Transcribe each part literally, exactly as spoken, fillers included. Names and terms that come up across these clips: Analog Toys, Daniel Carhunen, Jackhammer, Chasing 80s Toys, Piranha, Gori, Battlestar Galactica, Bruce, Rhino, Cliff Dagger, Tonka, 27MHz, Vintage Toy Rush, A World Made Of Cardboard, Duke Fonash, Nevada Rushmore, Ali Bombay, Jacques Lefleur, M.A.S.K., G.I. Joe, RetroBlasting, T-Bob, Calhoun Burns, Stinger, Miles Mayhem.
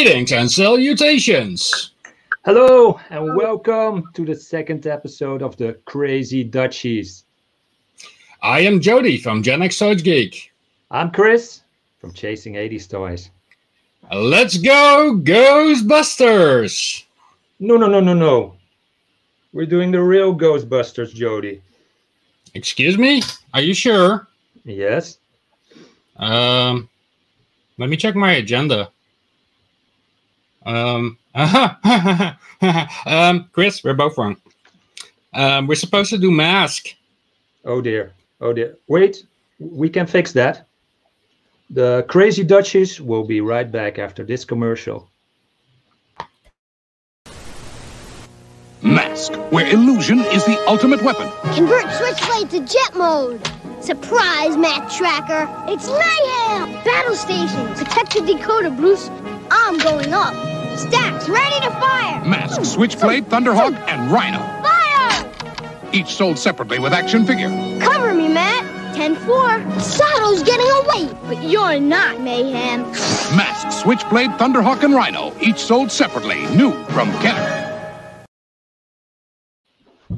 Greetings and salutations. Hello and welcome to the second episode of the Crazy Dutchies. I am Jody from Gen X Toys Geek. I'm Chris from Chasing eighties Toys. Let's go Ghostbusters. No, no, no, no, no. We're doing the real Ghostbusters, Jody. Excuse me? Are you sure? Yes. Um, let me check my agenda. Um, um, Chris, we're both wrong. Um, we're supposed to do M A S K. Oh dear. Oh dear. Wait, we can fix that. The Crazy Dutchies will be right back after this commercial. M A S K, where illusion is the ultimate weapon. Convert Switchblade to jet mode. Surprise, Matt Tracker. It's Mayhem. Battle station. Protect the decoder, Bruce. I'm going up. Stacks ready to fire. M A S K, Switchblade, Thunderhawk, and Rhino. Fire! Each sold separately with action figure. Cover me, Matt. ten four. Sato's getting away, but you're not, Mayhem. M A S K, Switchblade, Thunderhawk, and Rhino. Each sold separately. New from Kenner.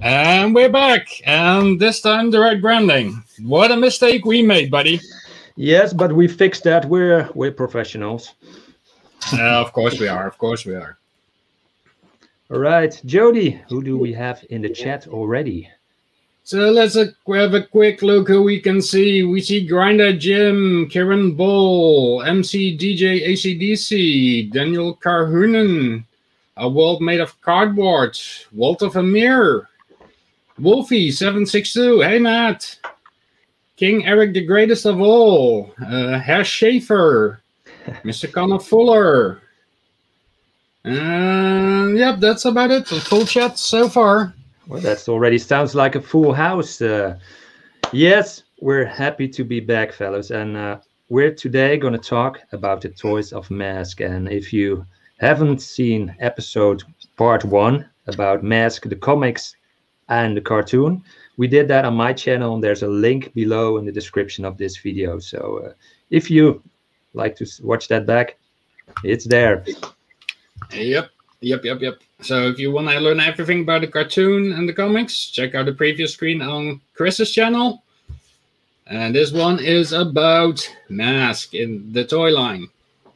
And we're back, and this time the right branding. What a mistake we made, buddy. Yes, but we fixed that. We're we're professionals. Uh, of course we are. Of course we are. All right, Jody, who do we have in the chat already? So let's uh, have a quick look who we can see. We see Grinder Jim, Karen Bull, M C D J A C D C, Daniel Carhunen, A World Made of Cardboard, Walter Vermeer, Wolfie seven six two. Hey, Matt. King Eric, the greatest of all. Uh, Herr Schaefer. Mister Connor Fuller. And yep, that's about it. A full chat so far. Well, that already sounds like a full house. Uh, yes, we're happy to be back, fellas. And uh, we're today going to talk about the toys of M A S K. And if you haven't seen episode part one about M A S K, the comics and the cartoon, we did that on my channel, and there's a link below in the description of this video. So uh, if you like to watch that back, it's there. Yep, yep, yep, yep. So if you want to learn everything about the cartoon and the comics, check out the previous screen on Chris's channel. And this one is about M A S K in the toy line.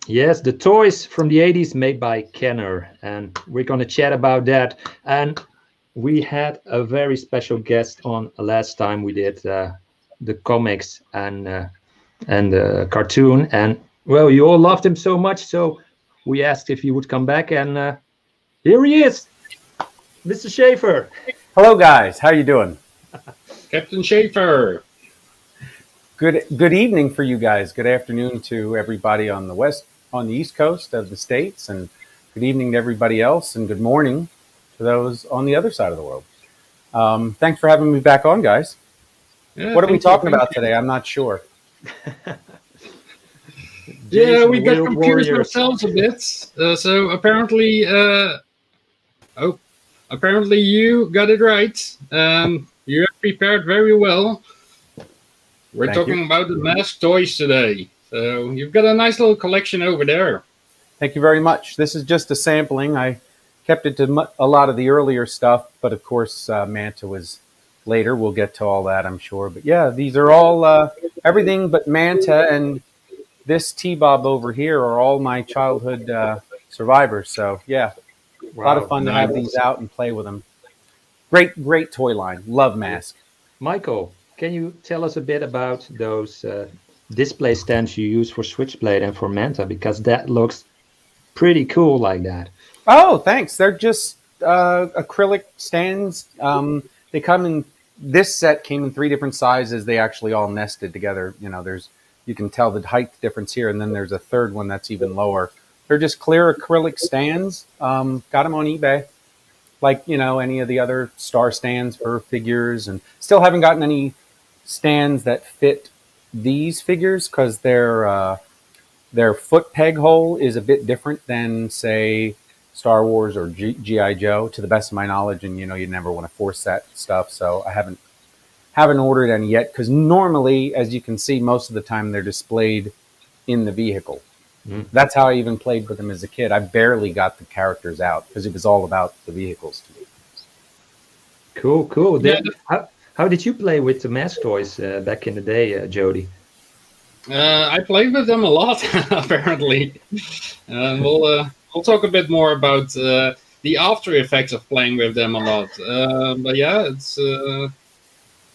Yes, the toys from the eighties made by Kenner, and we're going to chat about that. And we had a very special guest on last time we did uh, the comics and uh, and the cartoon, and well, you all loved him so much, so we asked if he would come back, and uh, here he is, Mister Schaefer. Hello, guys. How are you doing? Captain Schaefer. Good good evening for you guys. Good afternoon to everybody on the west. on the East Coast of the States, and good evening to everybody else, and good morning to those on the other side of the world. Um, thanks for having me back on, guys. Yeah, what are we talking you. about today? I'm not sure. Yeah, we got confused ourselves a bit. Uh, so apparently, uh, oh, apparently you got it right. Um, you have prepared very well. We're Thank talking you. about the M A S K toys today. So you've got a nice little collection over there. Thank you very much. This is just a sampling. I kept it to a lot of the earlier stuff, but of course uh, Manta was later. We'll get to all that, I'm sure. But yeah, these are all uh, everything but Manta and this T-Bob over here are all my childhood uh, survivors. So yeah, wow, a lot of fun nice. to have these out and play with them. Great, great toy line. Love M A S K. Michael, can you tell us a bit about those Uh, display stands you use for Switchblade and for Manta, because that looks pretty cool like that? Oh, thanks. They're just uh, acrylic stands. Um, they come in, this set came in three different sizes. They actually all nested together. You know, there's, you can tell the height difference here, and then there's a third one that's even lower. They're just clear acrylic stands. Um, got them on eBay, like, you know, any of the other star stands for figures, and still haven't gotten any stands that fit these figures, because their uh, their foot peg hole is a bit different than, say, Star Wars or G I Joe, to the best of my knowledge. And you know, you never want to force that stuff, so I haven't haven't ordered any yet. Because normally, as you can see, most of the time they're displayed in the vehicle. Mm. That's how I even played with them as a kid. I barely got the characters out because it was all about the vehicles to me. Cool, cool. Yeah. Did, how, how did you play with the M A S K toys uh, back in the day, uh, Jody? Uh, I played with them a lot, apparently. Uh, we'll, uh, we'll talk a bit more about uh, the after effects of playing with them a lot. Uh, but yeah, it's... Uh,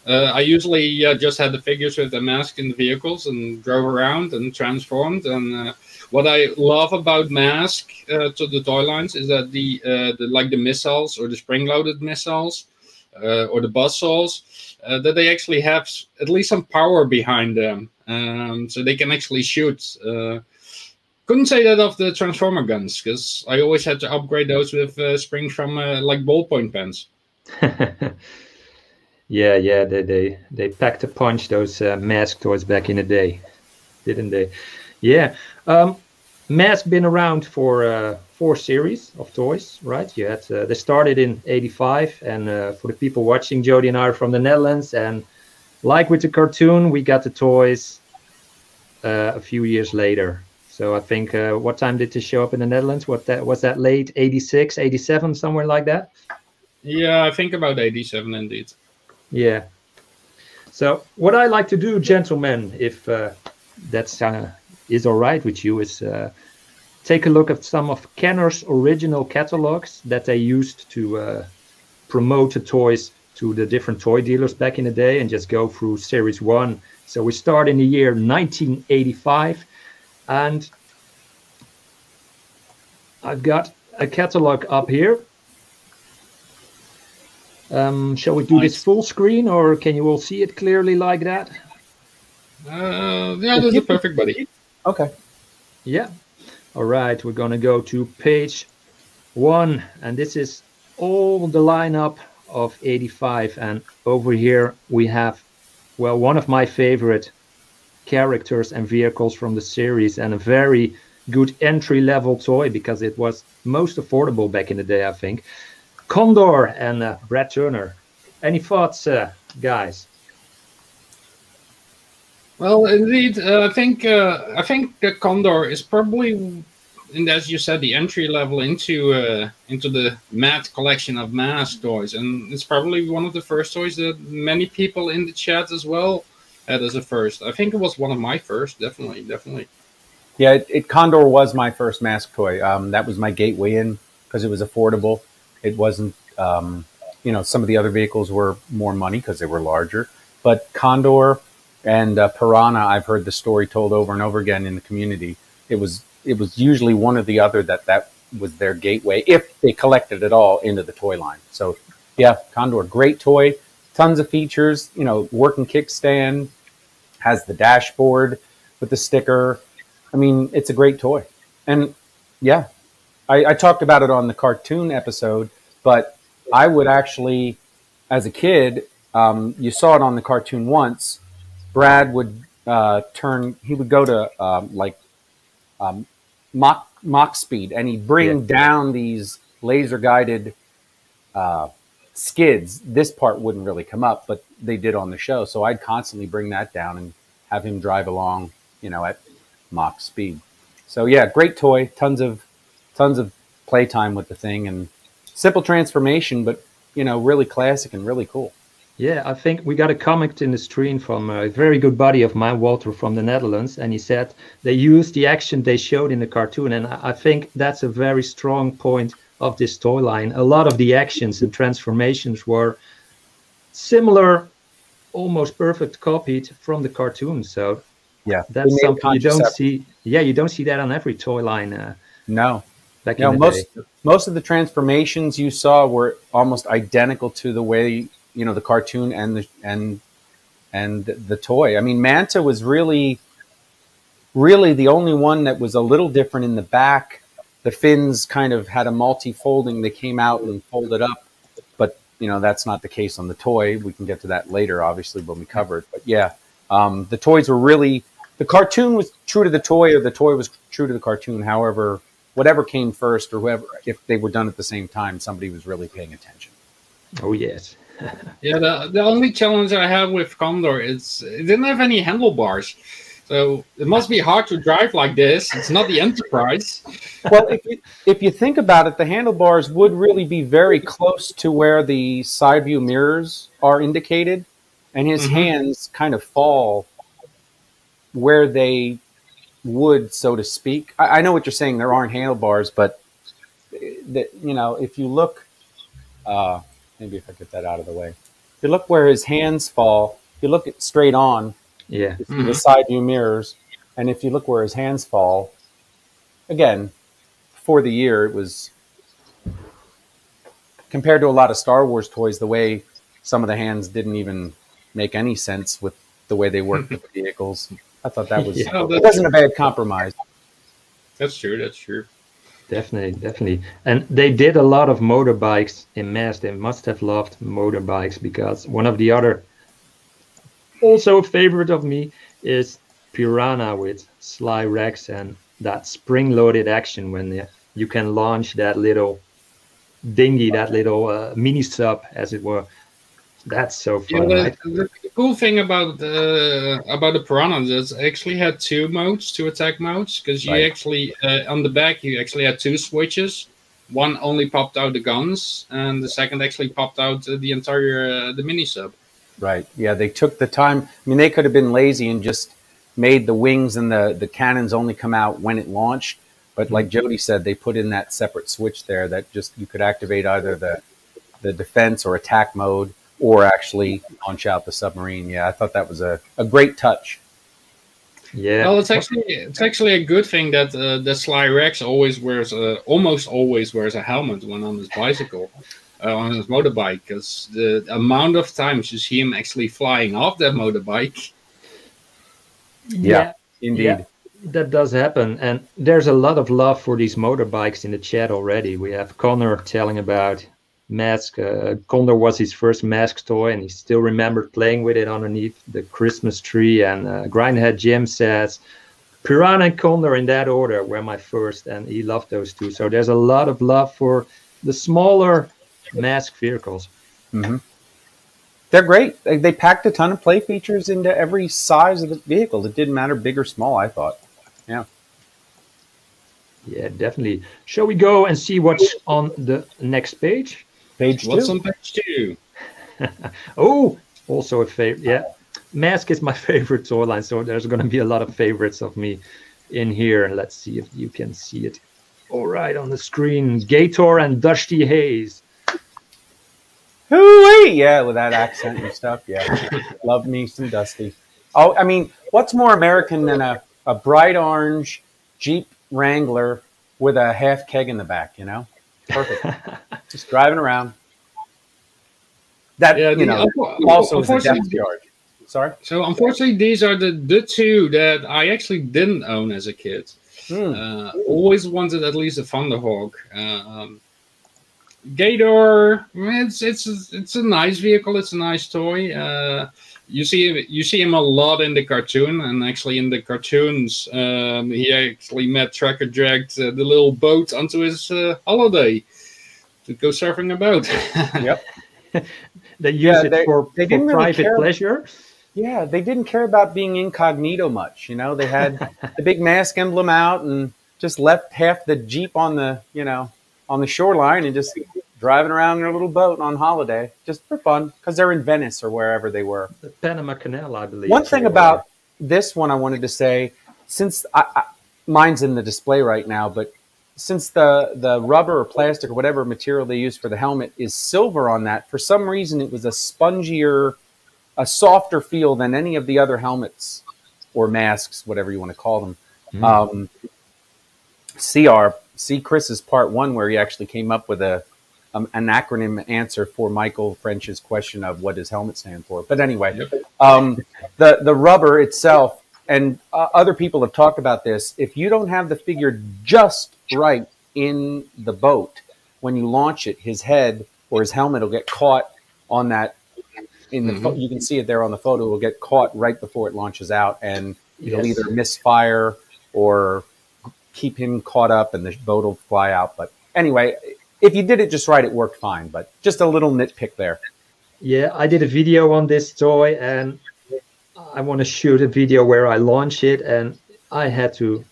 Uh, I usually uh, just had the figures with the mask in the vehicles and drove around and transformed. And uh, what I love about M A S K uh, to the toy lines is that the, uh, the like the missiles or the spring-loaded missiles uh, or the buzz saws, uh, that they actually have at least some power behind them, um, so they can actually shoot. Uh, couldn't say that of the Transformer guns because I always had to upgrade those with uh, springs from uh, like ballpoint pens. Yeah, yeah, they they they packed a punch, those uh, M A S K toys back in the day, didn't they? Yeah, um, M A S K been around for uh, four series of toys, right? You had uh, they started in eighty-five, and uh, for the people watching, Jody and I are from the Netherlands, and like with the cartoon, we got the toys uh, a few years later. So I think, uh, what time did they show up in the Netherlands? What that was that late eighty-six, eighty-seven, somewhere like that? Yeah, I think about eighty-seven indeed. Yeah. So what I like to do, gentlemen, if uh, that's uh, is all right with you, is uh, take a look at some of Kenner's original catalogs that they used to uh, promote the toys to the different toy dealers back in the day, and just go through series one. So we start in the year nineteen eighty-five, and I've got a catalog up here. Um, shall we do nice. This full screen, or can you all see it clearly like that? Uh, yeah, that's a perfect buddy. Okay. Yeah. All right. We're going to go to page one, and this is all the lineup of eighty-five. And over here we have, well, one of my favorite characters and vehicles from the series, and a very good entry-level toy because it was most affordable back in the day, I think. Condor and uh, Brad Turner. Any thoughts, uh, guys? Well, indeed, uh, I think uh, I think the Condor is probably, and as you said, the entry level into uh, into the Matt collection of M A S K toys, and it's probably one of the first toys that many people in the chat as well had as a first. I think it was one of my first, definitely, definitely. Yeah, it, it Condor was my first M A S K toy. Um, that was my gateway in because it was affordable. It wasn't, um, you know, some of the other vehicles were more money because they were larger. But Condor and uh, Piranha, I've heard the story told over and over again in the community. It was it was usually one or the other that that was their gateway, if they collected it all, into the toy line. So, yeah, Condor, great toy. Tons of features, you know, working kickstand, has the dashboard with the sticker. I mean, it's a great toy. And, yeah. I, I talked about it on the cartoon episode, but I would actually, as a kid, um, you saw it on the cartoon once. Brad would uh, turn, he would go to um, like um, mock, mock speed, and he'd bring yeah. down these laser guided uh, skids. This part wouldn't really come up, but they did on the show. So I'd constantly bring that down and have him drive along, you know, at mock speed. So yeah, great toy, tons of, tons of playtime with the thing, and simple transformation, but, you know, really classic and really cool. Yeah, I think we got a comment in the stream from a very good buddy of mine, Walter, from the Netherlands, and he said they used the action they showed in the cartoon, and I think that's a very strong point of this toy line. A lot of the actions and transformations were similar, almost perfect copied from the cartoon. So yeah, that's something you don't see. Yeah, you don't see that on every toy line. Uh, no. Back now, most most of the transformations you saw were almost identical to the way, you know, the cartoon and the and and the toy. I mean, Manta was really, really the only one that was a little different in the back. The fins kind of had a multi-folding; they came out and folded up. But you know, that's not the case on the toy. We can get to that later, obviously, when we cover it. But yeah, um, the toys were really the cartoon was true to the toy, or the toy was true to the cartoon. However. Whatever came first, or whoever, if they were done at the same time, somebody was really paying attention. Oh, yes. yeah, the, the only challenge I have with Condor is it didn't have any handlebars. So it must be hard to drive like this. It's not the Enterprise. Well, if you, if you think about it, the handlebars would really be very close to where the side view mirrors are indicated, and his mm-hmm. hands kind of fall where they would, so to speak. I, I know what you're saying. There aren't handlebars, but that, you know, if you look, uh, maybe if I get that out of the way, if you look where his hands fall, if you look at straight on, yeah, mm-hmm. the side view mirrors, and if you look where his hands fall, again, before the year, it was compared to a lot of Star Wars toys, the way some of the hands didn't even make any sense with the way they worked with the vehicles. I thought that was yeah, no, it wasn't a bad compromise. That's true. That's true. Definitely, definitely. And they did a lot of motorbikes in M A S K. They must have loved motorbikes, because one of the other also a favorite of me is Piranha with Sly Rex and that spring-loaded action when the, you can launch that little dinghy, that little uh, mini-sub, as it were. That's so fun. Yeah, the, right? The cool thing about uh, about the Piranha is it actually had two modes, two attack modes, because you right. actually, uh, on the back, you actually had two switches. One only popped out the guns, and the second actually popped out uh, the entire uh, the mini-sub. Right. Yeah, they took the time. I mean, they could have been lazy and just made the wings and the, the cannons only come out when it launched. But like Jody said, they put in that separate switch there that just you could activate either the, the defense or attack mode or actually launch out the submarine. Yeah, I thought that was a, a great touch. Yeah. Well, it's actually it's actually a good thing that uh, the Sly Rex always wears a, almost always wears a helmet when on his bicycle. Uh, on his motorbike, because the amount of times you see him actually flying off that motorbike. Yeah, yeah. Indeed. Yeah, that does happen. And there's a lot of love for these motorbikes in the chat already. We have Connor telling about M A S K. Uh, Condor was his first M A S K toy, and he still remembered playing with it underneath the Christmas tree. And uh, Grindhead Jim says, Piranha and Condor in that order were my first, and he loved those two. So there's a lot of love for the smaller M A S K vehicles. Mm-hmm. They're great. They, they packed a ton of play features into every size of the vehicle. It didn't matter big or small, I thought. Yeah. Yeah, definitely. Shall we go and see what's on the next page? Page two. What's on page two? Oh, also a favorite. Yeah. M A S K is my favorite toy line, so there's going to be a lot of favorites of me in here. Let's see if you can see it. All right, on the screen, Gator and Dusty Hayes. Hooey! Yeah, with that accent and stuff. Yeah, love me some Dusty. Oh, I mean, what's more American than a, a bright orange Jeep Wrangler with a half keg in the back? You know, perfect. Just driving around. That yeah, you know also is a depth charge. Sorry. So unfortunately, these are the the two that I actually didn't own as a kid. Hmm. Uh, always wanted at least a Thunderhawk. Uh, um, Gator, it's it's it's a nice vehicle. It's a nice toy. Uh, you see you see him a lot in the cartoon, and actually in the cartoons, um, he actually Matt Tracker dragged uh, the little boat onto his uh, holiday to go surfing about. Yep, they use yeah, it they, for, they for private really pleasure. Yeah, they didn't care about being incognito much. You know, they had the big M A S K emblem out and just left half the Jeep on the you know. on the shoreline and just driving around in their little boat on holiday, just for fun, because they're in Venice or wherever they were. The Panama Canal, I believe. One thing about this one I wanted to say, since I, I, mine's in the display right now, but since the, the rubber or plastic or whatever material they use for the helmet is silver on that, for some reason it was a spongier, a softer feel than any of the other helmets or masks, whatever you want to call them. Mm. Um, C R. See Chris's part one where he actually came up with a um, an acronym answer for Michael French's question of what does helmet stand for. But anyway, um, the, the rubber itself, and uh, other people have talked about this, if you don't have the figure just right in the boat, when you launch it, his head or his helmet will get caught on that. In the mm-hmm. You can see it there on the photo. It will get caught right before it launches out, and it'll yes. either misfire or keep him caught up and the boat will fly out. But anyway, if you did it just right, it worked fine, but just a little nitpick there. Yeah, I did a video on this toy and I want to shoot a video where I launch it, and I had to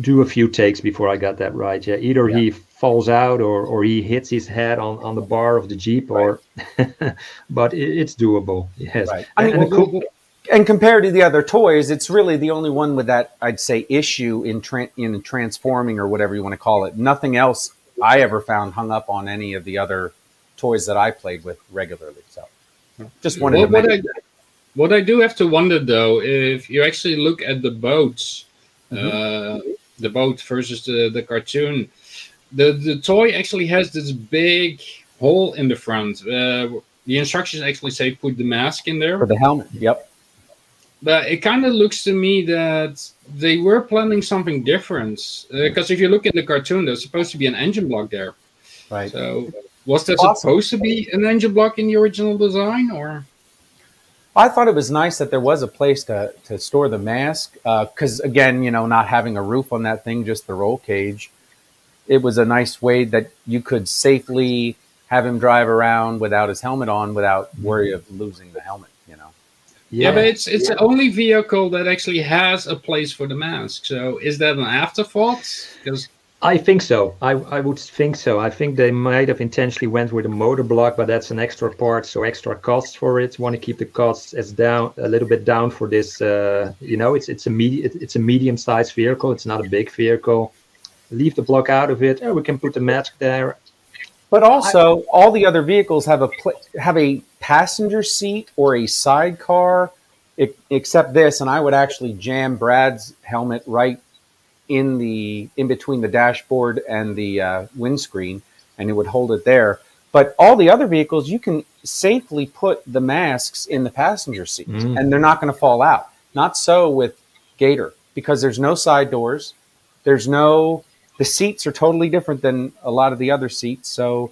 do a few takes before I got that right. Yeah, either yeah. he falls out or or he hits his head on on the bar of the Jeep, or right. but it, it's doable. Yes, right. I and, mean, and, well, cool, and compared to the other toys, it's really the only one with that, I'd say, issue in tra in transforming or whatever you want to call it. Nothing else I ever found hung up on any of the other toys that I played with regularly. So just wanted well, to what I, what I do have to wonder though, if you actually look at the boats. Mm-hmm. Uh, the boat versus the, the cartoon, the the toy actually has this big hole in the front. Uh, the instructions actually say put the mask in there. For the helmet, yep. But it kind of looks to me that they were planning something different. Because uh, if you look at the cartoon, there's supposed to be an engine block there. Right. So was there awesome. supposed to be an engine block in the original design, or...? I thought it was nice that there was a place to, to store the mask, because, uh, again, you know, not having a roof on that thing, just the roll cage, it was a nice way that you could safely have him drive around without his helmet on, without worry of losing the helmet, you know. Yeah, yeah but it's it's yeah. the only vehicle that actually has a place for the mask. So is that an afterthought? Because I think so. I, I would think so. I think they might have intentionally went with a motor block, but that's an extra part, so extra costs for it. Want to keep the costs as down a little bit down for this. Uh, you know, it's it's a me it's a medium-sized vehicle. It's not a big vehicle. Leave the block out of it. Oh, we can put the mask there. But also, I, all the other vehicles have a pl have a passenger seat or a sidecar, except this. And I would actually jam Brad's helmet right in the in between the dashboard and the uh, windscreen, and it would hold it there. But all the other vehicles, you can safely put the masks in the passenger seat, mm. and they're not going to fall out. Not so with Gator, because there's no side doors. There's no the seats are totally different than a lot of the other seats. So,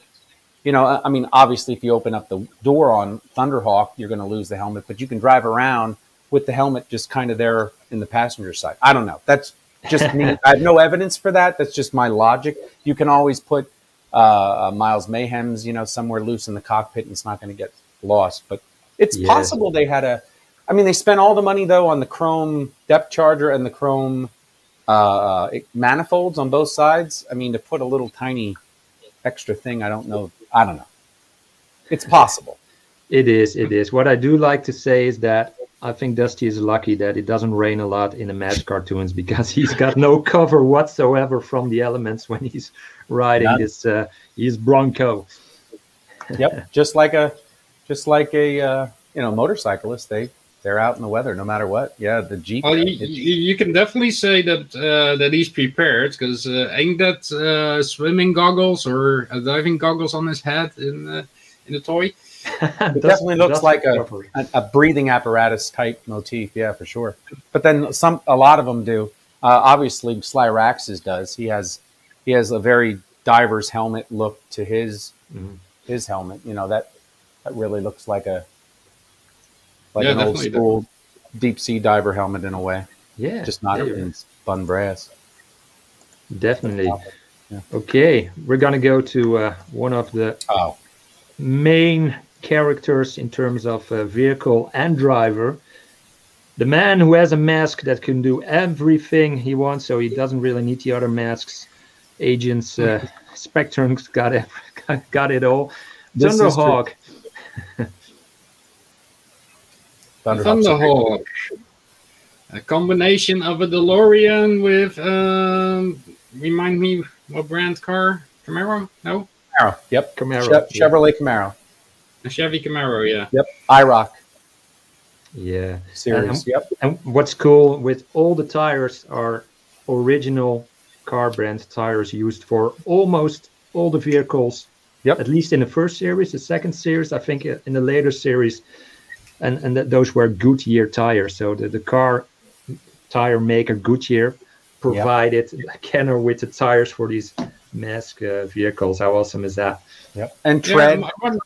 you know, I mean, obviously, if you open up the door on Thunderhawk, you're going to lose the helmet. But you can drive around with the helmet just kind of there in the passenger side. I don't know. That's just me. I have no evidence for that. That's just my logic. You can always put uh, Miles Mayhem's, you know, somewhere loose in the cockpit, and it's not going to get lost. But it's yeah. possible they had a. I mean, they spent all the money though on the chrome depth charger and the chrome uh, manifolds on both sides. I mean, to put a little tiny extra thing, I don't know. I don't know. It's possible. It is. It is. What I do like to say is that I think Dusty is lucky that it doesn't rain a lot in the M A S K cartoons, because he's got no cover whatsoever from the elements when he's riding None. this uh, his Bronco. Yep, just like a, just like a uh, you know, motorcyclist, they they're out in the weather no matter what. Yeah, the Jeep. Well, you, you can definitely say that uh, that he's prepared, because uh, ain't that uh, swimming goggles or uh, diving goggles on his head in uh, in the toy? It definitely looks like a, a, a breathing apparatus type motif, yeah, for sure. But then some, a lot of them do. Uh, obviously, Sly Rax's does. He has, he has a very diver's helmet look to his, mm-hmm. his helmet. You know, that that really looks like a like yeah, an old school definitely. deep sea diver helmet in a way. Yeah, just not yeah, in spun brass. Definitely. Yeah. Okay, we're gonna go to uh, one of the oh. main characters in terms of uh, vehicle and driver, the man who has a mask that can do everything he wants, so he doesn't really need the other masks. Agents uh, Spectrum's got it, got it all. Thunderhawk. Thunderhawk, a combination of a DeLorean with um, remind me what brand car? Camaro? No. Camaro. Yep. Camaro. Che yeah. Chevrolet Camaro. Chevy Camaro, yeah. Yep, IROC. Yeah. Serious, and, yep. And what's cool with all the tires are original car brand tires used for almost all the vehicles. Yep. At least in the first series, the second series, I think in the later series. And, and that those were Goodyear tires. So the, the car tire maker Goodyear provided yep. Kenner with the tires for these M A S K uh, vehicles. How awesome is that? Yep. And Tread. Yeah,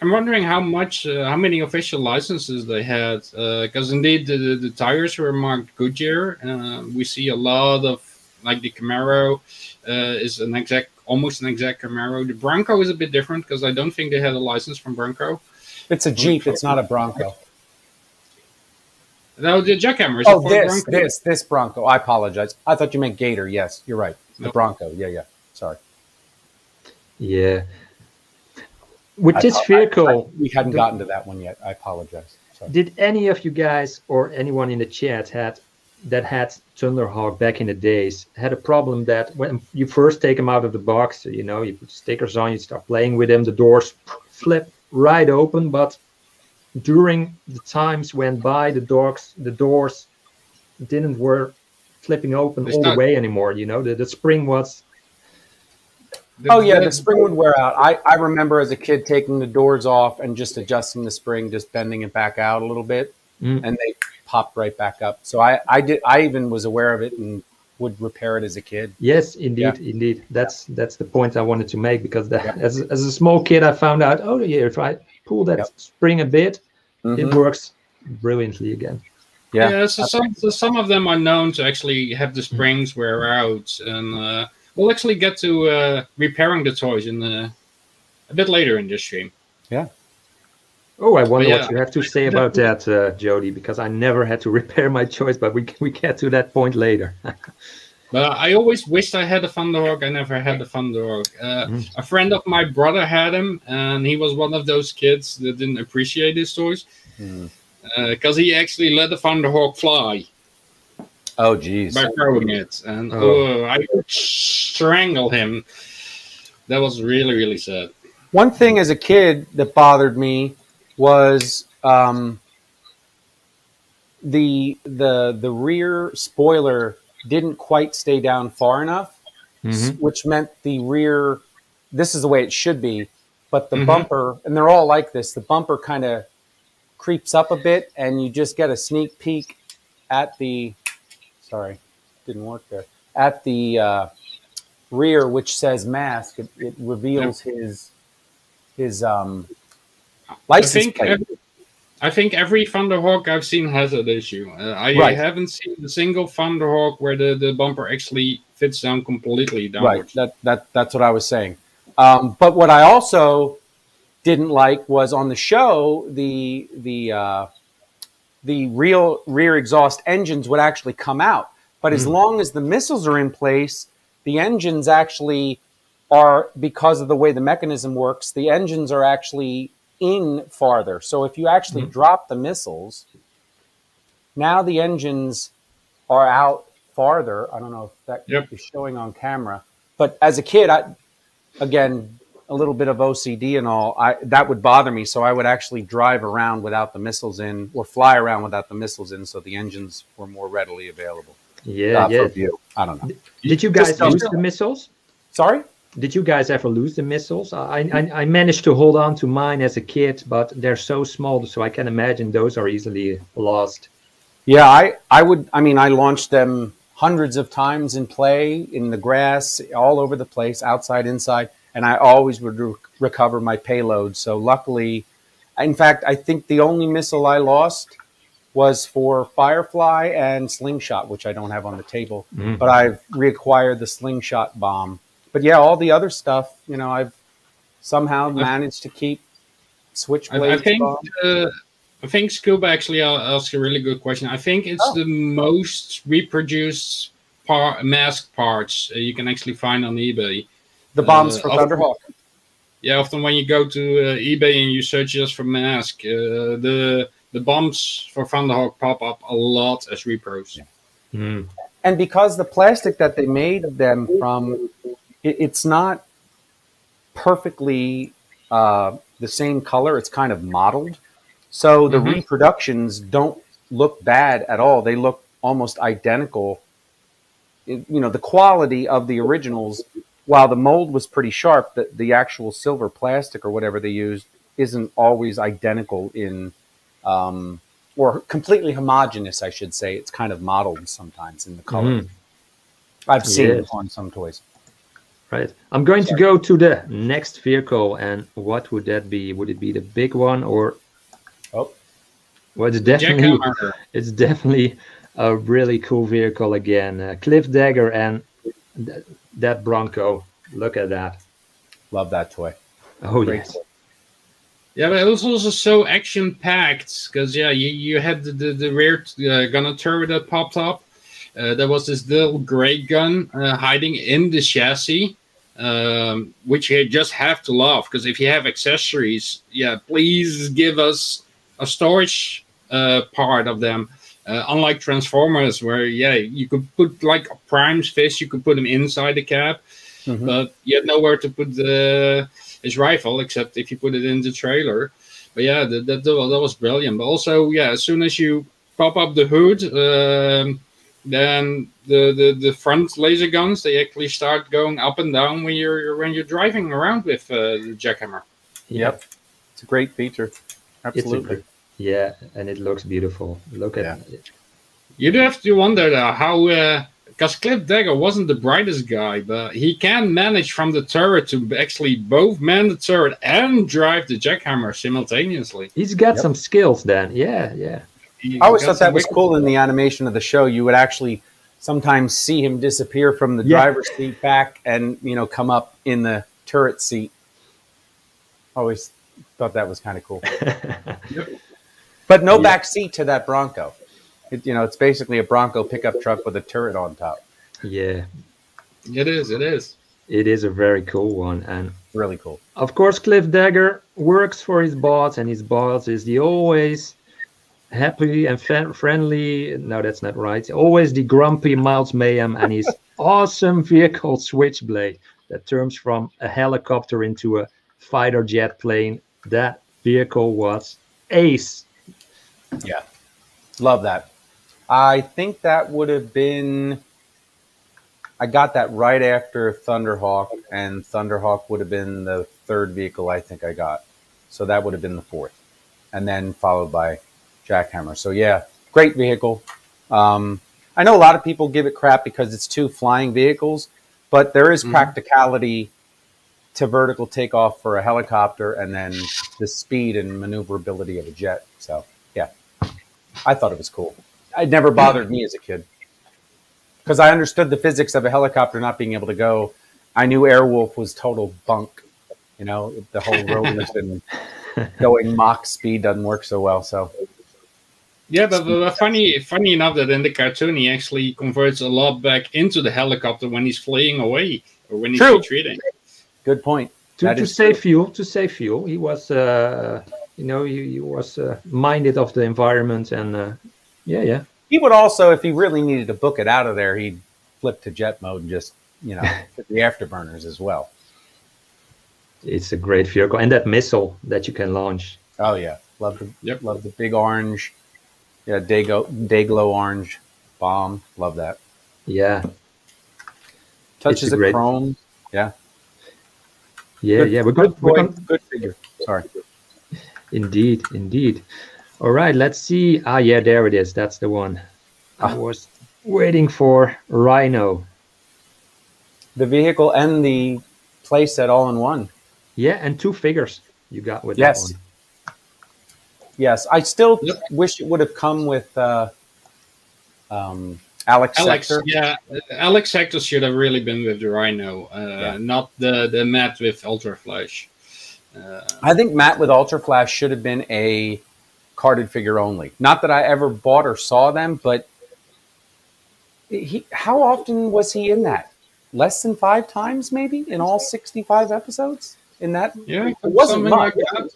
I'm wondering how much, uh, how many official licenses they had, because uh, indeed the, the, the tires were marked Goodyear. Uh, we see a lot of, like the Camaro uh, is an exact, almost an exact Camaro. The Bronco is a bit different because I don't think they had a license from Bronco. It's a Jeep. It's not a Bronco. No, the Jackhammer. Oh, this, Bronco. this, this Bronco. I apologize. I thought you meant Gator. Yes, you're right. The nope. Bronco. Yeah, yeah. Sorry. Yeah. With I, this vehicle... I, I, we hadn't the, gotten to that one yet. I apologize. Sorry. Did any of you guys or anyone in the chat had that had Thunderhawk back in the days had a problem that when you first take them out of the box, you know, you put stickers on, you start playing with them, the doors flip right open, but during the times went by, the dogs, the doors didn't were flipping open it's all not, the way anymore. You know, the, the spring was. The, oh yeah, the, the spring would wear out. I, I remember as a kid taking the doors off and just adjusting the spring, just bending it back out a little bit, mm. and they popped right back up. So I, I did I even was aware of it and would repair it as a kid. Yes, indeed, yeah. indeed. That's that's the point I wanted to make because that, yeah. as as a small kid, I found out. Oh yeah, if I pull that yep. spring a bit. Mm-hmm. It works brilliantly again. Yeah. yeah so some so some of them are known to actually have the springs mm-hmm. wear out, and uh, we'll actually get to uh, repairing the toys in the, a bit later in this stream. Yeah. Oh, I wonder yeah. what you have to say about that, uh, Jody, because I never had to repair my toys, but we we get to that point later. But I always wished I had a Thunderhawk. I never had a Thunderhawk. Uh, mm. A friend of my brother had him, and he was one of those kids that didn't appreciate his toys because mm. uh, he actually let the Thunderhawk fly. Oh, geez. By throwing it. And oh. Oh, I would strangle him. That was really, really sad. One thing as a kid that bothered me was um, the, the, the rear spoiler didn't quite stay down far enough, mm-hmm. which meant the rear, this is the way it should be, but the mm-hmm. bumper, and they're all like this, the bumper kind of creeps up a bit, and you just get a sneak peek at the, sorry, didn't work there, at the uh, rear, which says M A S K. It, it reveals yep. his his um, license I think plate. Every I think every Thunderhawk I've seen has that issue. Uh, I right. haven't seen a single Thunderhawk where the, the bumper actually fits down completely downwards. Right, that, that, that's what I was saying. Um, but what I also didn't like was on the show, the, the, uh, the real rear exhaust engines would actually come out. But mm-hmm. as long as the missiles are in place, the engines actually are, because of the way the mechanism works, the engines are actually... in farther. So if you actually mm-hmm. drop the missiles, now the engines are out farther. I don't know if that yep. is showing on camera, but as a kid, I, again, a little bit of O C D and all, I, that would bother me. So I would actually drive around without the missiles in, or fly around without the missiles in, so the engines were more readily available. Yeah, uh, yeah. For view. I don't know. Did you guys use the missiles? Sorry? Did you guys ever lose the missiles? I, I I managed to hold on to mine as a kid, but they're so small, so I can imagine those are easily lost. Yeah, I, I would. I mean, I launched them hundreds of times in play, in the grass, all over the place, outside, inside, and I always would re recover my payload. So luckily, in fact, I think the only missile I lost was for Firefly and Slingshot, which I don't have on the table, mm. but I've reacquired the Slingshot bomb. But yeah, all the other stuff, you know, I've somehow managed to keep Switchblade. I, I think uh, I think Scuba actually asked a really good question. I think it's oh. the most reproduced par mask parts uh, you can actually find on eBay. The bombs uh, for Thunderhawk. Yeah, often when you go to uh, eBay and you search just for mask, uh, the the bombs for Thunderhawk pop up a lot as repros. Yeah. Mm. And because the plastic that they made of them from. It's not perfectly uh, the same color. It's kind of mottled. So the mm-hmm. reproductions don't look bad at all. They look almost identical. It, you know, the quality of the originals, while the mold was pretty sharp, the, the actual silver plastic or whatever they used isn't always identical in, um, or completely homogeneous, I should say. It's kind of mottled sometimes in the color. Mm. I've seen yes. it on some toys. Right. I'm going Sorry. to go to the next vehicle, and what would that be? Would it be the big one or? Oh, well, it's definitely it's definitely a really cool vehicle again. Uh, Cliff Dagger and th that Bronco. Look at that. Love that toy. Oh Great yes. Toy. Yeah, but it was also so action-packed, because, yeah, you, you had the, the, the rear uh, gunner turret that popped up. Uh, there was this little gray gun uh, hiding in the chassis, um, which you just have to love, because if you have accessories, yeah, please give us a storage uh, part of them. Uh, unlike Transformers, where, yeah, you could put, like, a Prime's fist, you could put him inside the cab, mm-hmm. but you had nowhere to put the... his rifle, except if you put it in the trailer. But yeah, that, that, that was brilliant. But also, yeah, as soon as you pop up the hood, um, then the, the the front laser guns, they actually start going up and down when you're when you're driving around with uh, the jackhammer. Yep, it's a great feature. Absolutely. Great, yeah, and it looks beautiful. Look at yeah. it. You'd have to wonder uh, how. Uh, Because Cliff Dagger wasn't the brightest guy, but he can manage from the turret to actually both man the turret and drive the jackhammer simultaneously. He's got yep. some skills then. Yeah, yeah. He I always thought that was cool in the animation of the show. You would actually sometimes see him disappear from the yeah. driver's seat back and, you know, come up in the turret seat. Always thought that was kind of cool. yep. But no yep. back seat to that Bronco. It, you know, it's basically a Bronco pickup truck with a turret on top. Yeah, it is. It is. It is a very cool one, and really cool. Of course, Cliff Dagger works for his boss, and his boss is the always happy and friendly. No, that's not right. Always the grumpy Miles Mayhem, and his awesome vehicle Switchblade that turns from a helicopter into a fighter jet plane. That vehicle was ace. Yeah, love that. I think that would have been, I got that right after Thunderhawk, and Thunderhawk would have been the third vehicle I think I got. So that would have been the fourth, and then followed by Jackhammer. So yeah, great vehicle. Um, I know a lot of people give it crap because it's two flying vehicles, but there is mm-hmm. practicality to vertical takeoff for a helicopter and then the speed and maneuverability of a jet. So yeah, I thought it was cool. It never bothered me as a kid because I understood the physics of a helicopter not being able to go. I knew Airwolf was total bunk, you know, the whole rolling and going Mach speed doesn't work so well. So yeah, but, but funny, funny enough that in the cartoon he actually converts a lot back into the helicopter when he's fleeing away or when he's true. retreating. Good point. To, to save true. fuel, to save fuel, he was, uh, you know, he, he was uh, minded of the environment and. Uh, Yeah, yeah. He would also, if he really needed to book it out of there, he'd flip to jet mode and just, you know, hit the afterburners as well. It's a great vehicle. And that missile that you can launch. Oh, yeah. Love the, yep. love the big orange, yeah, day, go, day glow orange bomb. Love that. Yeah. Touches the chrome. Yeah. Yeah, good, yeah. We're good, we're good, good figure. Sorry. Indeed, indeed. All right, let's see. Ah, yeah, there it is. That's the one I was waiting for. Rhino. The vehicle and the playset all in one. Yeah, and two figures you got with yes. that one. Yes. I still yep. wish it would have come with uh, um, Alex, Alex Sector. Yeah, Alex Sector should have really been with the Rhino, uh, yeah. not the, the Matt with Ultra Flash. Uh, I think Matt with Ultra Flash should have been a... carded figure only. Not that I ever bought or saw them, but he, how often was he in that? Less than five times, maybe, in all sixty-five episodes? In that? Yeah, it wasn't something much. Like that.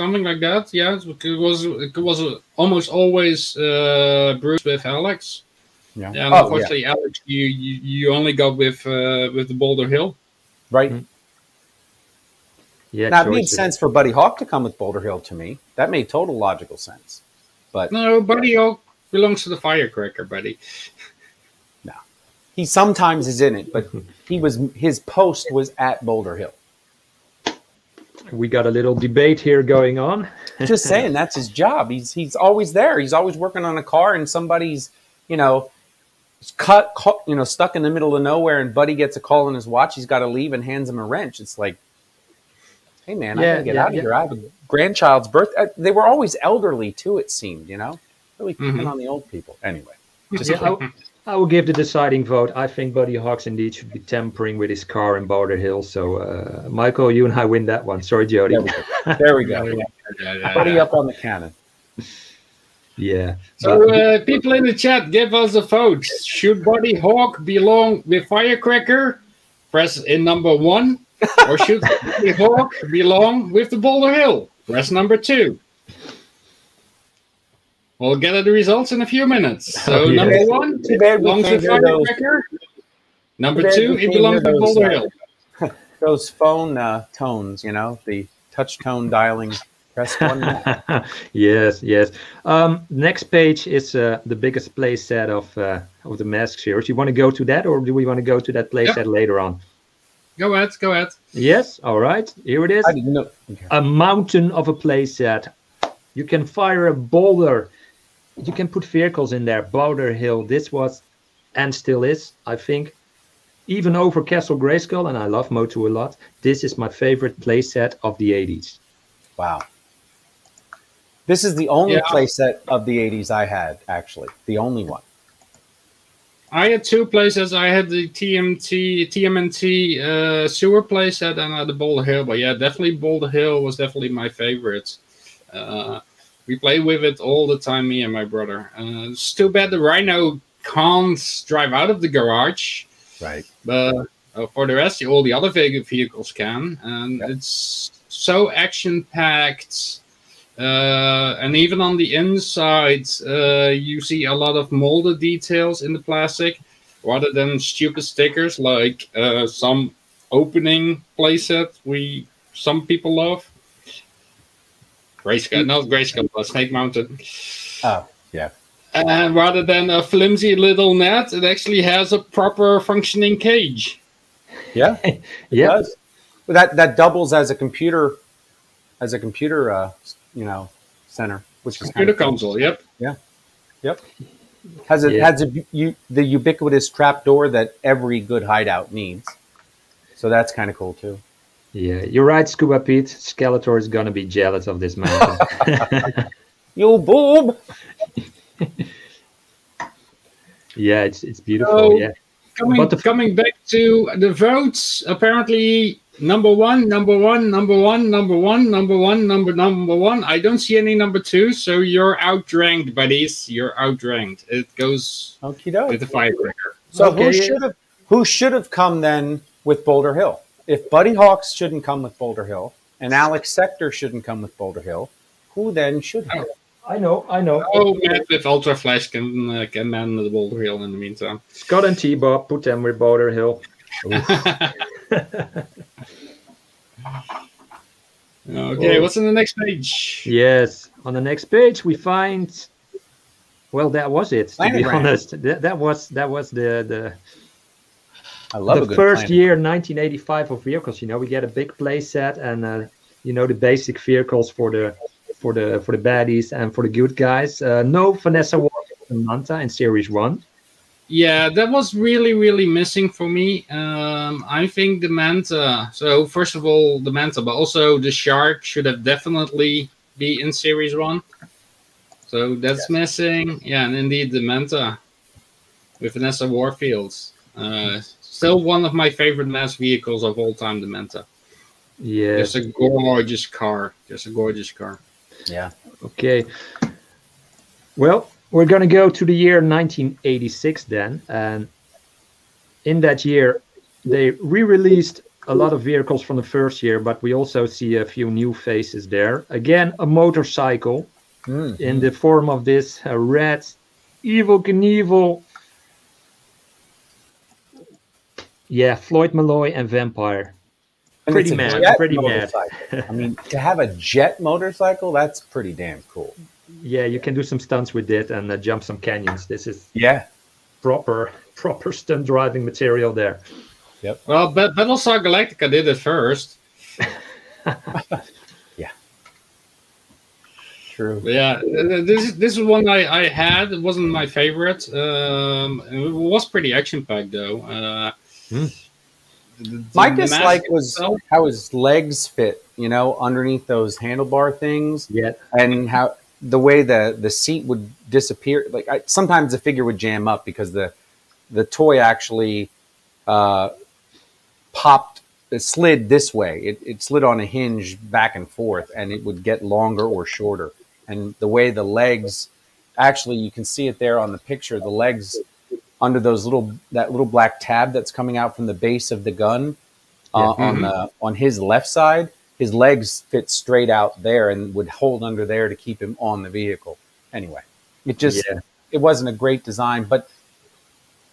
Something like that, yeah. It was, it was almost always uh, Bruce with Alex. Yeah, and oh, unfortunately, yeah. Alex, you, you, you only got with, uh, with the Boulder Hill. Right. Mm-hmm. Yeah, now, it made sense for Buddy Hawk to come with Boulder Hill to me. That made total logical sense. But no, Buddy Hawk belongs to the Firecracker, buddy. No. He sometimes is in it, but he was his post was at Boulder Hill. We got a little debate here going on. Just saying, that's his job. He's he's always there. He's always working on a car and somebody's, you know, cut, cut you know, stuck in the middle of nowhere and Buddy gets a call on his watch, he's got to leave and hands him a wrench. It's like, hey, man, yeah, I gotta get yeah, out of yeah. here. I have a grandchild's birth. They were always elderly, too, it seemed, you know? Really picking mm-hmm. on the old people. Anyway. Just yeah, I, I will give the deciding vote. I think Buddy Hawks indeed should be tampering with his car in Boulder Hill. So, uh, Michael, you and I win that one. Sorry, Jody. There we go. There we go. Yeah, yeah, Buddy yeah. up on the cannon. Yeah. So, uh, people in the chat, give us a vote. Should Buddy Hawk belong with Firecracker? Press in number one. Or should Buddy Hawk belong with the Boulder Hill? Press number two. We'll get the results in a few minutes. So, oh, yeah. number one, it belongs to Firecracker. Number two, it belongs to Boulder Hill. Those phone uh, tones, you know, the touch tone dialing. Press one. Yes, yes. Um, next page is uh, the biggest playset of uh, of the M A S K series. You want to go to that, or do we want to go to that playset yep. later on? Go ahead, go ahead. Yes, all right. Here it is. I didn't know. Okay. A mountain of a playset. You can fire a boulder. You can put vehicles in there. Boulder Hill. This was, and still is, I think, even over Castle Grayskull, and I love Motu a lot. This is my favorite playset of the eighties. Wow. This is the only yeah. playset of the eighties I had, actually. The only one. I had two playsets. I had the T M T, T M N T uh, sewer playset and uh, the Boulder Hill. But yeah, definitely Boulder Hill was definitely my favorite. Uh, we played with it all the time, me and my brother. Uh, it's too bad the Rhino can't drive out of the garage. Right. But uh, for the rest, all the other vehicles can. And yep. it's so action-packed. Uh, and even on the inside, uh, you see a lot of molded details in the plastic, rather than stupid stickers like uh, some opening playset we some people love. Grayskull, not Grayskull, but Snake Mountain. Oh, yeah. And rather than a flimsy little net, it actually has a proper functioning cage. Yeah, yeah. Well, that that doubles as a computer, as a computer. Uh, you know, center, which is computer console. Yep. Yeah. Yep. Has it yeah. has a, you, the ubiquitous trap door that every good hideout needs. So that's kind of cool too. Yeah, you're right, Scuba Pete. Skeletor is gonna be jealous of this mountain. You boob. Yeah, it's it's beautiful. So, yeah. Coming, but the coming back to the votes, apparently. Number one, number one, number one, number one, number one, number number one. I don't see any number two, so you're outranked, buddies. You're outranked. It goes Okey-doke. With the Firecracker. So okay. who should have who should have come then with Boulder Hill? If Buddy Hawks shouldn't come with Boulder Hill and Alex Sector shouldn't come with Boulder Hill, who then should have? Oh. I know, I know. Oh, Matt with Ultra Flash can uh, can man the Boulder Hill in the meantime. Scott and T-Bob, put them with Boulder Hill. Okay, what's on the next page? Yes, on the next page we find, well, that was it, to be honest. That, that was that was the the I love the first year nineteen eighty-five of vehicles. You know, we get a big play set and uh, you know, the basic vehicles for the for the for the baddies and for the good guys. Uh, no Vanessa Warfield and Manta in series one. Yeah, that was really, really missing for me. Um, I think the Manta. So first of all, the Manta, but also the Shark should have definitely be in series one. So that's yes. missing. Yeah, and indeed the Manta with Vanessa Warfield. Uh, still one of my favorite M A S K vehicles of all time, the Manta. Yeah, it's a gorgeous car. Just a gorgeous car. Yeah. Okay. Well. We're going to go to the year nineteen eighty-six then, and in that year they re-released a lot of vehicles from the first year, but we also see a few new faces there. Again, a motorcycle mm. in the form of this uh, red Evel Knievel. Yeah, Floyd Malloy and Vampire. And pretty mad, pretty motorcycle. mad. I mean, to have a jet motorcycle, that's pretty damn cool. Yeah, you can do some stunts with it and uh, jump some canyons. This is yeah, proper proper stunt driving material there. Yep. Well, but Battlestar Galactica did it first. Yeah. True. Yeah, this this is one I I had. It wasn't my favorite. Um, it was pretty action packed though. Uh, hmm. The, the my dislike was itself. how his legs fit, you know, underneath those handlebar things. Yeah. And how. the way the the seat would disappear, like I, sometimes the figure would jam up because the the toy actually uh, popped, it slid this way. It, it slid on a hinge back and forth, and it would get longer or shorter. And the way the legs, actually, you can see it there on the picture. The legs under those little that little black tab that's coming out from the base of the gun uh, yeah. mm-hmm. on the, on his left side. His legs fit straight out there and would hold under there to keep him on the vehicle. Anyway, it just, yeah. it wasn't a great design, but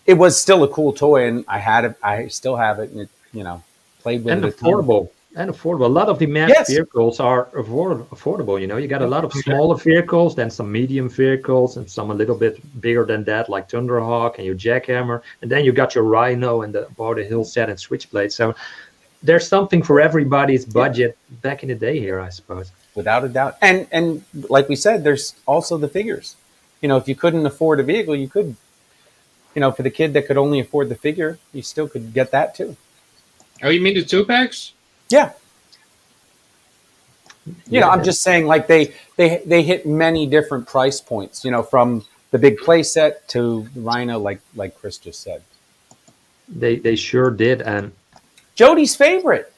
it was still a cool toy. And I had it, I still have it. And it, you know, played with and it. Affordable and affordable. A lot of the mass yes. vehicles are afford affordable. You know, you got a lot of smaller vehicles, then some medium vehicles and some a little bit bigger than that, like Thunderhawk and your Jackhammer. And then you got your Rhino and the Boulder Hill set and Switchblade. So, there's something for everybody's budget yeah. back in the day here, I suppose. Without a doubt. And and like we said, there's also the figures. You know, if you couldn't afford a vehicle, you could, you know, for the kid that could only afford the figure, you still could get that too. Oh, you mean the two packs? Yeah. You yeah. know, I'm just saying, like, they, they, they hit many different price points, you know, from the big play set to the Rhino, like, like Chris just said. They, they sure did. And Jody's favorite.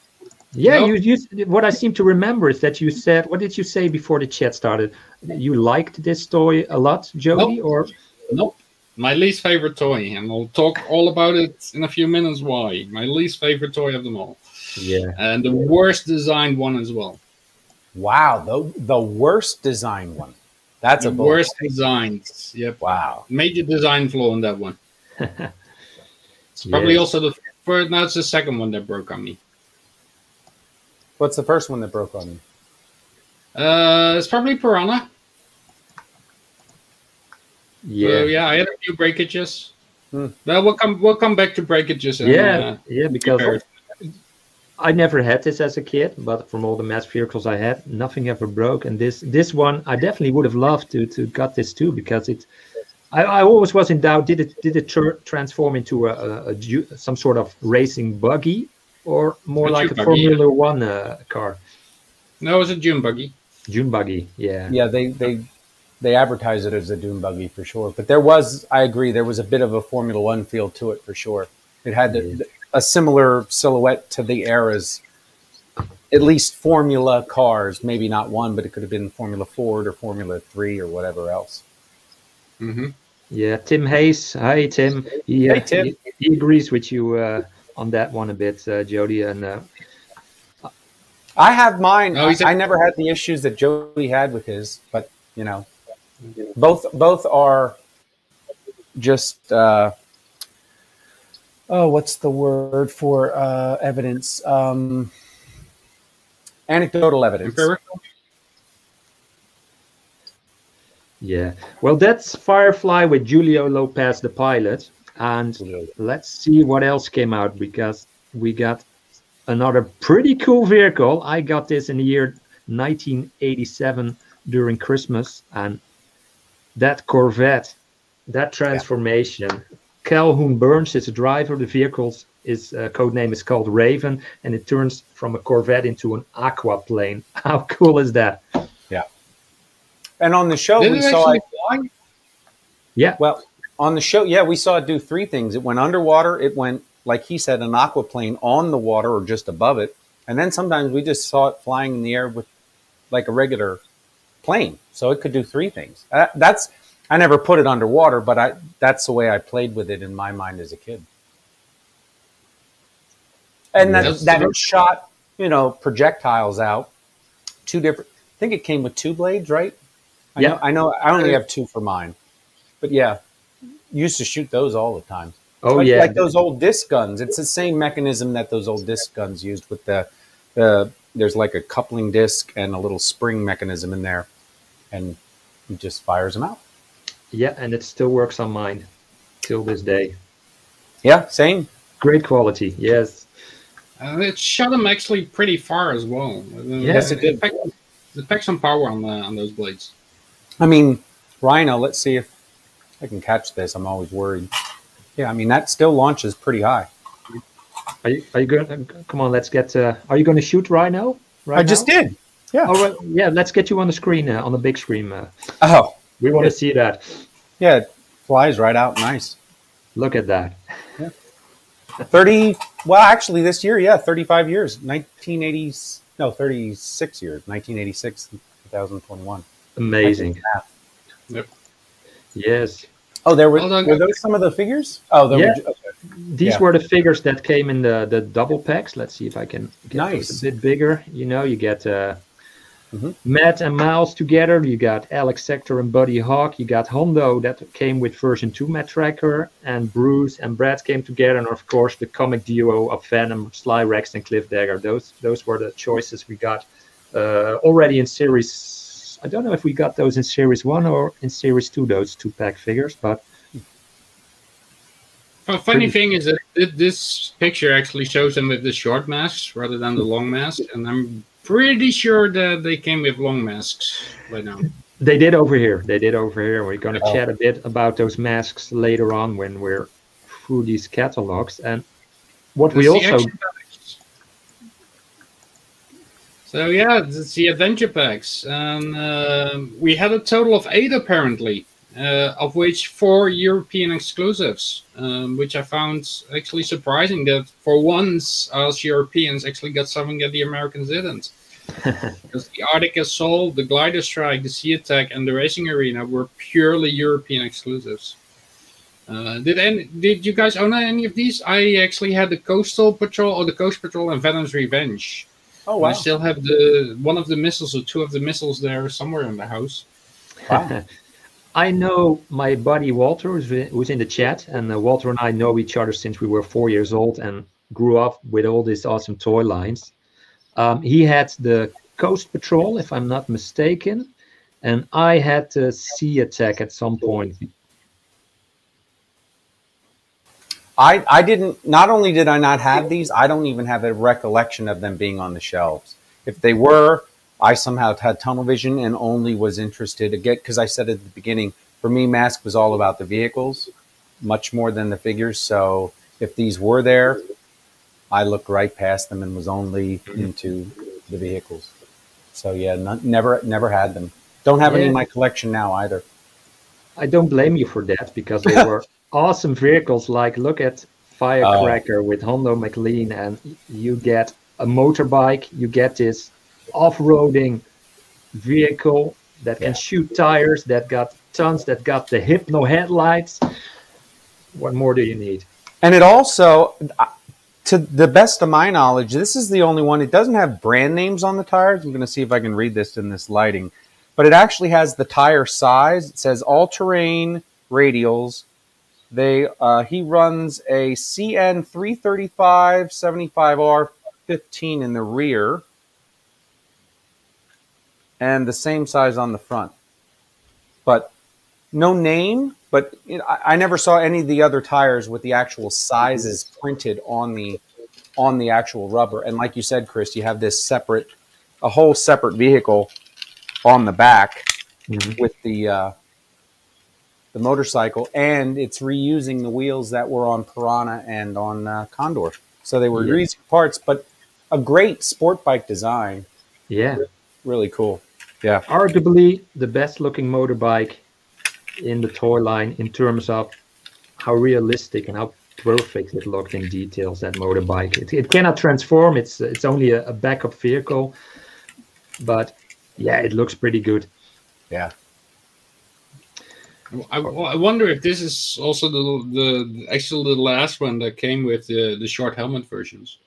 Yeah, nope. you, you. What I seem to remember is that you said, what did you say before the chat started? You liked this toy a lot, Jody? Nope. Or nope. My least favorite toy, and we'll talk all about it in a few minutes why. My least favorite toy of them all. Yeah. And the worst designed one as well. Wow, the, the worst designed one. That's the a worst designed. Yep. Wow. Major design flaw in that one. It's probably yeah. also the Now it's the second one that broke on me. What's the first one that broke on you? Uh, it's probably Piranha. Yeah, uh, yeah. I had a few breakages. Hmm. Now we'll come. We'll come back to breakages. And, yeah, uh, yeah. Because prepared. I never had this as a kid, but from all the mass vehicles I had, nothing ever broke. And this this one, I definitely would have loved to to got this too, because it. I, I always was in doubt. Did it did it tr transform into a, a, a some sort of racing buggy, or more a like a buggy, Formula yeah. One uh, car? No, it was a dune buggy. Dune buggy, yeah. Yeah, they they they advertise it as a dune buggy for sure. But there was, I agree, there was a bit of a Formula One feel to it for sure. It had yeah. a, a similar silhouette to the era's, at least Formula cars. Maybe not one, but it could have been Formula Ford or Formula Three or whatever else. Mm-hmm. Yeah, Tim Hayes. Hi, Tim. He, hey, Tim. He, he agrees with you uh, on that one a bit, uh, Jody. And uh, I have mine. Oh, I, I never had the issues that Jody had with his, but you know, both both are just uh, oh, what's the word for uh, evidence? Um, anecdotal evidence. Empirical. Yeah, well, that's Firefly with Julio Lopez, the pilot. And let's see what else came out, because we got another pretty cool vehicle. I got this in the year nineteen eighty-seven during Christmas. And that Corvette, that transformation, yeah. Calhoun Burns is the driver. The vehicle's his, uh, code name is called Raven, and it turns from a Corvette into an aquaplane. How cool is that? And on the show, Did we it saw it. Fly? Yeah. Well, on the show, yeah, we saw it do three things. It went underwater. It went, like he said, an aquaplane on the water or just above it. And then sometimes we just saw it flying in the air with like a regular plane. So it could do three things. Uh, that's, I never put it underwater, but I, that's the way I played with it in my mind as a kid. And that, yes. that it shot, you know, projectiles out. Two different, I think it came with two blades, right? I yeah, know, I know. I only have two for mine, but yeah, used to shoot those all the time. Oh like, yeah, like those old disc guns. It's the same mechanism that those old disc guns used with the the. There's like a coupling disc and a little spring mechanism in there, and it just fires them out. Yeah, and it still works on mine till this day. Yeah, same. Great quality. Yes, uh, it shot them actually pretty far as well. Yes, it, it did. It packed some power on the, on those blades. I mean, Rhino, let's see if I can catch this. I'm always worried. Yeah, I mean, that still launches pretty high. Are you, are you going to, come on, let's get, uh, are you going to shoot Rhino? Right I now? just did. Yeah. All right. Yeah. Let's get you on the screen, uh, on the big screen. Uh, oh, we want to see that. Yeah, it flies right out. Nice. Look at that. Yeah. Thirty. Well, actually, this year, yeah, thirty-five years. Nineteen eighty. No, thirty-six years. Nineteen eighty-six, two thousand twenty-one. Amazing. Yep. Yes. Oh, there were, were those some of the figures? Oh, there yeah. were, okay. These yeah. were the figures that came in the, the double packs. Let's see if I can get nice. a bit bigger. You know, you get uh, mm-hmm. Matt and Miles together. You got Alex Sector and Buddy Hawk. You got Hondo that came with version two Matt Tracker. And Bruce and Brad came together. And, of course, the comic duo of Venom, Sly Rex, and Cliff Dagger. Those, those were the choices we got uh, already in series. I don't know if we got those in series one or in series two, those two pack figures, but. Well, funny thing is that this picture actually shows them with the short masks rather than the long masks. And I'm pretty sure that they came with long masks by now. They did over here. They did over here. We're going to oh. chat a bit about those masks later on when we're through these catalogs. And what That's we also. So yeah, it's the adventure packs, and uh, we had a total of eight apparently, uh, of which four European exclusives, um, which I found actually surprising that for once us Europeans actually got something that the Americans didn't. Because the Arctic Assault, the Glider Strike, the Sea Attack, and the Racing Arena were purely European exclusives. Uh, did any, did you guys own any of these? I actually had the Coastal Patrol, or the Coast Patrol, and Venom's Revenge. Oh, wow. I still have the one of the missiles or two of the missiles there somewhere in the house. Wow. I know my buddy Walter, who's in the chat, and uh, Walter and I know each other since we were four years old and grew up with all these awesome toy lines. Um, he had the Coast Patrol, if I'm not mistaken, and I had the Sea Attack at some point. I, I didn't, not only did I not have these, I don't even have a recollection of them being on the shelves. If they were, I somehow had tunnel vision and only was interested, again, because I said at the beginning, for me, M A S K was all about the vehicles, much more than the figures. So if these were there, I looked right past them and was only into the vehicles. So yeah, not, never, never had them. Don't have yeah. any in my collection now either. I don't blame you for that because they were... awesome vehicles. Like look at Firecracker uh, with Hondo McLean, and you get a motorbike, you get this off-roading vehicle that yeah. can shoot tires, that got tons, that got the hypno headlights. What more do you need? And it also, to the best of my knowledge, this is the only one, it doesn't have brand names on the tires. I'm going to see if I can read this in this lighting, but it actually has the tire size. It says all-terrain radials. They uh, he runs a C N three thirty-five seventy-five R fifteen in the rear, and the same size on the front, but no name. But you know, I, I never saw any of the other tires with the actual sizes printed on the on the actual rubber. And like you said, Chris, you have this separate, a whole separate vehicle on the back mm-hmm. with the. Uh, The motorcycle, and it's reusing the wheels that were on Piranha and on uh, Condor, so they were yeah. reusing parts. But a great sport bike design, yeah, really, really cool. Yeah, arguably the best looking motorbike in the toy line in terms of how realistic and how perfect it looked in details. That motorbike, it, it cannot transform. It's it's only a, a backup vehicle, but yeah, it looks pretty good. Yeah. I, I wonder if this is also the, the actually the last one that came with the, the short helmet versions.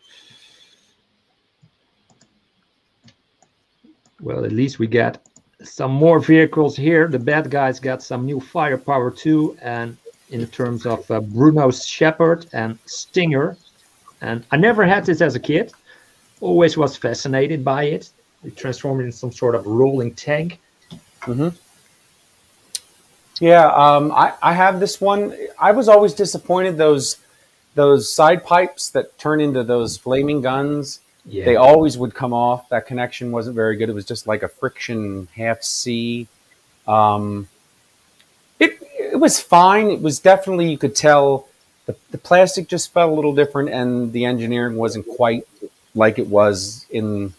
Well, at least we got some more vehicles here. The bad guys got some new firepower too, and in terms of uh, Bruno's Shepherd and Stinger. And I never had this as a kid. Always was fascinated by it. It transformed into some sort of rolling tank. Mm-hmm. Yeah, um, I, I have this one. I was always disappointed those those side pipes that turn into those flaming guns. Yeah. They always would come off. That connection wasn't very good. It was just like a friction half C. Um, it it was fine. It was definitely, you could tell the, the plastic just felt a little different, and the engineering wasn't quite like it was in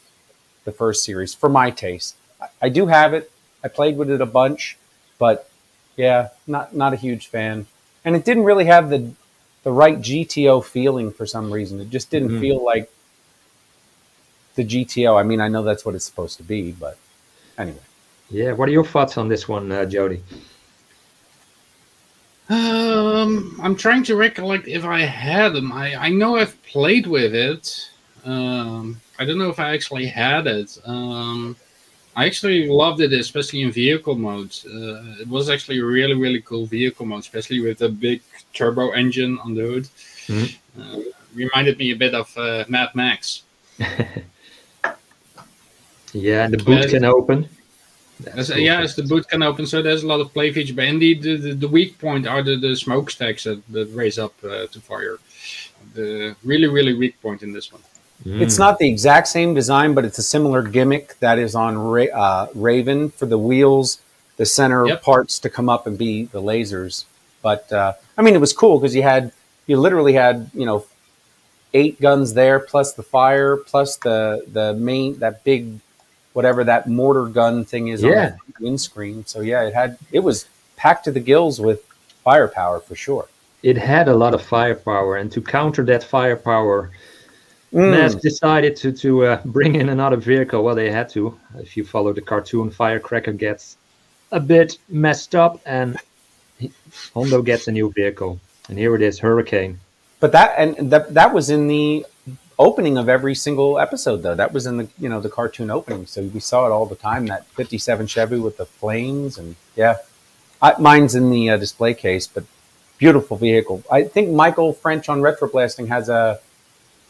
the first series, for my taste. I, I do have it. I played with it a bunch, but yeah, not not a huge fan. And it didn't really have the the right G T O feeling for some reason. It just didn't mm-hmm. feel like the G T O. I mean, I know that's what it's supposed to be, but anyway. Yeah, what are your thoughts on this one, uh, Jody? Um, I'm trying to recollect if I had them. I, I know I've played with it. Um, I don't know if I actually had it. Um, I actually loved it, especially in vehicle mode. Uh, it was actually a really, really cool vehicle mode, especially with the big turbo engine on the hood. Mm-hmm. Uh, reminded me a bit of uh, Mad Max. Yeah, and the boot uh, can open. As, cool. Yeah, as the boot can open, so there's a lot of play feature. But indeed, the, the, the weak point are the, the smokestacks that, that raise up uh, to fire. The really, really weak point in this one. Mm. It's not the exact same design, but it's a similar gimmick that is on Ra uh, Raven for the wheels, the center yep. parts to come up and be the lasers. But, uh, I mean, it was cool because you had, you literally had, you know, eight guns there, plus the fire, plus the, the main, that big... whatever that mortar gun thing is yeah. on the windscreen. So yeah, it had it was packed to the gills with firepower for sure. It had a lot of firepower, and to counter that firepower, mm. M A S K decided to to uh, bring in another vehicle. Well, they had to. If you follow the cartoon, Firecracker gets a bit messed up, and he, Hondo gets a new vehicle. And here it is, Hurricane. But that and that that was in the opening of every single episode, though. That was in the you know the cartoon opening, so we saw it all the time. That fifty-seven Chevy with the flames, and yeah, I, mine's in the uh, display case. But beautiful vehicle. I think Michael French on Retroblasting has a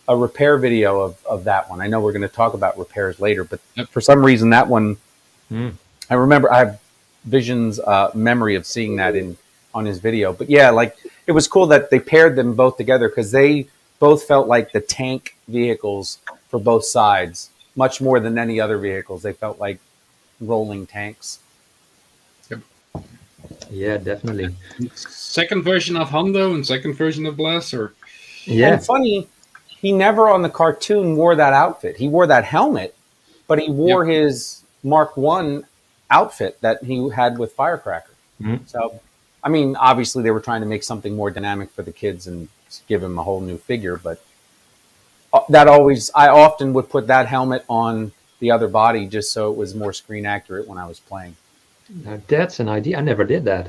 a repair video of of that one. I know we're going to talk about repairs later, but for some reason that one, mm. I remember I have visions, uh, memory of seeing that in on his video. But yeah, like it was cool that they paired them both together because they both felt like the tank vehicles for both sides, much more than any other vehicles. They felt like rolling tanks. Yep. Yeah, definitely. Second version of Hondo and second version of Blaster. Yeah. And funny, he never on the cartoon wore that outfit. He wore that helmet, but he wore yep. his Mark one outfit that he had with Firecracker. Mm-hmm. So, I mean, obviously they were trying to make something more dynamic for the kids and give him a whole new figure, but that always I often would put that helmet on the other body just so it was more screen accurate when I was playing. Now that's an idea. I never did that.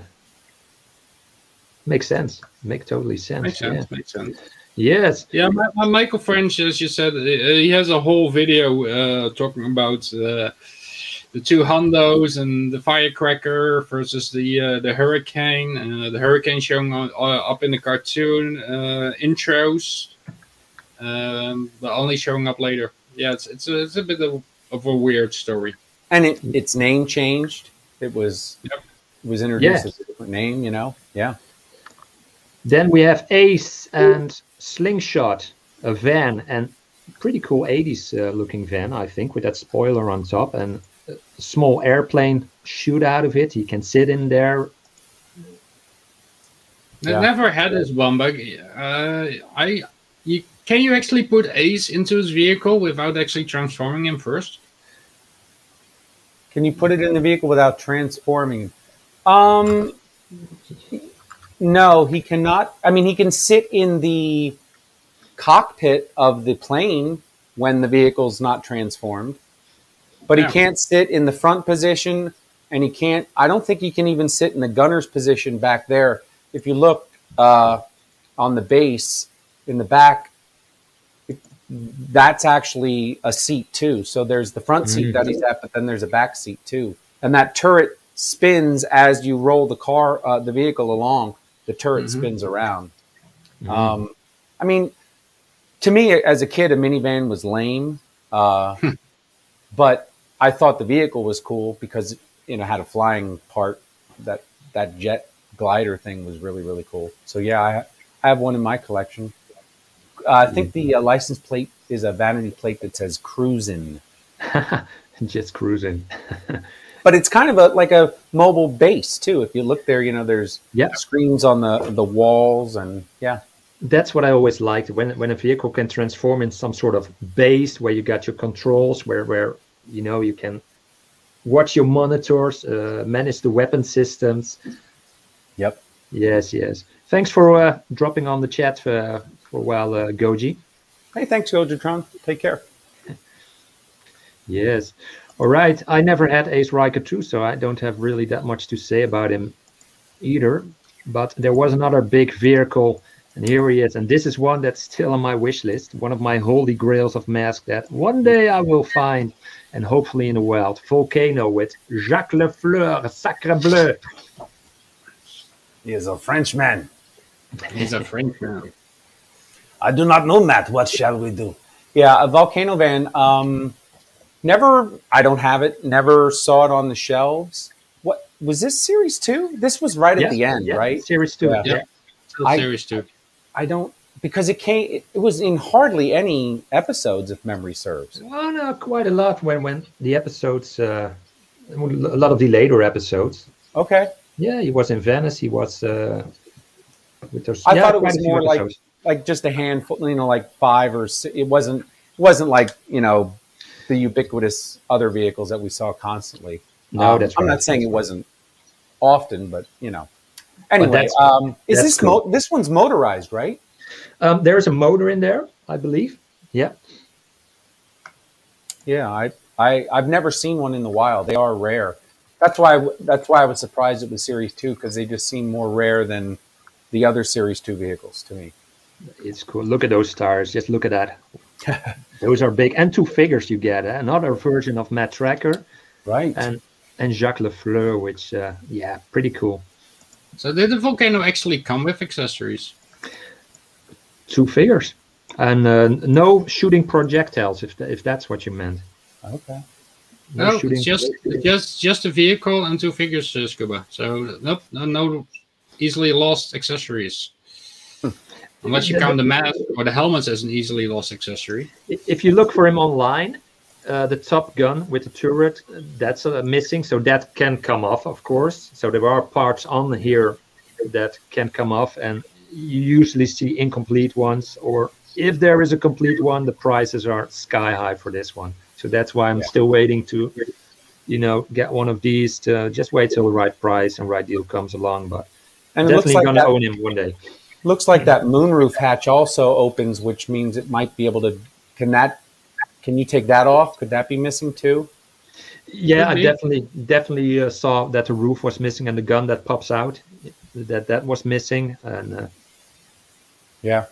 Makes sense. Make totally sense. Makes sense. Yeah. Makes sense. Yes. Yeah. My, my Michael French, as you said, he has a whole video uh, talking about uh, the two Hondos and the Firecracker versus the uh, the Hurricane, uh, the Hurricane showing on, uh, up in the cartoon uh, intros, um, but only showing up later. Yeah, it's it's a, it's a bit of, of a weird story. And it, its name changed. It was yep. it was introduced yeah. as a different name, you know. Yeah. Then we have Ace and Slingshot, a van, and pretty cool eighties uh, looking van, I think, with that spoiler on top and a small airplane shoot out of it. He can sit in there. I yeah. never had this one, but uh, I you, can you actually put Ace into his vehicle without actually transforming him first? Can you put it in the vehicle without transforming? Um, no, he cannot. I mean, he can sit in the cockpit of the plane when the vehicle's not transformed. But he can't sit in the front position, and he can't. I don't think he can even sit in the gunner's position back there. If you look uh, on the base in the back, it, that's actually a seat too. So there's the front seat mm-hmm. that he's at, but then there's a back seat too. And that turret spins as you roll the car, uh, the vehicle along. The turret mm-hmm. spins around. Mm-hmm. Um, I mean, to me as a kid, a minivan was lame, uh, but I thought the vehicle was cool because you know had a flying part. That that jet glider thing was really really cool. So yeah, I, I have one in my collection. Uh, I think the uh, license plate is a vanity plate that says "cruising," just cruising. But it's kind of a like a mobile base too. If you look there, you know there's yeah. screens on the the walls and yeah. That's what I always liked when when a vehicle can transform in some sort of base where you got your controls, where where you know, you can watch your monitors, uh, manage the weapon systems. Yep. Yes, yes. Thanks for uh, dropping on the chat for, for a while, uh, Goji. Hey, thanks, Gojitron. Take care. Yes. All right. I never had Ace Riker two, so I don't have really that much to say about him either. But there was another big vehicle, and here he is. And this is one that's still on my wish list, one of my holy grails of M A S K that one day I will find, and hopefully in the wild. Volcano with Jacques Lefleur, Sacre Bleu. He is a Frenchman. He's a Frenchman. I do not know, Matt. What shall we do? Yeah, a Volcano van. Um, never, I don't have it. Never saw it on the shelves. What was this series two? This was right yeah, at the end, yeah. right? Series two. Yeah, yeah. Still I, series two. I don't because it came. It, it was in hardly any episodes, if memory serves. Well, no, quite a lot when when the episodes, uh, a lot of the later episodes. Okay. Yeah, he was in Venice. He was. Uh, with those, I yeah, thought it was more like like just a handful, you know, like five or six. It wasn't it wasn't like, you know, the ubiquitous other vehicles that we saw constantly. No, um, that's I'm right. not saying that's it wasn't right. often, but you know. Anyway, well, um, is this cool. mo this one's motorized, right? Um, there is a motor in there, I believe. Yeah. Yeah, I I I've never seen one in the wild. They are rare. That's why. That's why I was surprised it was Series Two, because they just seem more rare than the other Series Two vehicles to me. It's cool. Look at those tires. Just look at that. Those are big. And two figures you get. Eh? Another version of Matt Tracker, right? And and Jacques Lefleur, which uh, yeah, pretty cool. So did the Volcano actually come with accessories? Two figures, and uh, no shooting projectiles. If th if that's what you meant. Okay. No, no it's just just just a vehicle and two figures, uh, Scuba. So nope, no, no easily lost accessories, unless you count the mask or the helmets as an easily lost accessory. If you look for him online, uh, the top gun with the turret, that's uh, missing, so that can come off, of course. So there are parts on here that can come off, and you usually see incomplete ones, or if there is a complete one, the prices are sky high for this one. So that's why I'm yeah. still waiting to, you know, get one of these. To just wait till the right price and right deal comes along. But and I'm definitely like going to own him one day. Looks like that moonroof hatch also opens, which means it might be able to. Can that? Can you take that off? Could that be missing too? Yeah, I definitely definitely uh, saw that the roof was missing and the gun that pops out, that that was missing. And uh, yeah,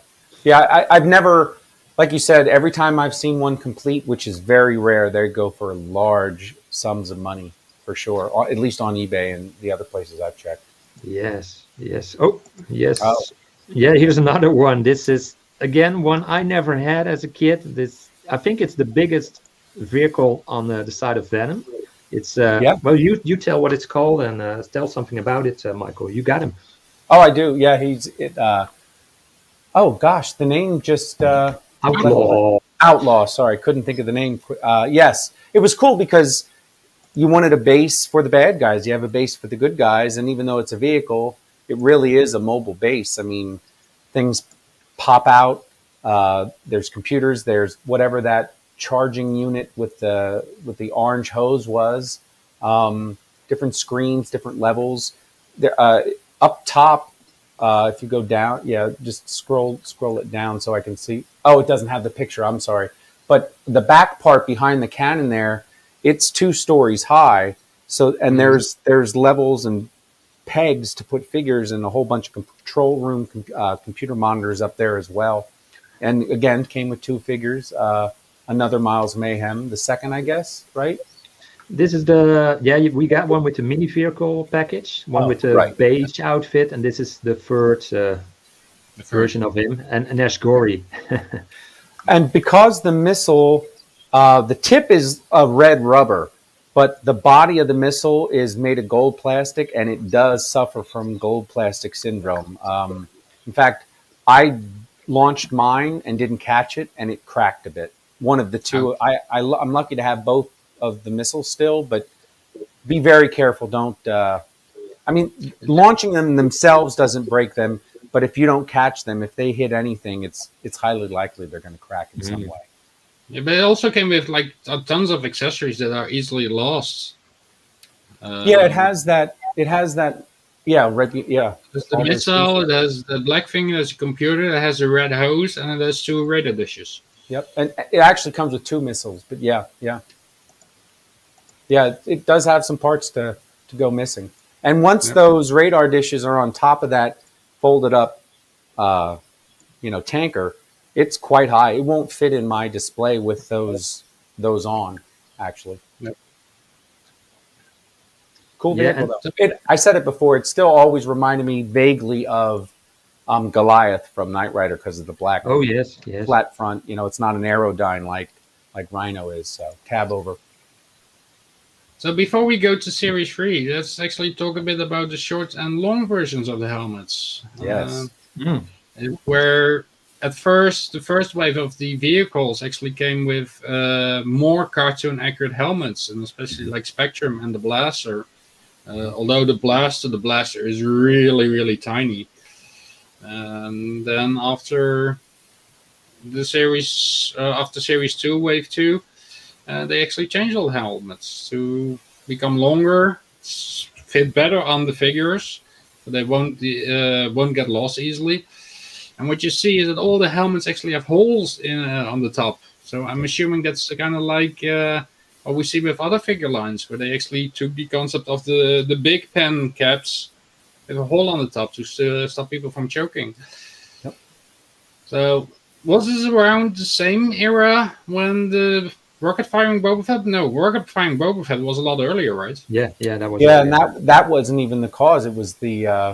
yeah, I, I've never. Like you said, every time I've seen one complete, which is very rare, they go for large sums of money for sure, or at least on eBay and the other places I've checked. Yes, yes. Oh, yes. Oh. Yeah, here's another one. This is, again, one I never had as a kid. This, I think it's the biggest vehicle on the, the side of Venom. It's, uh, yeah. well, you, you tell what it's called and uh, tell something about it, uh, Michael. You got him. Oh, I do. Yeah, he's, it, uh, oh gosh, the name just... Uh, Outlaw. Outlaw, sorry. Couldn't think of the name. Uh, yes. It was cool because you wanted a base for the bad guys. You have a base for the good guys. And even though it's a vehicle, it really is a mobile base. I mean, things pop out. Uh, there's computers. There's whatever that charging unit with the, with the orange hose was. Um, different screens, different levels. There, uh, up top. Uh, if you go down, yeah, just scroll scroll it down so I can see. Oh, it doesn't have the picture. I'm sorry. But the back part behind the cannon there, it's two stories high. So and there's there's levels and pegs to put figures and a whole bunch of control room com uh, computer monitors up there as well. And again, came with two figures. Uh, another Miles Mayhem, the second, I guess, right? This is the, yeah, we got one with the mini vehicle package, one oh, with the right. beige outfit, and this is the third, uh, the third version of him, and Anesh Gori. And because the missile, uh, the tip is a red rubber, but the body of the missile is made of gold plastic, and it does suffer from gold plastic syndrome. Um, in fact, I launched mine and didn't catch it, and it cracked a bit. One of the two, I, I, I'm lucky to have both of the missile still, but be very careful. Don't, uh, I mean, launching them themselves doesn't break them, but if you don't catch them, if they hit anything, it's, it's highly likely they're going to crack in mm-hmm. some way. Yeah, but it also came with like tons of accessories that are easily lost. Uh, yeah, it has that. It has that. Yeah, red. Yeah. There's the missile. There's the black thing. There's a computer. It has a red hose, and there's two radar dishes. Yep, and it actually comes with two missiles. But yeah, yeah, yeah. It does have some parts to to go missing. And once yep. those radar dishes are on top of that folded up, uh, you know, tanker, it's quite high. It won't fit in my display with those those on, actually. Yep. Cool vehicle, yeah, though. It, I said it before. It still always reminded me vaguely of um, Goliath from Knight Rider because of the black. Oh, yes, yes. Flat front. You know, it's not an aerodyne like, like Rhino is. So cab over. So before we go to Series three, let's actually talk a bit about the short and long versions of the helmets. Yes. Uh, mm. Where at first, the first wave of the vehicles actually came with uh, more cartoon-accurate helmets, and especially like Spectrum and the Blaster. Uh, although the blaster, the blaster is really, really tiny. And then after the series, uh, after series two, wave two, uh, they actually changed all helmets to become longer, fit better on the figures, so they won't the uh, won't get lost easily. And what you see is that all the helmets actually have holes in uh, on the top. So I'm assuming that's kind of like. Uh, Or we see with other figure lines where they actually took the concept of the the big pen caps with a hole on the top to uh, stop people from choking. Yep. So was this around the same era when the rocket firing Boba Fett? No, rocket firing Boba Fett was a lot earlier, right? Yeah, yeah, that was. Yeah, and that that wasn't even the cause. It was the uh,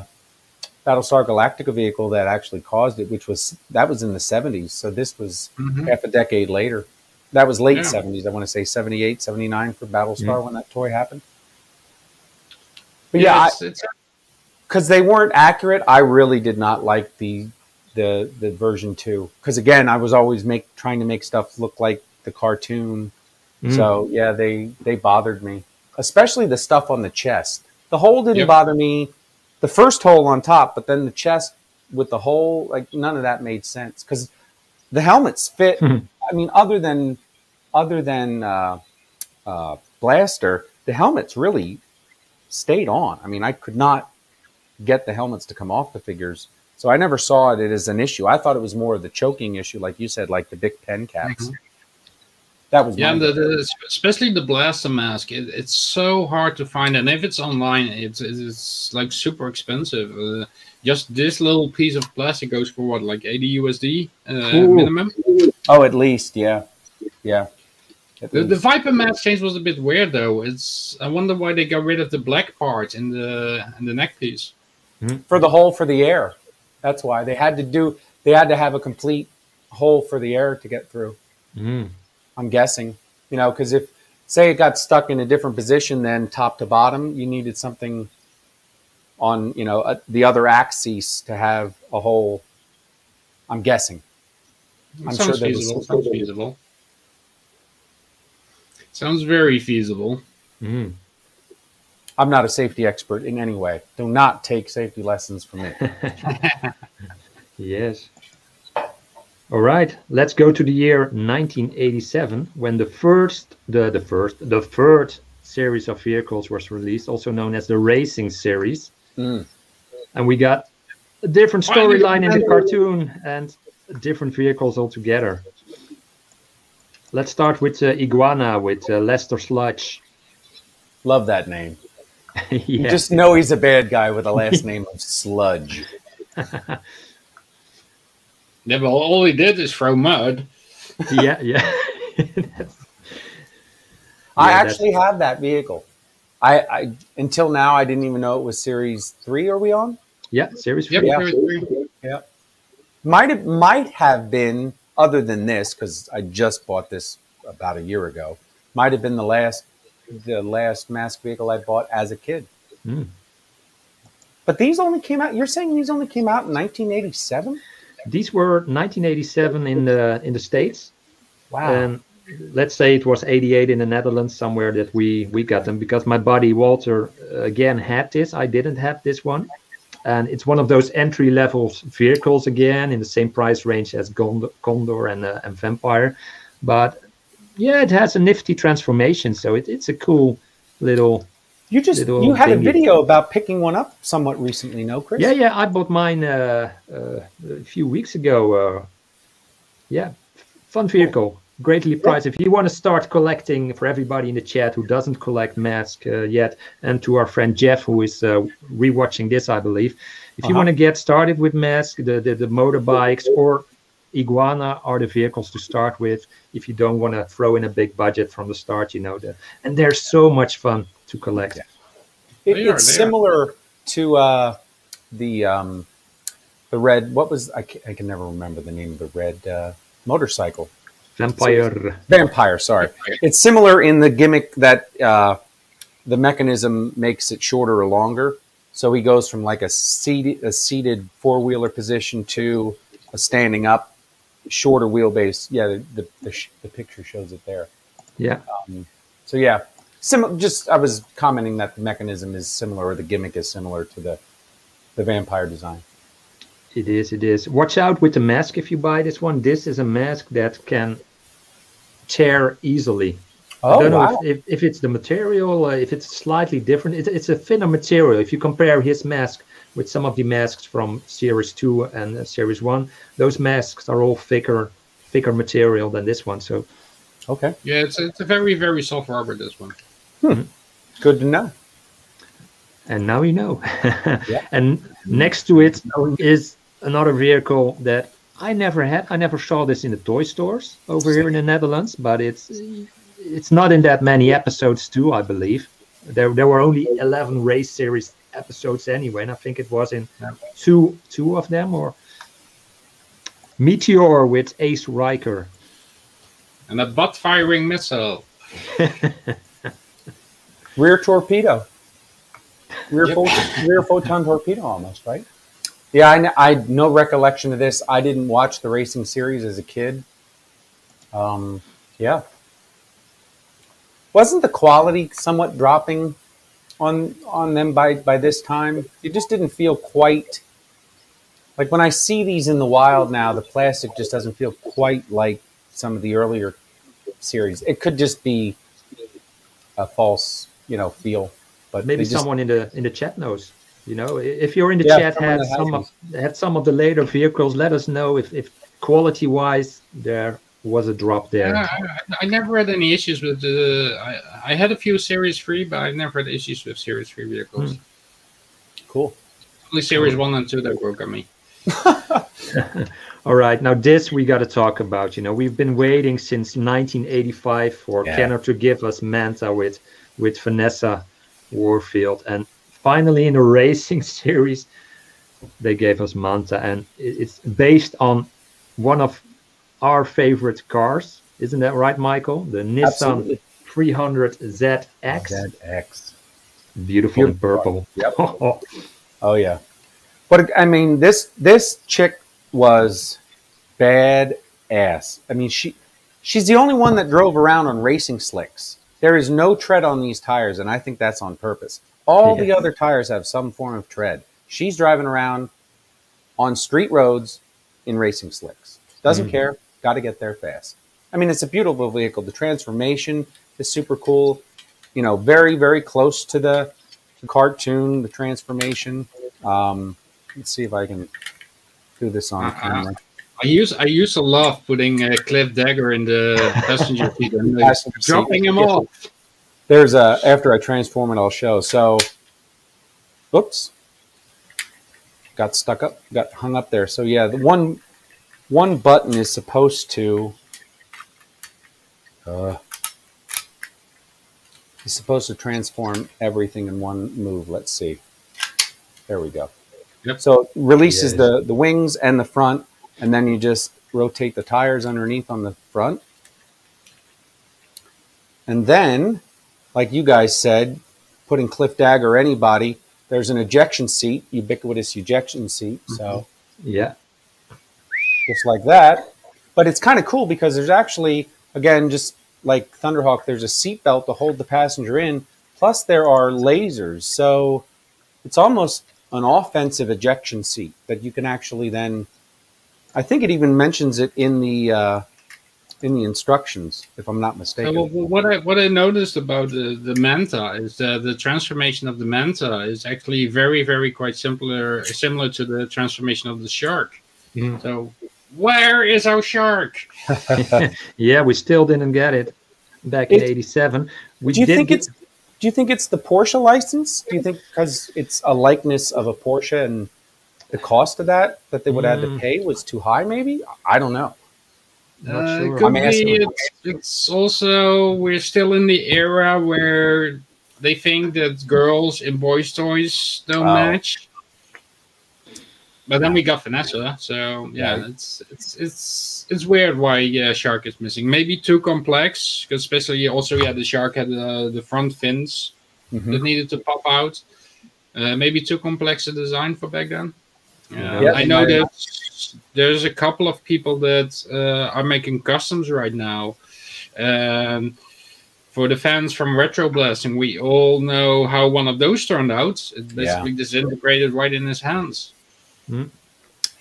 Battlestar Galactica vehicle that actually caused it, which was that was in the seventies. So this was mm-hmm. half a decade later. That was late yeah. seventies. I want to say seventy-eight, seventy-nine for Battlestar mm-hmm. when that toy happened. But yeah, because yeah, they weren't accurate, I really did not like the the the version two. Because again, I was always make trying to make stuff look like the cartoon. Mm-hmm. So yeah, they they bothered me, especially the stuff on the chest. The hole didn't yep. bother me. The first hole on top, but then the chest with the hole, like none of that made sense because the helmets fit. Mm-hmm. I mean, other than other than uh, uh, Blaster, the helmets really stayed on. I mean, I could not get the helmets to come off the figures, so I never saw it as an issue. I thought it was more of the choking issue, like you said, like the big pen caps. Mm-hmm. That was yeah, the, the, especially the Blaster mask. It, it's so hard to find, and if it's online, it's it's like super expensive. Uh, Just this little piece of plastic goes for what, like eighty U S D uh, minimum? Oh, at least, yeah, yeah. The, the Viper mask change was a bit weird, though. It's I wonder why they got rid of the black part in the in the neck piece mm-hmm. for the hole for the air. That's why they had to do. They had to have a complete hole for the air to get through. Mm. I'm guessing, you know, because if say it got stuck in a different position than top to bottom, you needed something on, you know, uh, the other axis to have a hole. I'm guessing. I'm sure that feasible. Sounds feasible. Sounds very feasible. Mm. I'm not a safety expert in any way. Do not take safety lessons from me. Yes. All right. Let's go to the year nineteen eighty-seven when the first, the the first, the third series of vehicles was released, also known as the Racing series. Mm. And we got a different storyline in the cartoon and different vehicles altogether. Let's start with uh, Iguana with uh, Lester Sludge. Love that name. Yeah. You just know he's a bad guy with a last name of Sludge. Yeah, but all he did is throw mud. Yeah, yeah. I yeah, actually have that vehicle. I, I until now I didn't even know it was series three. Are we on? Yeah, series three. Yeah, series three. Yeah. Might have, might have been other than this because I just bought this about a year ago. Might have been the last the last mask vehicle I bought as a kid. Mm. But these only came out. You're saying these only came out in nineteen eighty-seven? These were nineteen eighty-seven in the in the States. Wow. Um, let's say it was eighty-eight in the Netherlands somewhere that we we got them because my buddy Walter again had this. I didn't have this one, and it's one of those entry level vehicles again in the same price range as Condor and uh, and Vampire, but yeah, it has a nifty transformation, so it, it's a cool little. You just you had thingy. a video about picking one up somewhat recently, no, Chris? Yeah, yeah, I bought mine uh, uh, a few weeks ago. Uh, yeah, fun vehicle, cool. Greatly priced. Yeah. If you want to start collecting, for everybody in the chat who doesn't collect M A S K uh, yet, and to our friend Jeff who is uh, rewatching this, I believe, if uh-huh. you want to get started with M A S K, the the, the motorbikes yeah. or Iguana are the vehicles to start with if you don't want to throw in a big budget from the start, you know that. And they're so much fun to collect. It, it's similar to uh, the um, the red. What was I can, I can never remember the name of the red uh, motorcycle. Vampire. Vampire. Sorry, it's similar in the gimmick that uh, the mechanism makes it shorter or longer. So he goes from like a seated a seated four wheeler position to a standing up. Shorter wheelbase, yeah. The the, the, sh the picture shows it there. Yeah. Um, so yeah, sim just I was commenting that the mechanism is similar, or the gimmick is similar to the the vampire design. It is. It is. Watch out with the M A S K if you buy this one. This is a M A S K that can tear easily. Oh, I don't know wow. if, if if it's the material, uh, if it's slightly different. It, it's a thinner material. If you compare his M A S K with some of the M A S Ks from series two and uh, series one, those M A S Ks are all thicker, thicker material than this one. So, okay, yeah, it's it's a very very soft rubber. This one, hmm. good to know. And now you know. yeah. And next to it is another vehicle that I never had. I never saw this in the toy stores over here in the Netherlands, but it's it's not in that many episodes too, I believe. There there were only eleven race series episodes anyway, and I think it was in two two of them. Or Meteor with Ace Riker and a butt firing missile. Rear torpedo, rear, yep. photon, rear photon torpedo almost, right? Yeah, I, I no recollection of this. I didn't watch the racing series as a kid. Um yeah, wasn't the quality somewhat dropping on on them by by this time? It just didn't feel quite like, when I see these in the wild now, the plastic just doesn't feel quite like some of the earlier series. It could just be a false, you know, feel, but maybe just, someone in the in the chat knows, you know, if you're in the yeah, chat had some of, had some of the later vehicles, let us know if, if quality wise there was a drop there. Yeah, I, I never had any issues with the. I, I had a few series three, but I never had issues with series three vehicles. Mm. Cool. Only series cool. one and two that broke on me. All right, now this we got to talk about. You know, we've been waiting since nineteen eighty-five for yeah. Kenner to give us Manta with with Vanessa Warfield, and finally in a racing series they gave us Manta, and it's based on one of our favorite cars, isn't that right, Michael? The Nissan three hundred Z X. Z X, beautiful in purple. Yep. Oh yeah, but I mean, this this chick was bad ass. I mean, she she's the only one that drove around on racing slicks. There is no tread on these tires, and I think that's on purpose. All yeah. the other tires have some form of tread. She's driving around on street roads in racing slicks. Doesn't mm-hmm. care. Got to get there fast. I mean, it's a beautiful vehicle. The transformation is super cool. You know, very, very close to the, the cartoon, the transformation. Um, let's see if I can do this on uh, camera. I used, I used to love putting uh, Cliff Dagger in the passenger seat and uh, dropping him off. There's a, after I transform it, I'll show. So, oops. Got stuck up, got hung up there. So, yeah, the one... One button is supposed to uh, is supposed to transform everything in one move. Let's see. There we go. Yep. So it releases yes. the, the wings and the front, and then you just rotate the tires underneath on the front. And then, like you guys said, putting Cliff Dagger or anybody, there's an ejection seat, ubiquitous ejection seat. Mm-hmm. So yeah. Just like that. But it's kind of cool because there's actually, again, just like Thunderhawk, there's a seatbelt to hold the passenger in. Plus there are lasers. So it's almost an offensive ejection seat that you can actually then, I think it even mentions it in the, uh, in the instructions, if I'm not mistaken. So what I what I noticed about the, the Manta is that the transformation of the Manta is actually very, very quite similar similar to the transformation of the shark. Mm. So where is our shark? Yeah, we still didn't get it back in eighty-seven. We do you think it's do you think it's the Porsche license? Do you think because it's a likeness of a Porsche and the cost of that that they would mm. have to pay was too high, maybe? I don't know. Uh, sure. Could be, it's, it's also we're still in the era where they think that girls and boys' toys don't wow. match. But then we got Vanessa, so yeah, yeah. it's it's it's it's weird why yeah, shark is missing. Maybe too complex, because especially also yeah, the shark had uh, the front fins mm-hmm. that needed to pop out. Uh, maybe too complex a design for back then. Uh, yeah, I know that. There's a couple of people that uh, are making customs right now. Um, for the fans from Retro Blasting, we all know how one of those turned out. It basically yeah. disintegrated right in his hands. Mm-hmm.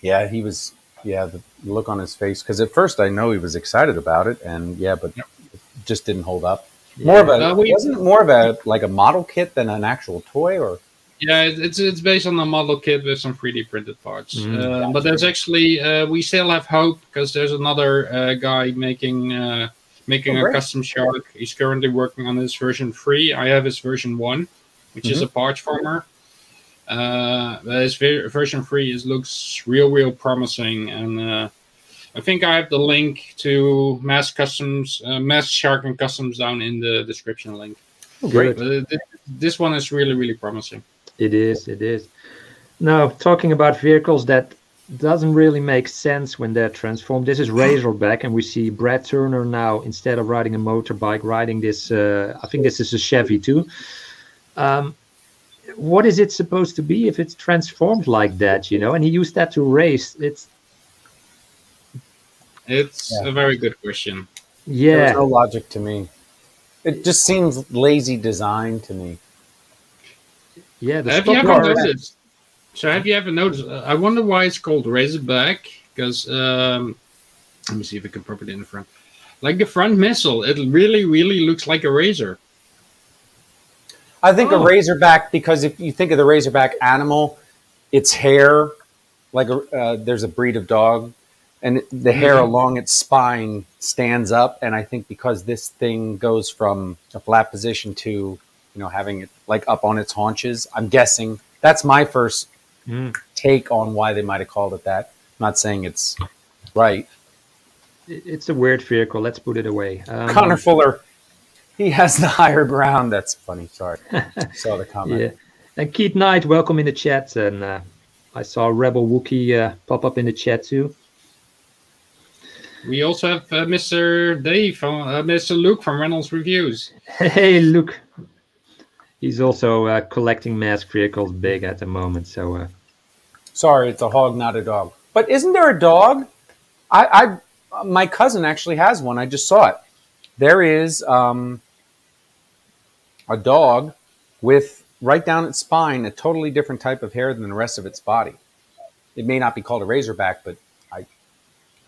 Yeah, he was, yeah, the look on his face. Because at first I know he was excited about it, and yeah, but yep. it just didn't hold up. Yeah. More of a, uh, we, wasn't it more of a, like a model kit than an actual toy, or? Yeah, it's it's based on a model kit with some three D printed parts. Mm-hmm. uh, but there's actually uh, we still have hope because there's another uh, guy making uh, making oh, a custom shark. He's currently working on his version three. I have his version one, which mm-hmm. is a parts farmer. Uh, but his ver version three is looks real, real promising, and uh, I think I have the link to Mass Customs, uh, Mass Shark and Customs down in the description link. Oh, great. But, uh, th this one is really, really promising. It is, it is. Now, talking about vehicles, that doesn't really make sense when they're transformed. This is Razorback, and we see Brad Turner now, instead of riding a motorbike, riding this, uh, I think this is a Chevy too. Um, what is it supposed to be if it's transformed like that, you know? And he used that to race. It's, it's yeah. a very good question. Yeah. There's no logic to me. It just seems lazy design to me. Yeah, the have you ever noticed, so have you ever noticed? Uh, I wonder why it's called Razorback. Because um, let me see if I can pop it in the front. Like the front missile, it really, really looks like a razor. I think oh. a Razorback because if you think of the Razorback animal, its hair, like a, uh, there's a breed of dog, and the hair mm-hmm. along its spine stands up. And I think because this thing goes from a flat position to you know, having it like up on its haunches. I'm guessing that's my first mm. take on why they might have called it that. I'm not saying it's right. It's a weird vehicle. Let's put it away. Um, Connor Fuller, he has the higher ground. That's funny. Sorry, I saw the comment. Yeah. And Keith Knight, welcome in the chat. And uh, I saw Rebel Wookiee uh, pop up in the chat too. We also have uh, Mister Dave, uh, Mister Luke from Reynolds Reviews. Hey, Luke. He's also uh, collecting mask vehicles big at the moment. So, uh... sorry, it's a hog, not a dog. But isn't there a dog? I, I my cousin actually has one. I just saw it. There is um, a dog with right down its spine a totally different type of hair than the rest of its body. It may not be called a Razorback, but I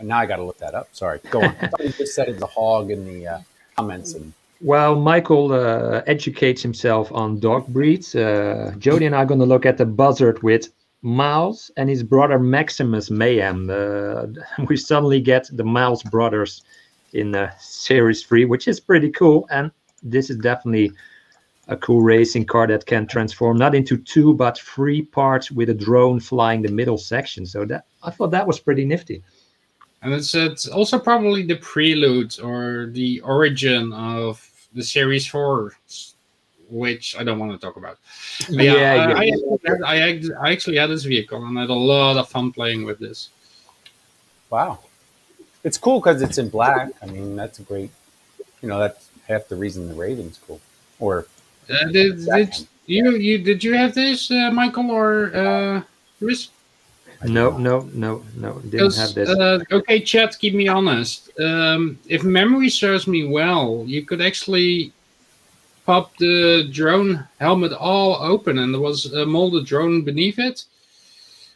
now I got to look that up. Sorry, go on. Somebody just said it's a hog in the uh, comments and. Well, Michael uh, educates himself on dog breeds. Uh, Jody and I are going to look at the buzzard with Miles and his brother Maximus Mayhem. Uh, we suddenly get the Miles brothers in uh, Series three, which is pretty cool. And this is definitely a cool racing car that can transform not into two, but three parts with a drone flying the middle section. So that I thought that was pretty nifty. And it's, it's also probably the prelude or the origin of the Series four, which I don't want to talk about. But yeah, yeah, I, yeah. I, I, I actually had this vehicle and I had a lot of fun playing with this. Wow. It's cool because it's in black. I mean, that's a great, you know, that's half the reason the Raven's cool. Or uh, did, did you you did you have this, uh, Michael, or uh, Chris? No, no, no, no, didn't have this. Uh, okay, chat, keep me honest. Um, if memory serves me well, you could actually pop the drone helmet all open and there was a molded drone beneath it.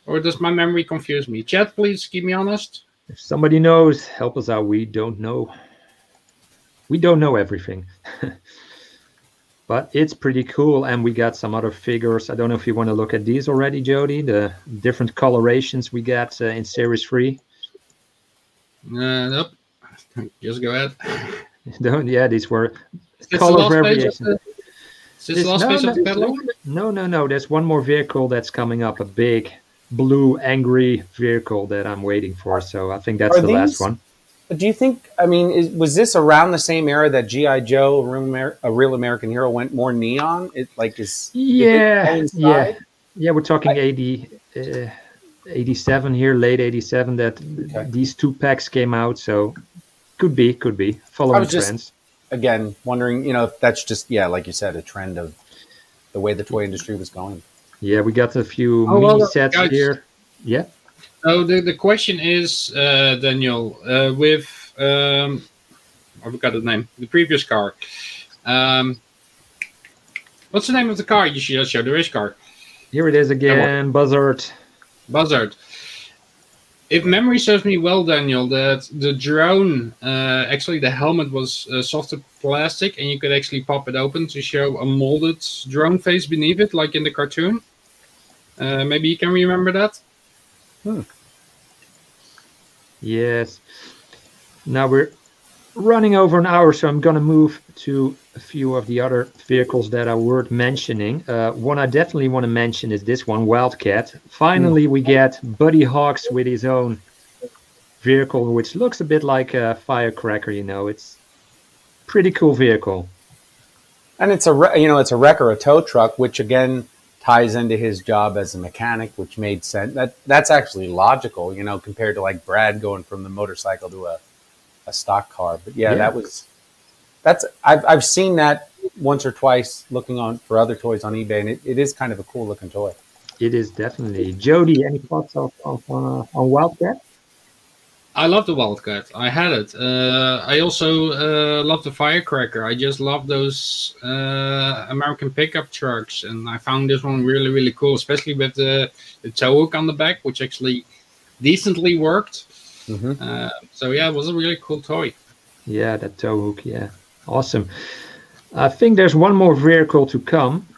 Or does my memory confuse me? Chat, please, keep me honest. If somebody knows, help us out. We don't know. We don't know everything. But it's pretty cool, and we got some other figures. I don't know if you want to look at these already, Jody, the different colorations we got uh, in Series three. Uh, nope. Just go ahead. Don't, yeah, these were it's color variations. The, is this the last page of the catalog? No, no, no. There's one more vehicle that's coming up, a big blue angry vehicle that I'm waiting for. So I think that's Are the these, last one. But do you think, I mean, is, was this around the same era that G I Joe, a real, Amer a real American Hero, went more neon? It like is yeah, is yeah, yeah. We're talking eighty, uh, eighty-seven here, late eighty-seven. That okay. These two packs came out, so could be, could be following trends. Just, again, wondering, you know, if that's just yeah, like you said, a trend of the way the toy industry was going. Yeah, we got a few oh, mini well, sets guys. here. Yeah. Oh, the, the question is, uh, Daniel, uh, with, um, I forgot the name, the previous car. Um, what's the name of the car you should show, the race car? Here it is again, oh, Buzzard. Buzzard. If memory serves me well, Daniel, that the drone, uh, actually the helmet was uh, softer plastic, and you could actually pop it open to show a molded drone face beneath it, like in the cartoon. Uh, maybe you can remember that? Hmm. Yes. Now we're running over an hour, so I'm going to move to a few of the other vehicles that are worth mentioning. Uh, one I definitely want to mention is this one, Wildcat. Finally, we get Buddy Hawks with his own vehicle, which looks a bit like a Firecracker. You know, it's pretty cool vehicle. And it's a you know it's a wrecker, a tow truck, which again ties into his job as a mechanic, which made sense. That that's actually logical, you know, compared to like Brad going from the motorcycle to a, a stock car. But yeah, yeah, that was that's I've I've seen that once or twice looking on for other toys on eBay, and it, it is kind of a cool looking toy. It is definitely. Jody, any thoughts on on, on Wildcat? I love the Wildcat. I had it. Uh, I also uh, love the Firecracker. I just love those uh, American pickup trucks, and I found this one really, really cool, especially with the, the tow hook on the back, which actually decently worked. Mm-hmm. uh, so yeah, it was a really cool toy. Yeah, that tow hook. Yeah, awesome. I think there's one more vehicle to come.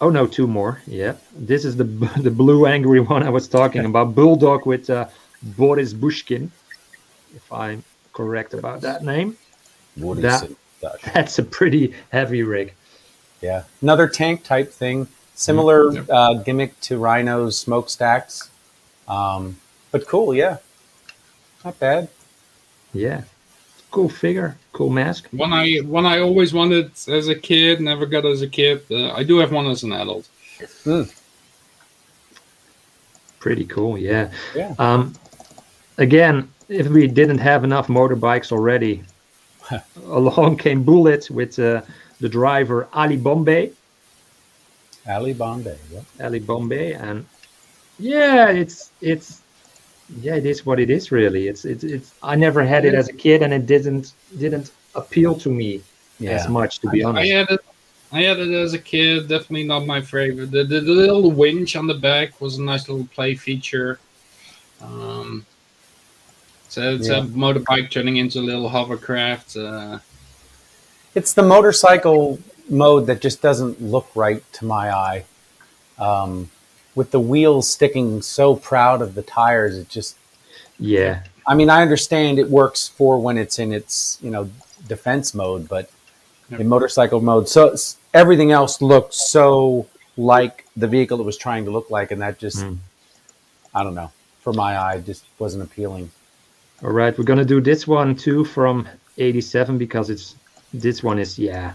Oh no, two more. Yeah, this is the the blue angry one I was talking about. Bulldog with. Uh, Boris Bushkin, if I'm correct about that name. That, that's a pretty heavy rig. Yeah, another tank type thing, similar mm-hmm. uh, gimmick to Rhino's smokestacks, um, but cool. Yeah, not bad. Yeah, cool figure, cool mask. One I one I always wanted as a kid, never got as a kid. Uh, I do have one as an adult. Mm. Pretty cool, yeah. yeah. Um, again, if we didn't have enough motorbikes already, along came Bullet with uh, the driver Ali Bombay. Ali Bombay, yeah. Ali Bombay, and yeah, it's it's yeah, it is what it is, really. It's it's it's. I never had it as a kid, and it didn't didn't appeal to me yeah. as much, to be I, honest. I had it. I had it as a kid, definitely not my favorite. The, the, the little winch on the back was a nice little play feature. Um, so it's yeah. a motorbike turning into a little hovercraft. Uh, it's the motorcycle mode that just doesn't look right to my eye. Um, with the wheels sticking so proud of the tires, it just... Yeah. I mean, I understand it works for when it's in its, you know, defense mode, but in motorcycle mode. So everything else looked so like the vehicle it was trying to look like, and that just, mm. I don't know, for my eye, just wasn't appealing. All right, we're going to do this one too from eighty-seven, because it's this one is, yeah,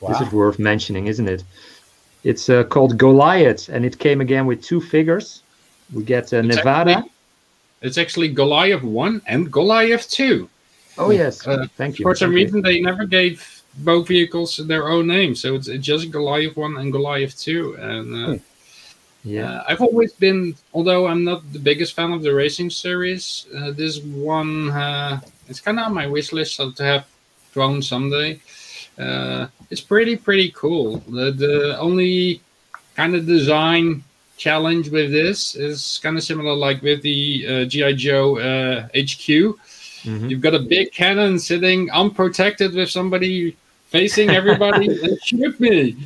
wow. This is worth mentioning, isn't it? It's uh, called Goliath, and it came again with two figures. We get uh, it's Nevada. Actually, it's actually Goliath one and Goliath two. Oh, yes. Uh, Thank you. For some okay. reason, they never gave both vehicles their own name, so it's just Goliath one and Goliath two. And uh, yeah, uh, I've always been, although I'm not the biggest fan of the racing series, uh, this one uh, it's kind of on my wish list to have drawn someday. Uh, it's pretty pretty cool. The, the only kind of design challenge with this is kind of similar, like with the uh, G I Joe uh, H Q. Mm-hmm. You've got a big cannon sitting unprotected with somebody facing everybody and shoot me.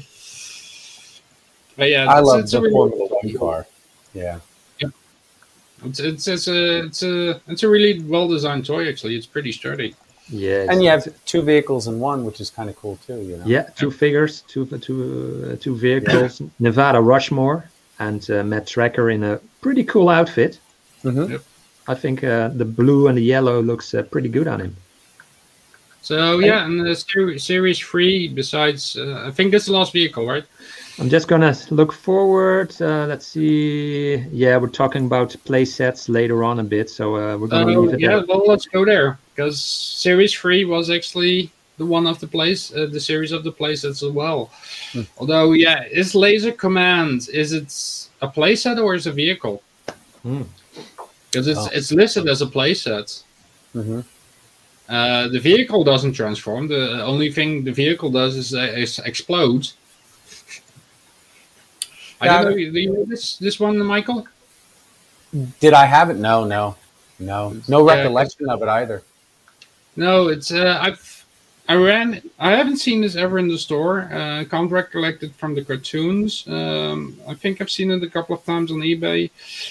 But yeah, I love the really Formula One car. Yeah. yeah. It's it's it's a it's a it's a really well designed toy actually. It's pretty sturdy. Yeah. And you have two vehicles in one, which is kind of cool too, you know. Yeah, two figures, two two uh, two vehicles. Yeah. Nevada Rushmore and uh, Matt Tracker in a pretty cool outfit. Mm-hmm. Yep. I think uh, the blue and the yellow looks uh, pretty good on him. So yeah, and the ser series three. Besides, uh, I think that's the last vehicle, right? I'm just gonna look forward. Uh, let's see. Yeah, we're talking about play sets later on a bit, so uh, we're gonna uh, leave it yeah, there. Well, let's go there because series three was actually the one of the plays, uh, the series of the play sets as well. Hmm. Although, yeah, is Laser Command, is it a play set or is it a vehicle? Hmm. Because it's, oh. it's listed as a playset. Mm-hmm. Uh, the vehicle doesn't transform. The only thing the vehicle does is, uh, is explode. I yeah, don't know. Do you know this, this one, Michael? Did I have it? No, no. No, no recollection uh, of it either. No, it's... Uh, I've, I ran... I haven't seen this ever in the store. Uh, can't recollect it from the cartoons. Um, I think I've seen it a couple of times on eBay.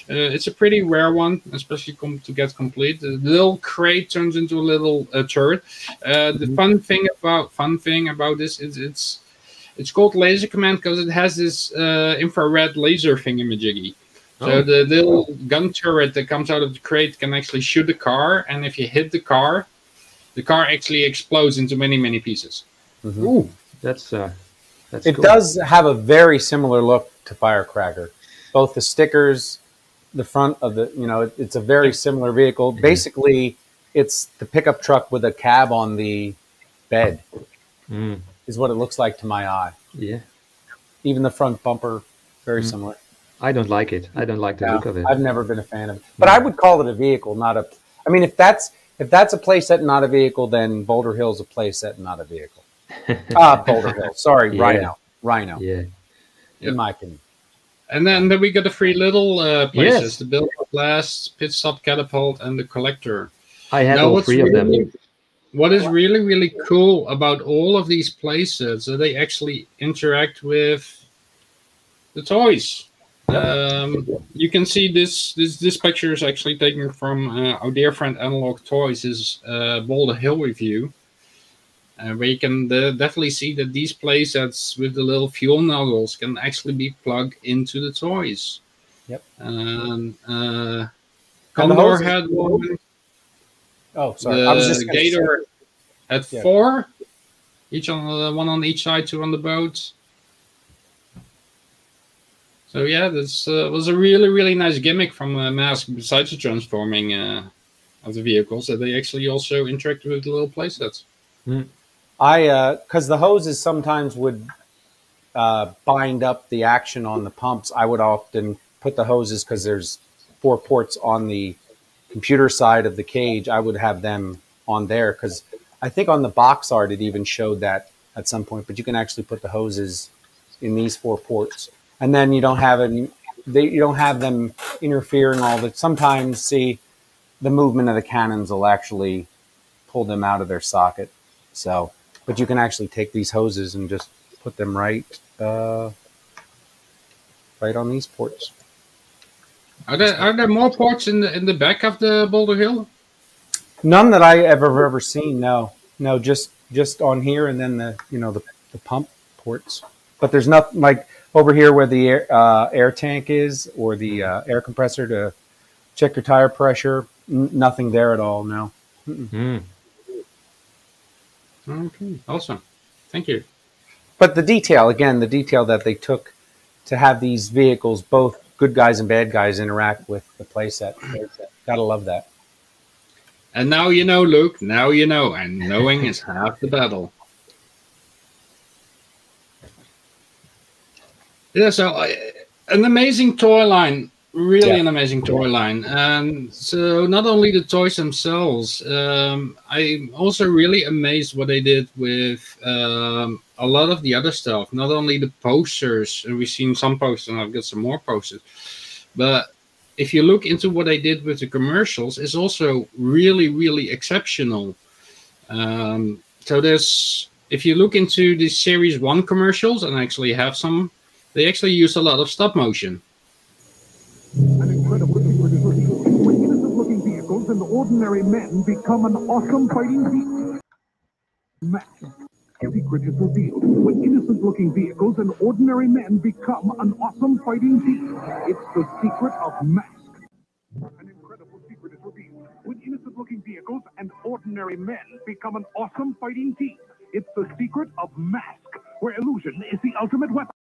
Uh, it's a pretty rare one, especially com to get complete. The little crate turns into a little uh, turret. Uh, the fun thing about fun thing about this is it's it's called Laser Command because it has this uh, infrared laser thingamajiggy. So oh. the little gun turret that comes out of the crate can actually shoot the car, and if you hit the car, the car actually explodes into many, many pieces. Mm-hmm. Ooh, that's uh, that's. It cool. does have a very similar look to Firecracker. Both the stickers, the front of the, you know, it, it's a very similar vehicle. Mm-hmm. Basically, it's the pickup truck with a cab on the bed. Mm. Is what it looks like to my eye. Yeah. Even the front bumper, very mm. similar. I don't like it. I don't like the no, look of it. I've never been a fan of it. But yeah. I would call it a vehicle, not a. I mean, if that's. If that's a playset and not a vehicle, then Boulder Hill is a playset and not a vehicle. Ah, uh, Boulder Hill. Sorry, yeah. Rhino. Rhino. Yeah. In yeah. my opinion. And then, then we got the three little uh, places. Yes. The Build Blast, Pit Stop Catapult, and the Collector. I had now, all three really, of them. What is really, really cool about all of these playsets that they actually interact with the toys. Um, you can see this, this this picture is actually taken from uh, our dear friend Analog Toys' uh, Boulder Hill review, uh, where you can uh, definitely see that these playsets with the little fuel nozzles can actually be plugged into the toys. Yep. Um, uh, Condor had one. Oh, sorry. I was just gonna say. Gator had four, each on the, one on each side, two on the boat. So yeah, this uh, was a really, really nice gimmick from uh, M A S K besides the transforming uh, of the vehicles, that they actually also interact with the little playsets. Mm. I, because uh, the hoses sometimes would uh, bind up the action on the pumps, I would often put the hoses, because there's four ports on the computer side of the cage, I would have them on there, because I think on the box art it even showed that at some point, but you can actually put the hoses in these four ports. And then you don't have it. They, you don't have them interfering all the. Sometimes, see, the movement of the cannons will actually pull them out of their socket. So, but you can actually take these hoses and just put them right, uh, right on these ports. Are there are there more ports in the in the back of the Boulder Hill? None that I ever ever seen. No, no, just just on here, and then the you know the the pump ports. But there's nothing like. Over here where the air, uh, air tank is, or the uh, air compressor to check your tire pressure, N nothing there at all, no. Mm -mm. Mm. Okay, awesome. Thank you. But the detail, again, the detail that they took to have these vehicles, both good guys and bad guys, interact with the playset. Playset. Gotta love that. And now you know, Luke, now you know, and knowing is half the battle. Yeah, so uh, an amazing toy line, really yeah. an amazing toy line. And so not only the toys themselves, um, I'm also really amazed what they did with um, a lot of the other stuff. Not only the posters, we've seen some posters, and I've got some more posters, but if you look into what I did with the commercials, it's also really, really exceptional. Um, so there's, if you look into the series one commercials, and I actually have some, they actually use a lot of stop motion. An incredible when innocent-looking vehicles and ordinary men become an awesome fighting beast. Massive secret is revealed when innocent-looking vehicles and ordinary men become an awesome fighting beast. It's the secret of M A S K. An incredible secret is revealed when innocent-looking vehicles and ordinary men become an awesome fighting team. It's the secret of M A S K, where illusion is the ultimate weapon.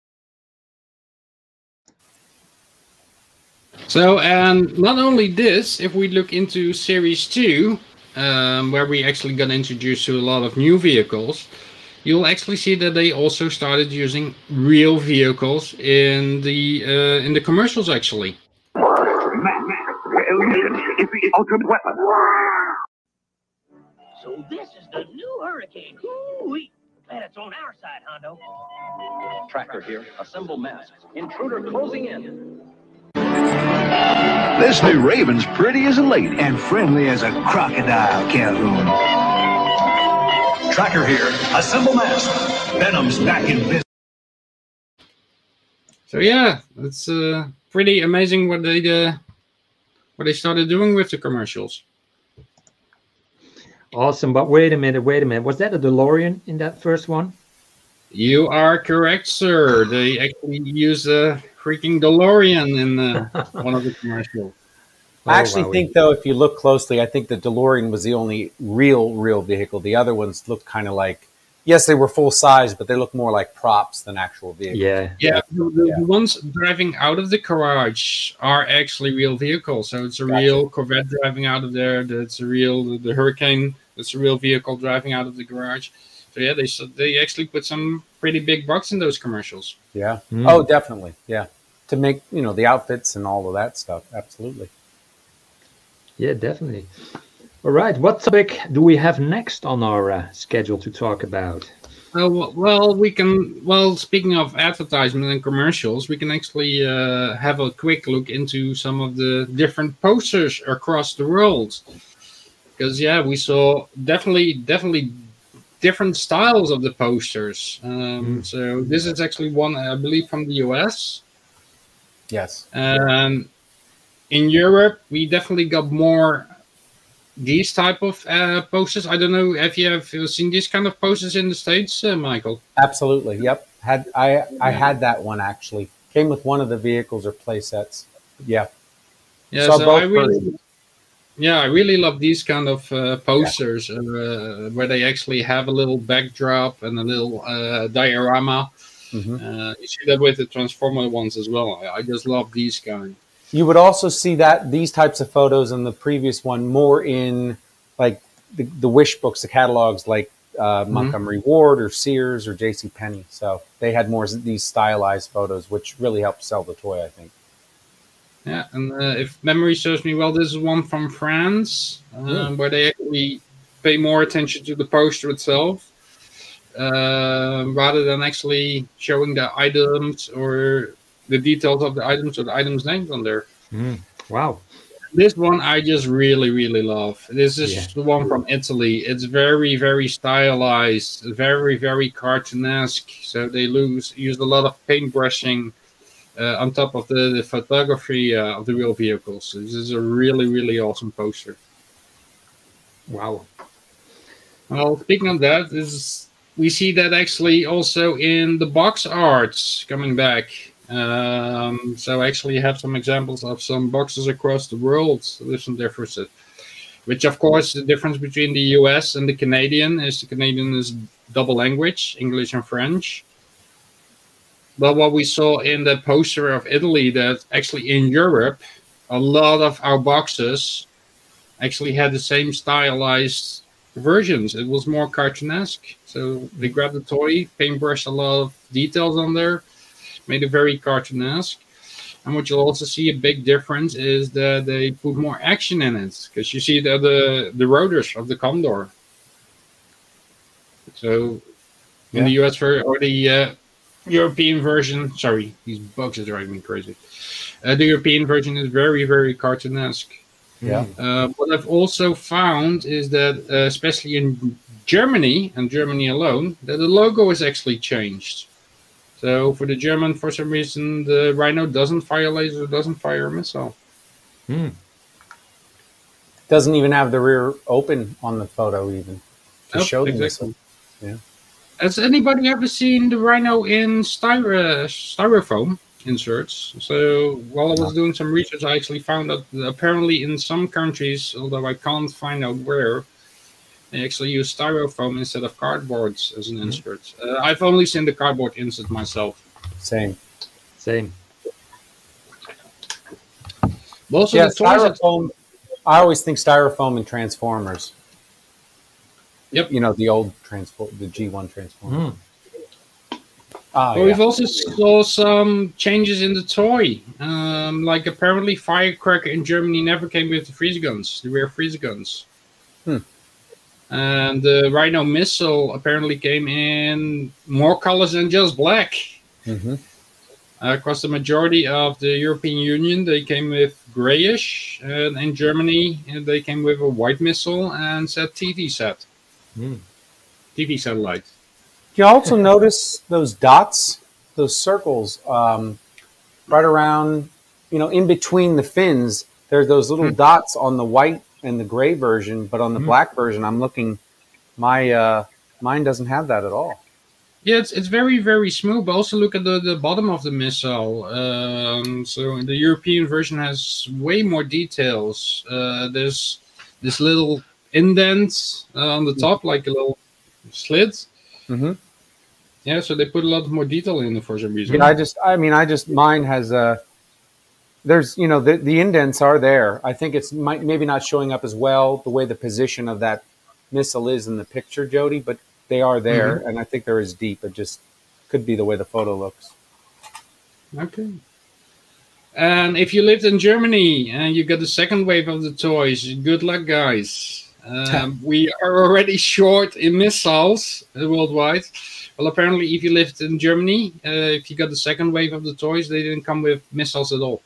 So, and not only this, if we look into series two, um, where we actually got introduced to a lot of new vehicles, you'll actually see that they also started using real vehicles in the uh, in the commercials, actually. Illusion is the ultimate weapon. So this is the new Hurricane. Ooh-wee. Glad it's on our side, Hondo. Tracker here. Assemble mask. Intruder closing in. This new Raven's pretty as a lady and friendly as a crocodile, Calhoun. Tracker here. Assemble mask. Venom's back in business. So yeah, it's uh, pretty amazing what they uh, what they started doing with the commercials. Awesome, but wait a minute, wait a minute. Was that a DeLorean in that first one? You are correct, sir. They actually use a freaking DeLorean in the, one of the commercials. I actually oh, wow. think, though, if you look closely, I think the DeLorean was the only real, real vehicle. The other ones looked kind of like, yes, they were full size, but they looked more like props than actual vehicles. Yeah, yeah. The, the yeah. ones driving out of the garage are actually real vehicles. So it's a gotcha. real Corvette driving out of there. That's a real the, the Hurricane. That's a real vehicle driving out of the garage. So yeah, they so they actually put some pretty big bucks in those commercials. Yeah. Mm. Oh, definitely. Yeah. To make you know the outfits and all of that stuff. Absolutely. Yeah, definitely. All right, what topic do we have next on our uh, schedule to talk about? Uh, well, we can, well, speaking of advertisement and commercials, we can actually uh, have a quick look into some of the different posters across the world. Because, yeah, we saw definitely, definitely different styles of the posters. Um, mm. So this is actually one, I believe, from the U S. Yes. Um, in Europe, we definitely got more... These type of uh, posters. I don't know if you have seen these kind of posters in the States, uh, Michael. Absolutely. Yep. Had I I had that one actually. Came with one of the vehicles or play sets. Yeah. Yeah. So so I really, yeah, I really love these kind of uh, posters yeah. uh, where they actually have a little backdrop and a little uh, diorama. Mm-hmm. uh, you see that with the Transformer ones as well. I, I just love these kind. You would also see that these types of photos in the previous one more in like the, the wish books, the catalogs like uh, mm-hmm. Montgomery Ward or Sears or J C Penney. So they had more of these stylized photos, which really helped sell the toy, I think. Yeah, and uh, if memory serves me well, this is one from France uh, mm-hmm. where they actually pay more attention to the poster itself uh, rather than actually showing the items or... the details of the items or the items names on there. Mm, wow. This one I just really, really love. This is yeah. the one from Italy. It's very, very stylized, very, very cartoonesque. So they lose, use a lot of paintbrushing uh, on top of the, the photography uh, of the real vehicles. So this is a really, really awesome poster. Wow. Well, speaking of that, this is, we see that actually also in the box arts coming back. Um, so I actually have some examples of some boxes across the world with some differences, which of course the difference between the U S and the Canadian is the Canadian is double language, English and French. But what we saw in the poster of Italy, that actually in Europe, a lot of our boxes actually had the same stylized versions. It was more cartoonesque. So they grabbed the toy, paintbrushed a lot of details on there. Made it very cartoonesque, and what you'll also see a big difference is that they put more action in it because you see the, the the rotors of the Condor. So yeah. in the U S version or the uh, European version, sorry, these bugs are driving me crazy. Uh, the European version is very, very cartoonesque. Yeah. Uh, what I've also found is that, uh, especially in Germany, and Germany alone, that the logo is actually changed. So for the German, for some reason, the Rhino doesn't fire laser, doesn't fire a missile. Hmm. Doesn't even have the rear open on the photo, even to oh, show the exactly. missile. Yeah. Has anybody ever seen the Rhino in styro styrofoam inserts? So while I was doing some research, I actually found that apparently in some countries, although I can't find out where, they actually use styrofoam instead of cardboards as an insert. Uh, I've only seen the cardboard insert myself. Same. Same. Most yeah, of the styrofoam, I always think styrofoam and Transformers. Yep. You know, the old transform, the G one Transformer. Mm. Ah, well, yeah. We've also saw some changes in the toy. Um, like apparently Firecracker in Germany never came with the freeze guns, the rear freeze guns. Hmm. And the Rhino missile apparently came in more colors than just black. Mm-hmm. Uh, across the majority of the European Union, they came with grayish. And in Germany, they came with a white missile and said T V set. Mm. T V satellite. You also notice those dots, those circles, um, right around, you know, in between the fins. There's those little mm. dots on the white and the gray version, but on the mm. black version, I'm looking. My uh, mine doesn't have that at all. Yeah, it's it's very very smooth. But also look at the the bottom of the missile. Um, so the European version has way more details. Uh, there's this little indent uh, on the top, like a little slit. Mm-hmm. Yeah, so they put a lot more detail in for some reason. Yeah, I just, I mean, I just, mine has a. There's, you know, the the indents are there. I think it's might maybe not showing up as well the way the position of that missile is in the picture, Jody, but they are there, mm-hmm. and I think they're as deep. It just could be the way the photo looks. Okay. And if you lived in Germany and you got the second wave of the toys, good luck, guys. Um, we are already short in missiles worldwide. Well, apparently, if you lived in Germany, uh, if you got the second wave of the toys, they didn't come with missiles at all.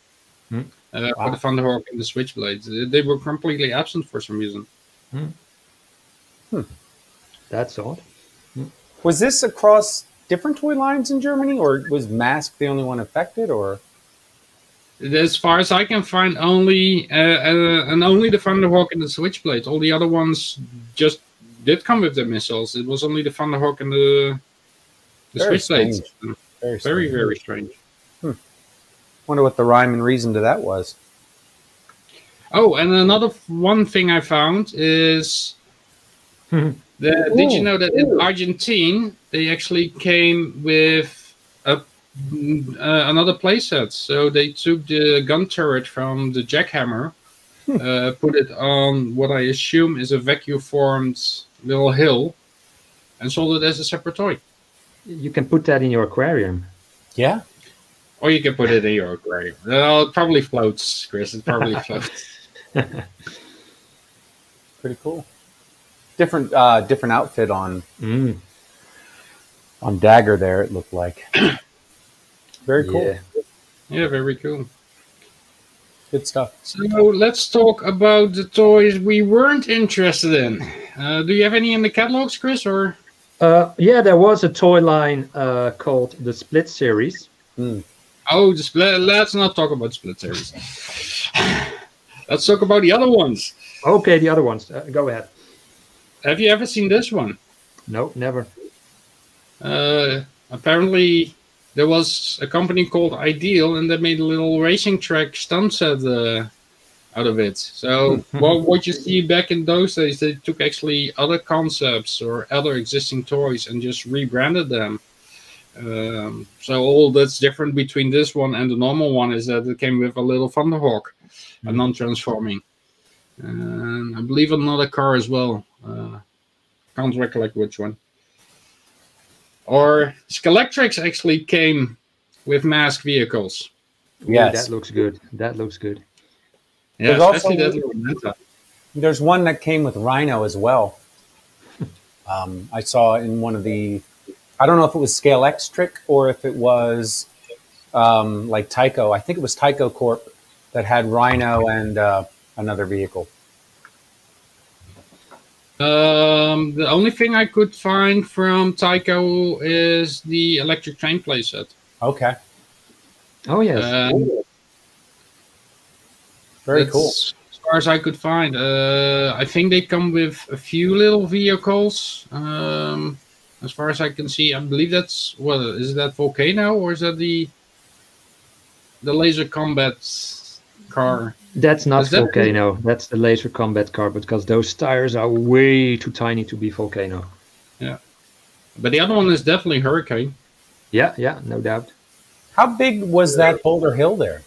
Hmm. Uh, wow. For the Thunderhawk and the Switchblade, they were completely absent for some reason. Hmm. Hmm. That's odd. Hmm. Was this across different toy lines in Germany, or was M A S K the only one affected, or? As far as I can find, only uh, uh, and only the Thunderhawk and the Switchblade. All the other ones just did come with the missiles. It was only the Thunderhawk and the, the very Switchblade. Strange. Very, very, very strange. Hmm. Wonder what the rhyme and reason to that was. Oh, and another one thing I found is that ooh, did you know that ooh. in Argentina they actually came with a Uh, another playset. So they took the gun turret from the Jackhammer, uh, put it on what I assume is a vacuum-formed little hill, and sold it as a separate toy. You can put that in your aquarium. Yeah. Or you can put it in your aquarium. No, it probably floats, Chris. It probably floats. Pretty cool. Different, uh, different outfit on mm. on Dagger. There, it looked like. Very cool. Yeah. yeah, very cool. Good stuff. So let's talk about the toys we weren't interested in. Uh, do you have any in the catalogs, Chris? Or uh, yeah, there was a toy line uh, called the Split series. Mm. Oh, the Split. Let's not talk about Split series. Let's talk about the other ones. Okay, the other ones. Uh, go ahead. Have you ever seen this one? No, never. Uh, apparently. There was a company called Ideal, and they made a little racing track stunt set uh, out of it. So what, what you see back in those days, they took actually other concepts or other existing toys and just rebranded them. Um, so all that's different between this one and the normal one is that it came with a little Thunderhawk, mm-hmm. a non-transforming. And I believe another car as well. Uh, can't recollect which one. Or Skalectrix actually came with M A S K vehicles. Yes. Ooh, that looks good. That looks good. Yeah, there's also that little Manta. There's one that came with Rhino as well. um, I saw in one of the, I don't know if it was Skalectrix or if it was um, like Tyco. I think it was Tyco Corp that had Rhino and uh, another vehicle. Um, the only thing I could find from Tyco is the electric train playset. Okay. Oh, yes. Um, cool. Very cool. As far as I could find. Uh, I think they come with a few little vehicles. Um, as far as I can see, I believe that's, well, is that Volcano or is that the the laser combat car? That's not that Volcano. It? That's the laser combat car, because those tires are way too tiny to be Volcano. Yeah. But the other one is definitely Hurricane. Yeah, yeah, no doubt. How big was that Boulder Hill there?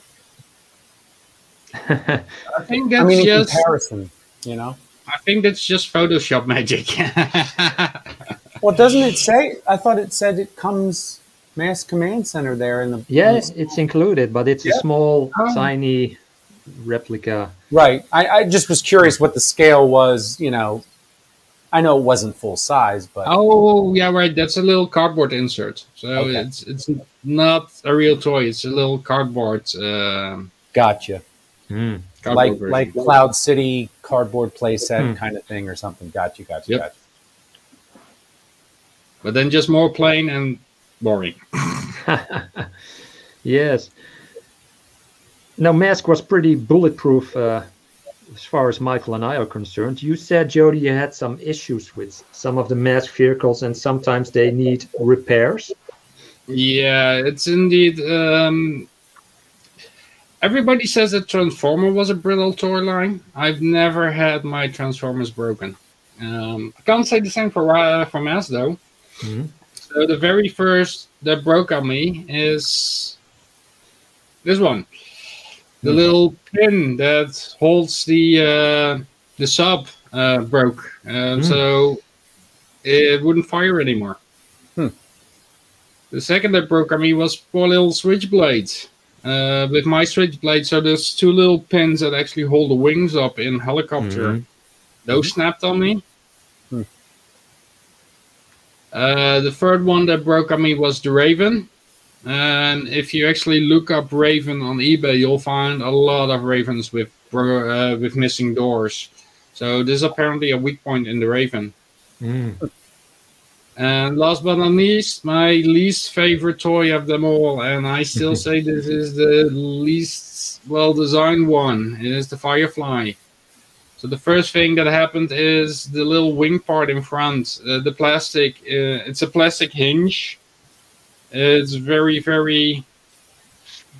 I think that's I mean, just comparison, you know. I think that's just Photoshop magic. Well, doesn't it say? I thought it said it comes Mass Command Center there in the. Yes, yeah, it's included, but it's yeah. a small, um, tiny replica. Right. I, I just was curious what the scale was. You know, I know it wasn't full size, but oh yeah, right. That's a little cardboard insert, so okay. it's it's not a real toy. It's a little cardboard. Um, gotcha. Mm. Like version. like Cloud City cardboard playset mm. kind of thing or something. Got you, got you, yep. got you. But then just more plain and boring. Yes. Now, M A S K was pretty bulletproof uh, as far as Michael and I are concerned. You said, Jody, you had some issues with some of the M A S K vehicles, and sometimes they need repairs. Yeah, it's indeed. Um, Everybody says that Transformer was a brittle toy line. I've never had my Transformers broken. Um, I can't say the same for uh, for M A S K though. Mm-hmm. So the very first that broke on me is this one, the mm-hmm. little pin that holds the uh, the sub uh, broke, uh, mm-hmm. so it wouldn't fire anymore. Hmm. The second that broke on me was poor little Switchblade. Uh, with my Switchblade, so there's two little pins that actually hold the wings up in helicopter. Mm-hmm. Those snapped on me. Mm-hmm. Uh, the third one that broke on me was the Raven. And if you actually look up Raven on eBay, you'll find a lot of Ravens with, uh, with missing doors. So this is apparently a weak point in the Raven. Mm. And last but not least, my least favorite toy of them all, and I still say this is the least well-designed one, it is the Firefly. So the first thing that happened is the little wing part in front, uh, the plastic, uh, it's a plastic hinge. It's very, very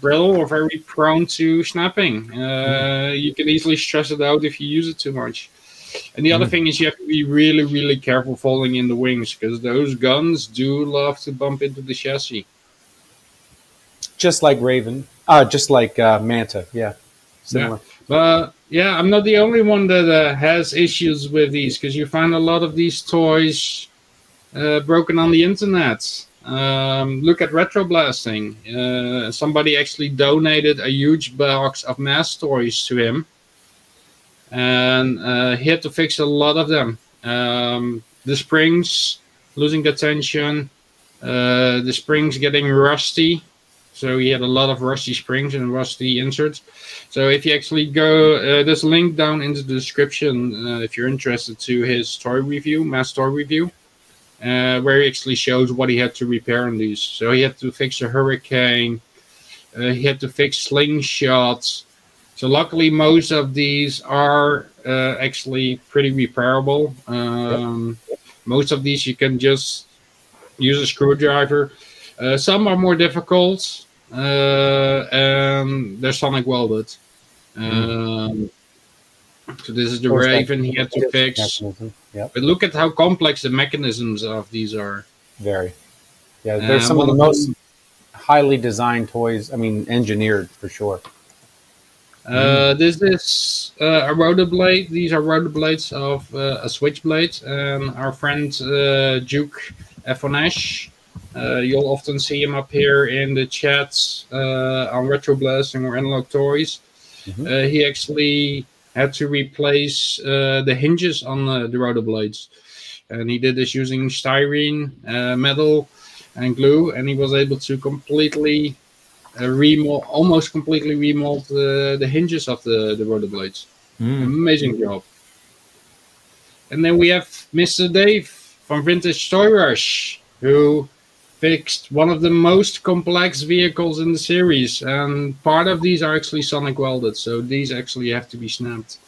brittle or very prone to snapping. Uh, you can easily stress it out if you use it too much. And the other mm. thing is you have to be really, really careful falling in the wings, because those guns do love to bump into the chassis. Just like Raven. Uh, just like uh, Manta, yeah. Similar. Yeah. But, yeah, I'm not the only one that uh, has issues with these, because you find a lot of these toys uh, broken on the internet. Um, look at Retroblasting. Uh, somebody actually donated a huge box of M A S K toys to him. And uh, he had to fix a lot of them. Um, the springs losing the tension, uh, the springs getting rusty. So he had a lot of rusty springs and rusty inserts. So if you actually go, uh, there's a link down in the description uh, if you're interested to his toy review, M A S K toy review, uh, where he actually shows what he had to repair on these. So he had to fix a Hurricane. Uh, he had to fix slingshots. So luckily, most of these are uh, actually pretty repairable. Um, yep. Most of these you can just use a screwdriver. Uh, some are more difficult, uh, and they're sonic welded. Um, so this is the Raven he had to fix. Yep. But look at how complex the mechanisms of these are. Very. Yeah, they're um, some of the most highly designed toys. I mean, engineered for sure. Uh, this is uh, a rotor blade. These are rotor blades of uh, a Switchblade. Um, our friend uh, Duke Fonash. Uh, you'll often see him up here in the chats uh, on Retroblasting or Analog Toys. Mm-hmm. uh, he actually had to replace uh, the hinges on uh, the rotor blades, and he did this using styrene, uh, metal, and glue, and he was able to completely uh, remold, almost completely remold uh, the hinges of the, the rollerblades. Mm. Amazing job. And then we have Mister Dave from Vintage Toy Rush, who fixed one of the most complex vehicles in the series. And part of these are actually sonic welded, so these actually have to be snapped.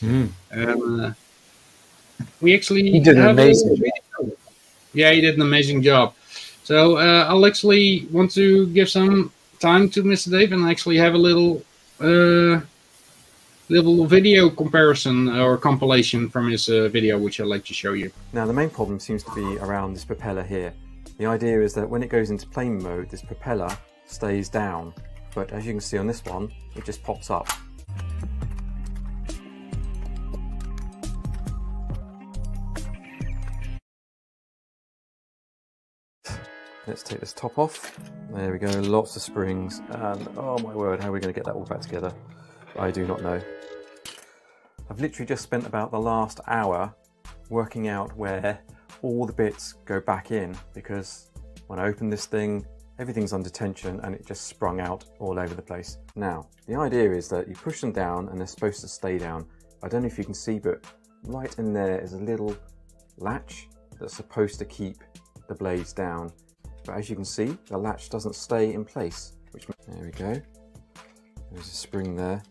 Mm. Um, uh, we actually he did an amazing job. Yeah, he did an amazing job. So uh, I'll actually want to give some time to Mister Dave and actually have a little uh, little video comparison or compilation from his uh, video, which I'd like to show you. Now, the main problem seems to be around this propeller here. The idea is that when it goes into plane mode, this propeller stays down, but as you can see on this one, it just pops up. Let's take this top off. There we go, lots of springs, and oh my word, how are we going to get that all back together? I do not know. I've literally just spent about the last hour working out where all the bits go back in, because when I open this thing, everything's under tension and it just sprung out all over the place. Now, the idea is that you push them down and they're supposed to stay down. I don't know if you can see, but right in there is a little latch that's supposed to keep the blades down. But as you can see, the latch doesn't stay in place. Which, there we go, there's a spring there.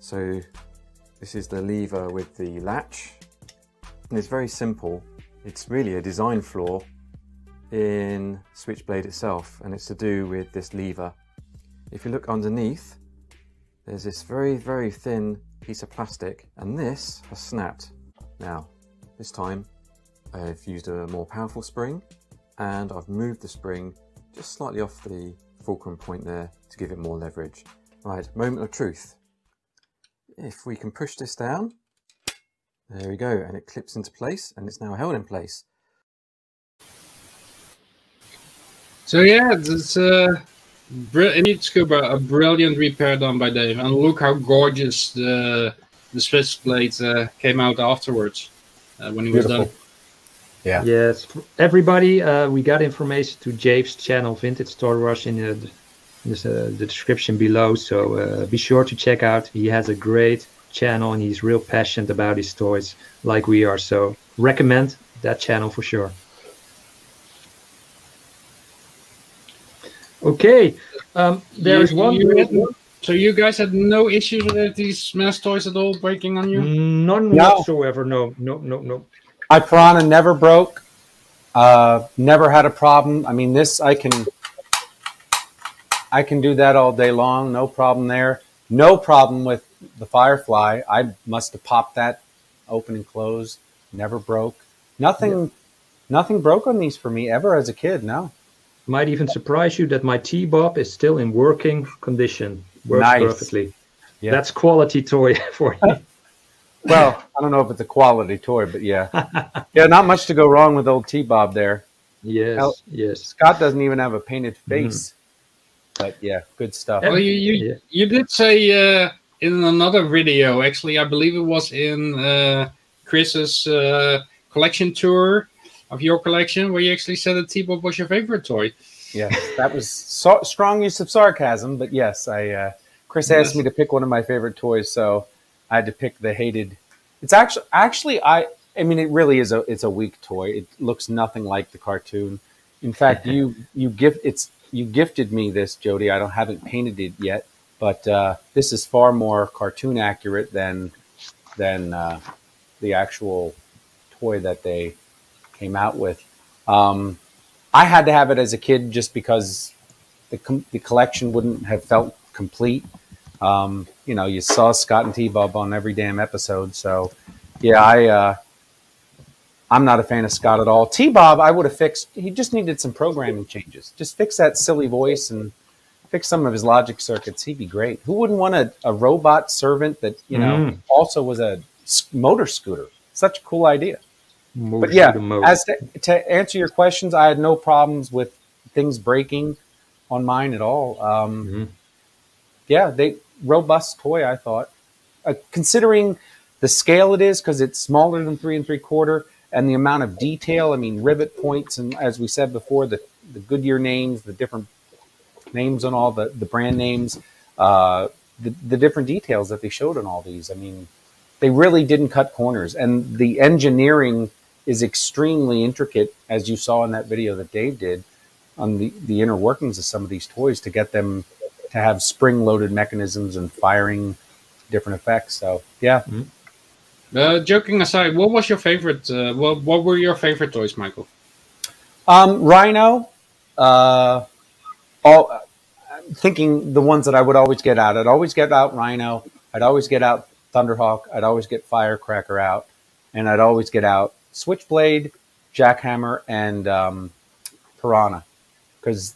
So this is the lever with the latch. And it's very simple. It's really a design flaw in Switchblade itself, and it's to do with this lever. If you look underneath, there's this very, very thin piece of plastic, and this has snapped. Now, this time I've used a more powerful spring, and I've moved the spring just slightly off the fulcrum point there to give it more leverage. Right, moment of truth. If we can push this down, there we go, and it clips into place, and it's now held in place. So yeah, it's a, indeed, Scuba, a brilliant repair done by Dave, and look how gorgeous the, the Switchblade uh, came out afterwards uh, when he was done. Yeah. Yes. Everybody, uh, we got information to Jake's channel, Vintage Toy Rush, in, uh, in this, uh, the description below. So uh, be sure to check out. He has a great channel and he's real passionate about his toys like we are. So recommend that channel for sure. Okay. Um, there is one. So you guys had no issues with these M A S toys at all breaking on you? None no. whatsoever. No, no, no, no. My Piranha never broke, uh, never had a problem. I mean, this, I can, I can do that all day long. No problem there. No problem with the Firefly. I must have popped that open and closed. Never broke. Nothing, yeah. nothing broke on these for me ever as a kid, no. Might even surprise you that my T-Bob is still in working condition. Works nice. Perfectly. Yeah. That's quality toy for you. Well, I don't know if it's a quality toy, but yeah. Yeah, not much to go wrong with old T-Bob there. Yes, Hell, yes. Scott doesn't even have a painted face. Mm. But yeah, good stuff. Well, you you, yeah. you did say uh, in another video, actually, I believe it was in uh, Chris's uh, collection tour of your collection, where you actually said that T-Bob was your favorite toy. Yeah, that was so strong use of sarcasm, but yes, I uh, Chris asked yes. me to pick one of my favorite toys, so I had to pick the hated. It's actually, actually, I, I mean, it really is a, it's a weak toy. It looks nothing like the cartoon. In fact, you, you gift, it's, you gifted me this, Jody. I don't, haven't painted it yet, but uh, this is far more cartoon accurate than, than uh, the actual toy that they came out with. Um, I had to have it as a kid just because the, com the collection wouldn't have felt complete. Um, you know, you saw Scott and T-Bob on every damn episode. So, yeah, I, uh, I'm not a fan of Scott at all. T-Bob, I would have fixed. He just needed some programming changes. Just fix that silly voice and fix some of his logic circuits. He'd be great. Who wouldn't want a, a robot servant that, you know, mm. also was a motor scooter? Such a cool idea. Motor but, yeah, to as to, to answer your questions, I had no problems with things breaking on mine at all. Um, mm-hmm. Yeah, they... robust toy, I thought, uh, considering the scale it is, because it's smaller than three and three quarter, and the amount of detail. I mean, rivet points, and as we said before, the the Goodyear names, the different names on all the, the brand names, uh, the, the different details that they showed on all these. I mean, they really didn't cut corners. And the engineering is extremely intricate, as you saw in that video that Dave did, on the, the inner workings of some of these toys to get them to have spring-loaded mechanisms and firing different effects. So, yeah. Mm-hmm. Uh, joking aside, what was your favorite? Uh, what, what were your favorite toys, Michael? Um, Rhino. Uh, all, uh, I'm thinking the ones that I would always get out. I'd always get out Rhino. I'd always get out Thunderhawk. I'd always get Firecracker out. And I'd always get out Switchblade, Jackhammer, and um, Piranha. Because,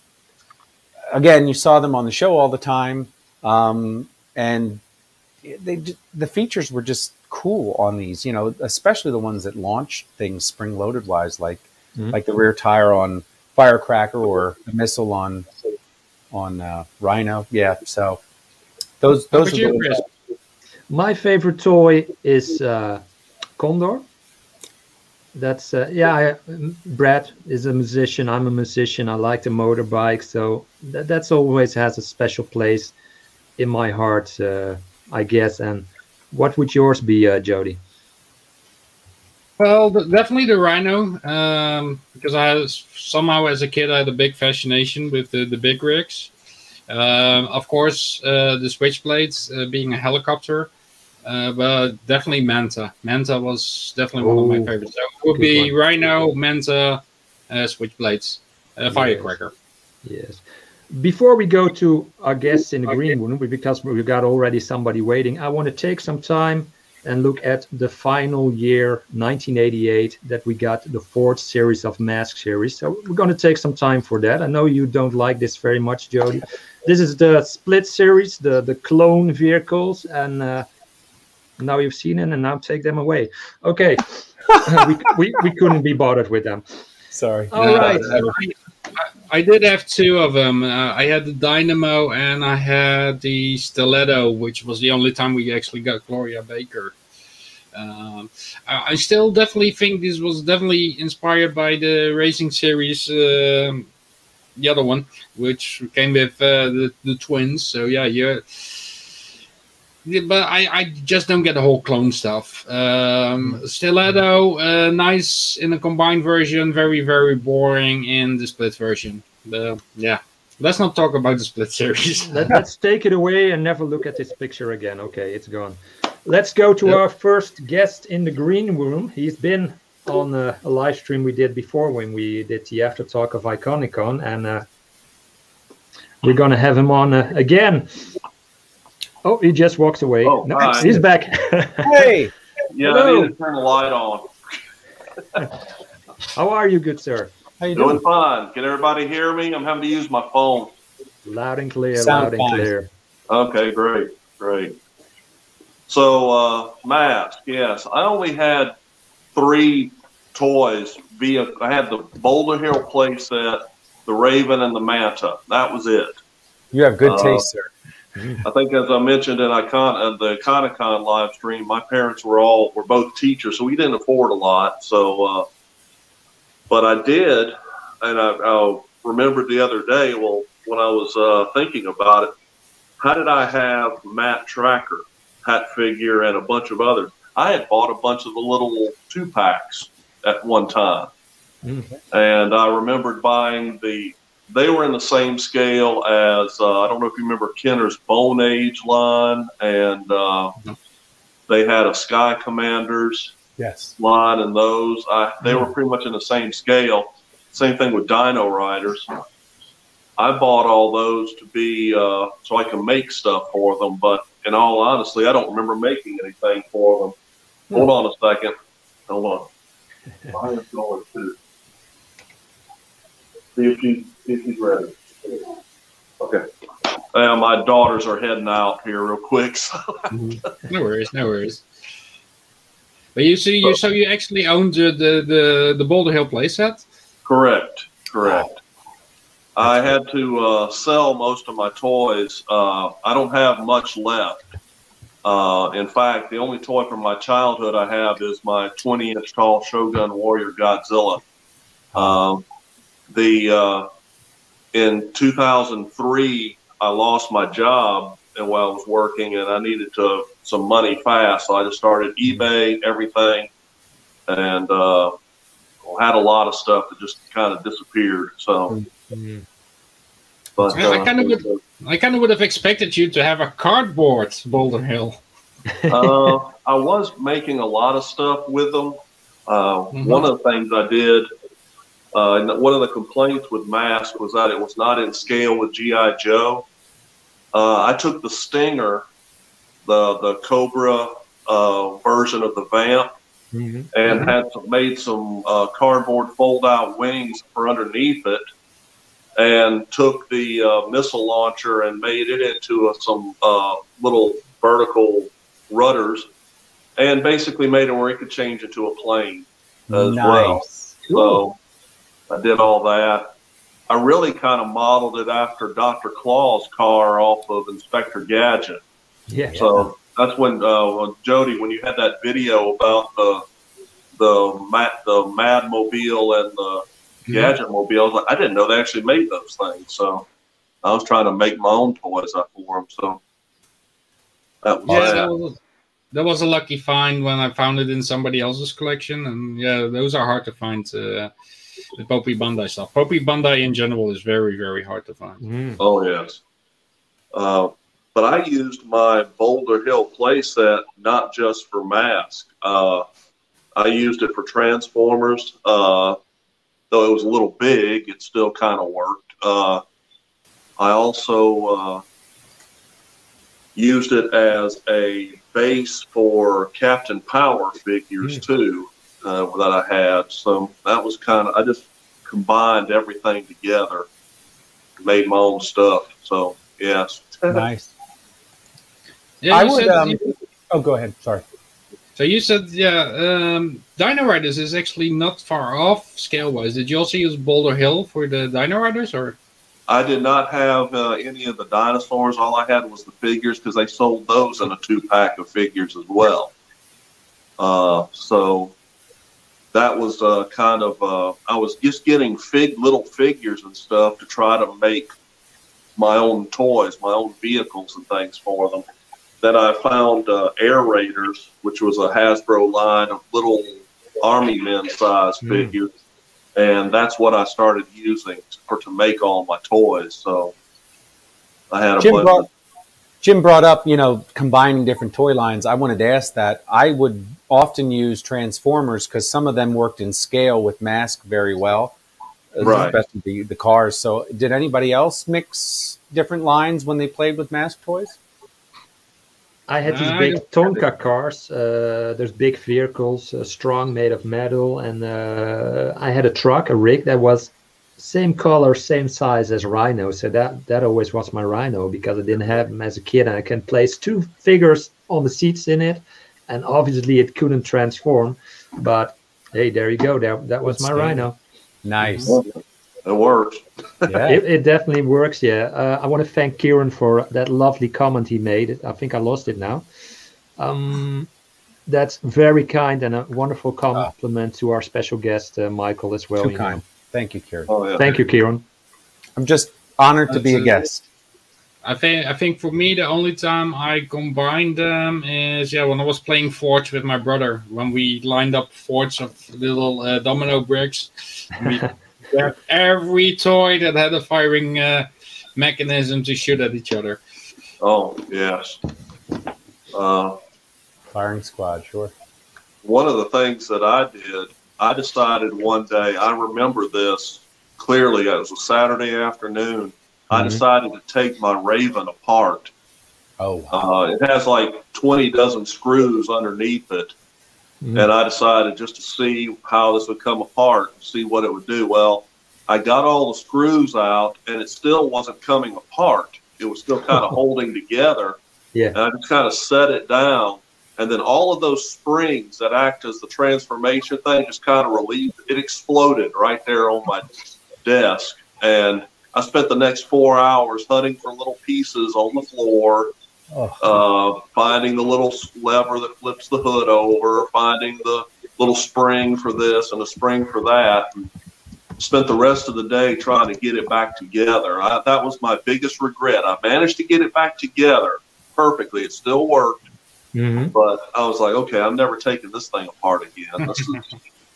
again, you saw them on the show all the time. Um, and they, the features were just cool on these, you know, especially the ones that launch things spring-loaded wise, like mm-hmm. like the rear tire on Firecracker or the missile on on uh, Rhino. Yeah, so those those are you, Chris? My favorite toy is uh, Condor. That's uh, yeah. I, Brad is a musician. I'm a musician. I like the motorbike, so that that's always has a special place in my heart, uh, I guess. And what would yours be, uh, Jody? Well, the, definitely the Rhino, um, because I was, somehow as a kid I had a big fascination with the, the big rigs. Um, of course, uh, the Switchblades uh, being a helicopter, uh, but definitely Manta. Manta was definitely Ooh, one of my favorites. So it would be one. Rhino, Manta, uh, Switchblades, uh, yes. Firecracker. Yes. Before we go to our guests in the okay. green room, because we've got already somebody waiting, I want to take some time and look at the final year, nineteen eighty-eight, that we got the fourth series of M A S K series. So we're going to take some time for that. I know you don't like this very much, Jody. This is the split series, the, the clone vehicles, and uh, now you've seen it, and now take them away. Okay, we, we, we couldn't be bothered with them. Sorry. All no, right. I did have two of them. Uh, I had the Dynamo and I had the Stiletto, which was the only time we actually got Gloria Baker. Um, I, I still definitely think this was definitely inspired by the racing series, uh, the other one, which came with uh, the, the twins. So, yeah, yeah. But I, I just don't get the whole clone stuff. Um, Stiletto, uh, nice in the combined version, very, very boring in the split version. But, yeah, let's not talk about the split series. Let, let's take it away and never look at this picture again. Okay, it's gone. Let's go to yep. our first guest in the green room. He's been on a, a live stream we did before when we did the after talk of Iconicon, and uh, we're going to have him on uh, again. Oh, he just walked away. Oh, no, uh, he's back. Hey! Yeah, I need to turn the light on. How are you, good sir? How you doing? Doing fine. Can everybody hear me? I'm having to use my phone. Loud and clear, Sound loud fine. and clear. Okay, great, great. So, uh, M A S K, yes. I only had three toys. Via, I had the Boulder Hill playset, the Raven, and the Manta. That was it. You have good uh, taste, sir. I think, as I mentioned in Icon, uh, the Iconicon live stream, my parents were all were both teachers, so we didn't afford a lot. So, uh, but I did, and I, I remembered the other day. Well, when I was uh, thinking about it, how did I have Matt Tracker hat figure and a bunch of others? I had bought a bunch of the little two packs at one time, mm-hmm. and I remembered buying the. They were in the same scale as, uh, I don't know if you remember Kenner's Bone Age line, and uh, they had a Sky Commanders yes. line, and those. I, they were pretty much in the same scale. Same thing with Dino Riders. I bought all those to be, uh, so I can make stuff for them, but in all honesty, I don't remember making anything for them. Hmm. Hold on a second. Hold on. I am going to see if you... If he's ready. Okay. Uh, my daughters are heading out here real quick. So no worries, no worries. But you see, you so you actually owned the the the Boulder Hill playset. Correct, correct. Wow. I had to uh, sell most of my toys. Uh, I don't have much left. Uh, in fact, the only toy from my childhood I have is my twenty inch tall Shogun Warrior Godzilla. Um, the uh, in two thousand three, I lost my job and while I was working, and I needed to some money fast. So I just started eBay, everything, and uh, had a lot of stuff that just kind of disappeared. So, mm-hmm. but I, uh, I kind of would, I kind of would have expected you to have a cardboard Boulder Hill. uh, I was making a lot of stuff with them. Uh, mm-hmm. One of the things I did, uh, and one of the complaints with M A S K was that it was not in scale with G I Joe. Uh, I took the Stinger, the the Cobra uh, version of the Vamp, mm-hmm. and mm-hmm. had some, made some uh, cardboard fold-out wings for underneath it, and took the uh, missile launcher and made it into a, some uh, little vertical rudders, and basically made it where it could change into a plane as nice. well. Cool. So I did all that. I really kind of modeled it after Doctor Claw's car off of Inspector Gadget. Yeah. So yeah. that's when uh, Jody, when you had that video about the the Mad the Mad Mobile and the Gadget yeah. Mobile, I was like, I didn't know they actually made those things. So I was trying to make my own toys up for them. So that was yeah, that was, that was a lucky find when I found it in somebody else's collection, and yeah, those are hard to find. Uh, The Poppy Bandai stuff. Poppy Bandai in general is very, very hard to find. Mm. Oh, yes. Uh, but I used my Boulder Hill playset not just for M A S K. Uh, I used it for Transformers. Uh, though it was a little big, it still kind of worked. Uh, I also uh, used it as a base for Captain Power figures, mm. too. Uh, that I had, so that was kind of, I just combined everything together, made my own stuff. So yes, nice. Yeah, I would. Said, um, you, oh, go ahead. Sorry. So you said, yeah, um, Dino Riders is actually not far off scale-wise. Did you also use Boulder Hill for the Dino Riders, or? I did not have uh, any of the dinosaurs. All I had was the figures because they sold those in a two-pack of figures as well. Uh, so. That was uh, kind of, uh, I was just getting fig little figures and stuff to try to make my own toys, my own vehicles and things for them. Then I found uh, Air Raiders, which was a Hasbro line of little army men size mm. figures. And that's what I started using for to make all my toys. So I had a Jim bunch brought, Jim brought up, you know, combining different toy lines. I wanted to ask that. I would often use Transformers because some of them worked in scale with M A S K very well, right. especially the, the cars. So did anybody else mix different lines when they played with M A S K toys? I had these I big Tonka cars. Uh, there's big vehicles, uh, strong, made of metal. And uh, I had a truck, a rig that was same color, same size as Rhino. So that, that always was my Rhino because I didn't have them as a kid. And I can place two figures on the seats in it. And obviously it couldn't transform, but hey, there you go. That, that was my Rhino. Nice. It works. Yeah. It, it definitely works, yeah. Uh, I want to thank Kieran for that lovely comment he made. I think I lost it now. Um, that's very kind and a wonderful compliment ah. to our special guest, uh, Michael, as well. Too kind. Know. Thank you, Kieran. Oh, yeah. Thank you, Kieran. I'm just honored that's to be a guest. I think I think for me the only time I combined them is yeah when I was playing Forge with my brother, when we lined up Forge of little uh, domino bricks. We grabbed every toy that had a firing uh, mechanism to shoot at each other. Oh yes, uh, firing squad, sure. One of the things that I did, I decided one day. I remember this clearly. It was a Saturday afternoon. I decided to take my Raven apart. Oh, wow. Uh, it has like twenty dozen screws underneath it. Mm-hmm. And I decided just to see how this would come apart and see what it would do. Well, I got all the screws out and it still wasn't coming apart. It was still kind of holding together. Yeah. And I just kind of set it down. And then all of those springs that act as the transformation thing just kind of relieved. It exploded right there on my desk. And I spent the next four hours hunting for little pieces on the floor, oh. uh, finding the little lever that flips the hood over, finding the little spring for this and a spring for that. And spent the rest of the day trying to get it back together. I, that was my biggest regret. I managed to get it back together perfectly. It still worked. Mm-hmm. But I was like, okay, I'm never taking this thing apart again. This, is,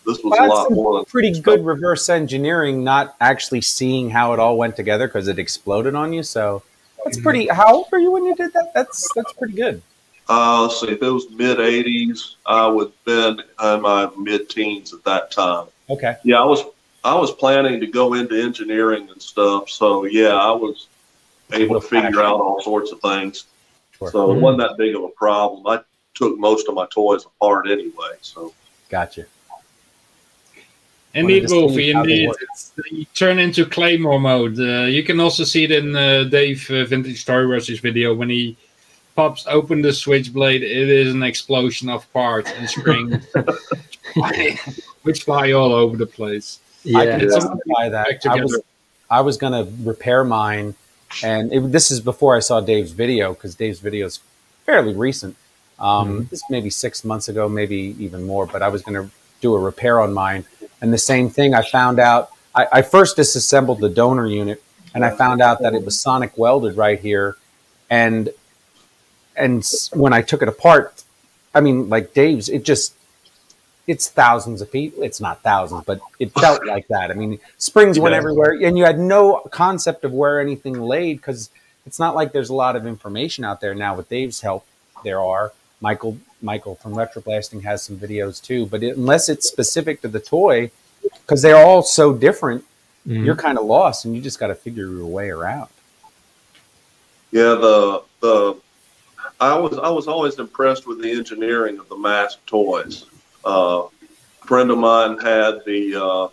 this was well, a lot more than pretty expected. Good reverse engineering, not actually seeing how it all went together because it exploded on you. So that's pretty. How old were you when you did that? That's that's pretty good. Uh, let's see. If it was mid eighties, I would have been in my mid teens at that time. Okay. Yeah, I was I was planning to go into engineering and stuff. So yeah, I was able to figure out all sorts of things. Sure. So it wasn't that big of a problem. I took most of my toys apart anyway. So gotcha. And it will indeed turn into Claymore mode. Uh, you can also see it in uh, Dave uh, Vintage Toy Rush's video when he pops open the Switchblade. It is an explosion of parts and springs, which fly all over the place. Yeah, I can buy that. I was, I was going to repair mine. And it, this is before I saw Dave's video, because Dave's video is fairly recent. Um, mm-hmm. This maybe six months ago, maybe even more. But I was going to do a repair on mine. And the same thing, I found out, I, I first disassembled the donor unit, and I found out that it was sonic welded right here. And and when I took it apart, I mean, like Dave's, it just, it's thousands of feet. It's not thousands, but it felt like that. I mean, springs went everywhere, and you had no concept of where anything laid, because it's not like there's a lot of information out there now. With Dave's help, there are. Michael Michael from Retroblasting has some videos too, but it, unless it's specific to the toy, because they're all so different, mm-hmm. you're kind of lost, and you just got to figure your way around. Yeah, the the I was I was always impressed with the engineering of the M A S K toys. Uh, a friend of mine had the uh,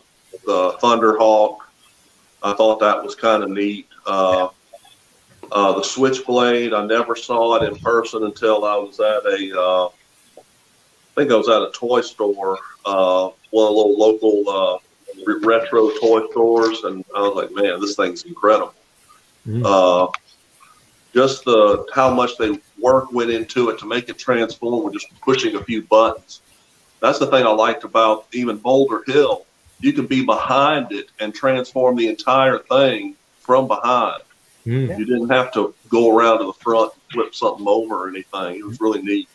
the Thunderhawk. I thought that was kind of neat. Uh, Uh, the Switchblade, I never saw it in person until I was at a, uh, I think I was at a toy store, uh, one of the little local uh, retro toy stores, and I was like, man, this thing's incredible. Mm-hmm. Uh, just the how much they work went into it to make it transform with just pushing a few buttons. That's the thing I liked about even Boulder Hill. You can be behind it and transform the entire thing from behind. Mm. You didn't have to go around to the front and flip something over or anything. It was really neat.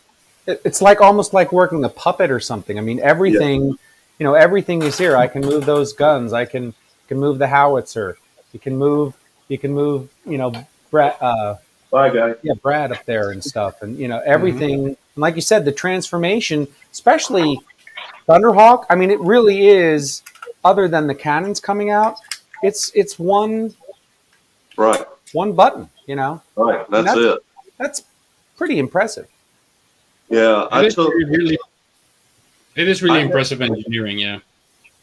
It's like almost like working the puppet or something. I mean, everything, yeah. you know, everything is here. I can move those guns. I can can move the howitzer. You can move. You can move. You know, Brad. Uh, Bye, guy. Yeah, Brad up there and stuff. And you know, everything. Mm-hmm. And like you said, the transformation, especially Thunderhawk. I mean, it really is. Other than the cannons coming out, it's it's one. Right. One button, you know. Right, that's, that's it. That's pretty impressive. Yeah, it I is took, really. It is really I impressive never, engineering, yeah.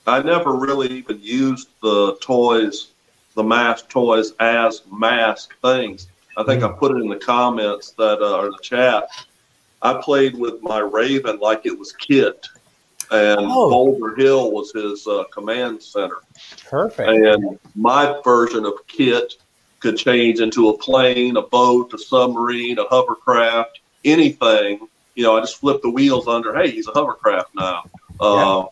I never really even used the toys, the M A S K toys, as M A S K things. I think mm-hmm. I put it in the comments that uh, or the chat. I played with my Raven like it was Kit, and oh. Boulder Hill was his uh, command center. Perfect. And my version of Kit could change into a plane, a boat, a submarine, a hovercraft, anything. You know, I just flip the wheels under. Hey, he's a hovercraft now. Uh, yeah.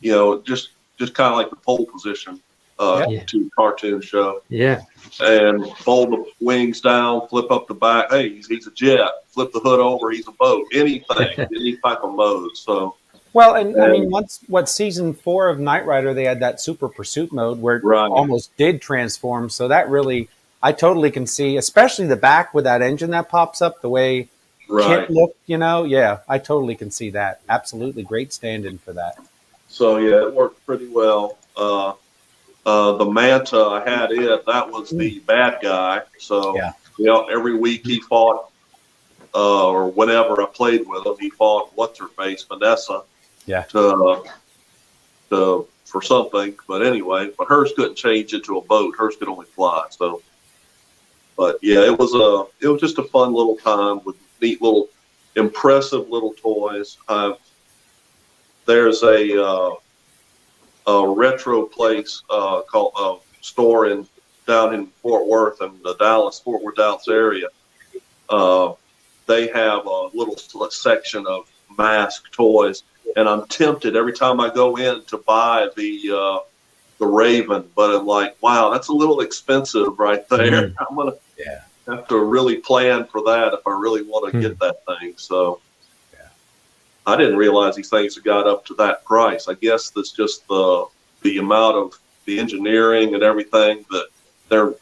You know, just just kind of like the pole position uh, yeah. to cartoon show. Yeah. And fold the wings down, flip up the back. Hey, he's, he's a jet. Flip the hood over. He's a boat. Anything, any type of mode. So. Well, and, and I mean, once what season four of Knight Rider, they had that super pursuit mode where it right. almost did transform. So that really. I totally can see, especially the back with that engine that pops up, the way right. Kit looked, you know? Yeah, I totally can see that. Absolutely great stand-in for that. So, yeah, it worked pretty well. Uh, uh, the Manta, I had it. That was the bad guy. So, yeah. you know, every week he fought uh, or whenever I played with him, he fought what's-her-face, Vanessa, yeah. to, to, for something. But anyway, but hers couldn't change into a boat. Hers could only fly, so... But yeah, it was a it was just a fun little time with neat little, impressive little toys. I've, there's a uh, a retro place uh, called a uh, store in down in Fort Worth and the Dallas Fort Worth Dallas area. Uh, they have a little section of M A S K toys, and I'm tempted every time I go in to buy the uh, the Raven, but I'm like, wow, that's a little expensive right there. Mm. I'm gonna yeah. have to really plan for that if I really want to mm. get that thing. So yeah. I didn't realize these things got up to that price. I guess that's just the the amount of the engineering and everything that they're,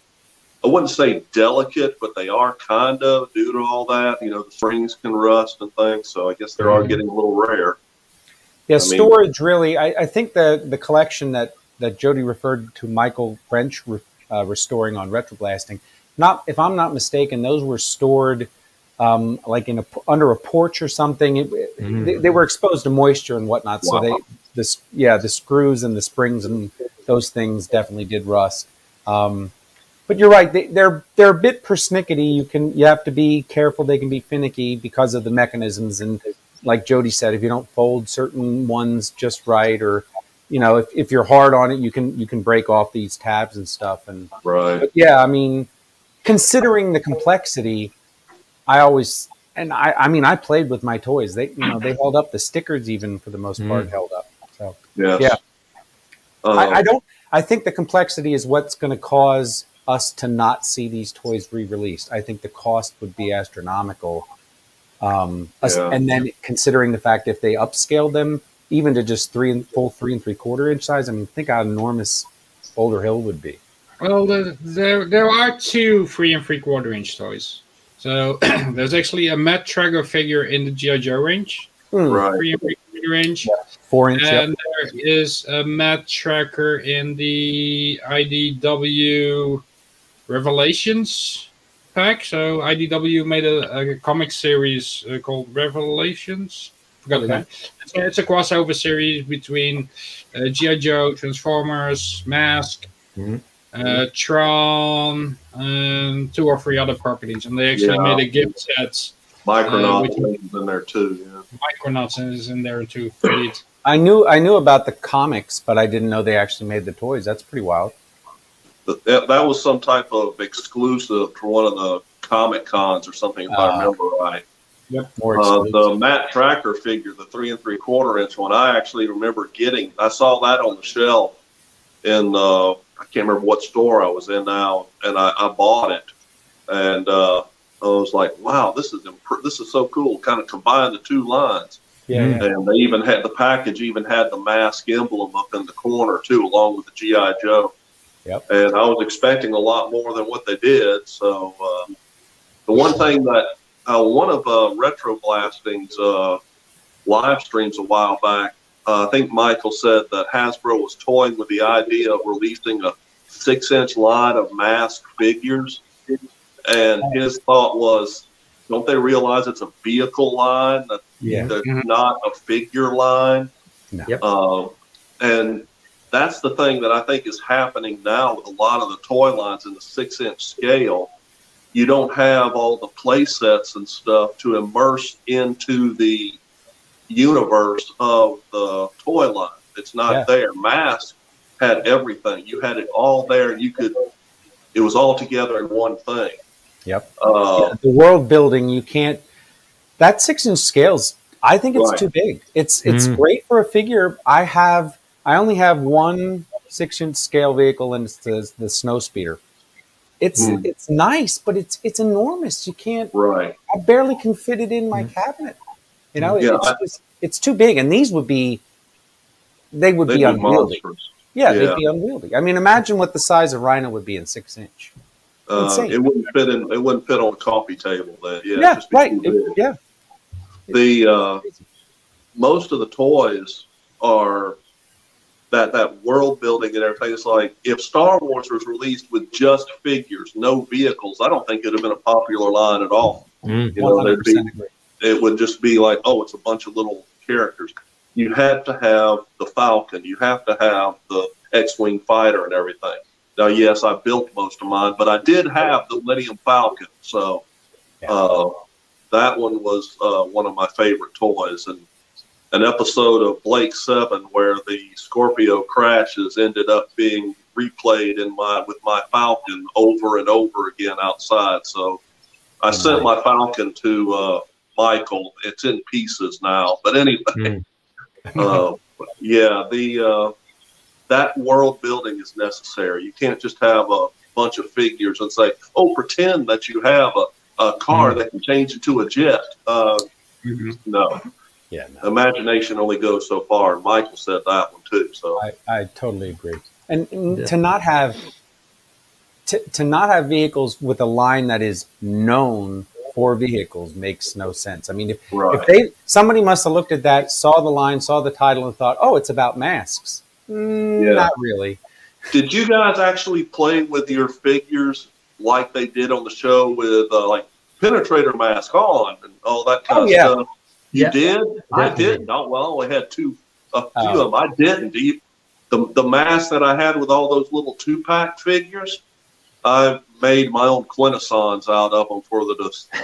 I wouldn't say delicate, but they are kind of due to all that. You know, the springs can rust and things, so I guess they are getting a little rare. Yeah, I storage mean, really. I, I think the the collection that that Jody referred to, Michael French re, uh, restoring on Retroblasting. Not, if I'm not mistaken, those were stored um, like in a, under a porch or something. It, mm-hmm. they, they were exposed to moisture and whatnot, wow. so they this yeah the screws and the springs and those things definitely did rust. Um, But you're right; they, they're they're a bit persnickety. You can you have to be careful. They can be finicky because of the mechanisms, and like Jody said, if you don't fold certain ones just right, or you know, if, if you're hard on it, you can you can break off these tabs and stuff. And right, but yeah, I mean, considering the complexity, I always and I I mean I played with my toys. They you know they held up. The stickers even for the most part mm. held up. So yes. yeah, um, I, I don't. I think the complexity is what's going to cause us to not see these toys re-released. I think the cost would be astronomical. Um, yeah. And then considering the fact if they upscaled them, even to just three and full three and three quarter inch size, I mean, think how enormous Boulder Hill would be. Well, there, there are two three and three quarter inch toys. So there's actually a Matt Tracker figure in the G I Joe range. Mm. Right. Three and three quarter inch. Yeah. Four inch. And yep. there is a Matt Tracker in the I D W Revelations pack. So I D W made a, a comic series uh, called Revelations. Forgot the name. It's, it's a crossover series between uh, G I Joe, Transformers, M A S K, mm-hmm. uh, Tron, and two or three other properties. And they actually yeah. made a gift set. Micronauts uh, is in there too. Yeah. Micronauts is in there too. I knew I knew about the comics, but I didn't know they actually made the toys. That's pretty wild. That, that was some type of exclusive for one of the Comic Cons or something, if uh, I remember right. Yep. Uh, the Matt Tracker figure, the three and three quarter inch one, I actually remember getting. I saw that on the shelf in uh, I can't remember what store I was in now, and I, I bought it, and uh, I was like, "Wow, this is imp- this is so cool!" Kind of combined the two lines. Yeah, yeah. And they even had the package, even had the M A S K emblem up in the corner too, along with the G I Joe. Yep. And I was expecting a lot more than what they did. So uh, the one thing that uh, one of uh, Retroblasting's uh, live streams a while back, uh, I think Michael said that Hasbro was toying with the idea of releasing a six-inch line of M A S K figures. And his thought was, don't they realize it's a vehicle line, that yeah. they're mm-hmm. not a figure line? No. Yep. Uh, and that's the thing that I think is happening now with a lot of the toy lines in the six-inch scale. You don't have all the play sets and stuff to immerse into the universe of the toy line. It's not yeah. there. M A S K had everything. You had it all there. You could. It was all together in one thing. Yep. Uh, yeah, the world building, you can't. That six-inch scale's, I think it's right. too big. It's it's mm. great for a figure. I have. I only have one six-inch scale vehicle, and it's the, the snow speeder. It's mm. it's nice, but it's it's enormous. You can't. Right. I barely can fit it in my mm. cabinet. You know, yeah, it's, I, it's it's too big, and these would be. They would be unwieldy. Monstrous. Yeah, yeah, they'd be unwieldy. I mean, imagine what the size of Rhino would be in six-inch. Uh, it wouldn't fit in. It wouldn't fit on a coffee table. Then. Yeah, yeah just right. It, yeah. The uh, most of the toys are. That, that world building and everything, it's like if Star Wars was released with just figures, no vehicles, I don't think it would have been a popular line at all. Mm, you know, there'd be, it would just be like, oh, it's a bunch of little characters. You had to have the Falcon. You have to have the X-Wing fighter and everything. Now, yes, I built most of mine, but I did have the Millennium Falcon. So uh, that one was uh, one of my favorite toys. And an episode of Blake Seven where the Scorpio crashes ended up being replayed in my with my Falcon over and over again outside. So I mm-hmm. sent my Falcon to uh, Michael. It's in pieces now, but anyway, mm. uh, yeah, the uh, that world building is necessary. You can't just have a bunch of figures and say, oh, pretend that you have a, a car mm-hmm. that can change into a jet. Uh, mm-hmm. No. Yeah, no. Imagination only goes so far. Michael said that one too. So I, I totally agree. And yeah. to not have to, to not have vehicles with a line that is known for vehicles makes no sense. I mean, if, right. if they somebody must have looked at that, saw the line, saw the title, and thought, "Oh, it's about masks." Mm, yeah. Not really. Did you guys actually play with your figures like they did on the show with uh, like penetrator mask on and all that kind oh, of yeah. stuff? You yeah. did? I, I did. did. Oh, well, I only had two, a few oh. of them. I didn't. You, the the mask that I had with all those little two pack figures, I made my own Clinisons out of them for the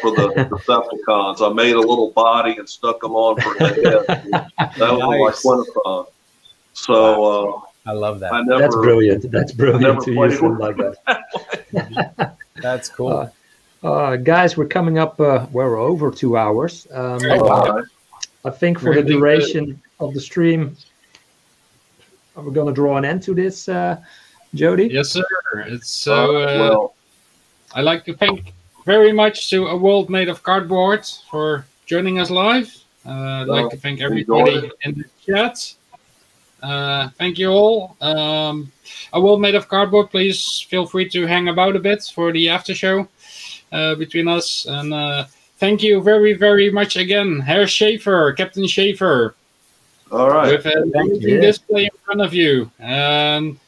for the Decepticons. I made a little body and stuck them on for a head. That was nice. My Clinisons. So uh, I love that. I never, That's brilliant. That's brilliant to use them like that. That's cool. Uh, uh, guys, we're coming up. Uh, we're over two hours. Um, oh, wow. I think for really the duration good. of the stream, we're going to draw an end to this. Uh, Jody? Yes, sir. It's so. Uh, uh, well, I'd like to thank very much to A World Made of Cardboard for joining us live. Uh, I'd well, like to thank everybody in the chat. Uh, thank you all. Um, A World Made of Cardboard, please feel free to hang about a bit for the after show uh, between us. And uh, thank you very, very much again, Herr Schaefer, Captain Schaefer. All right. With a yeah. display in front of you. And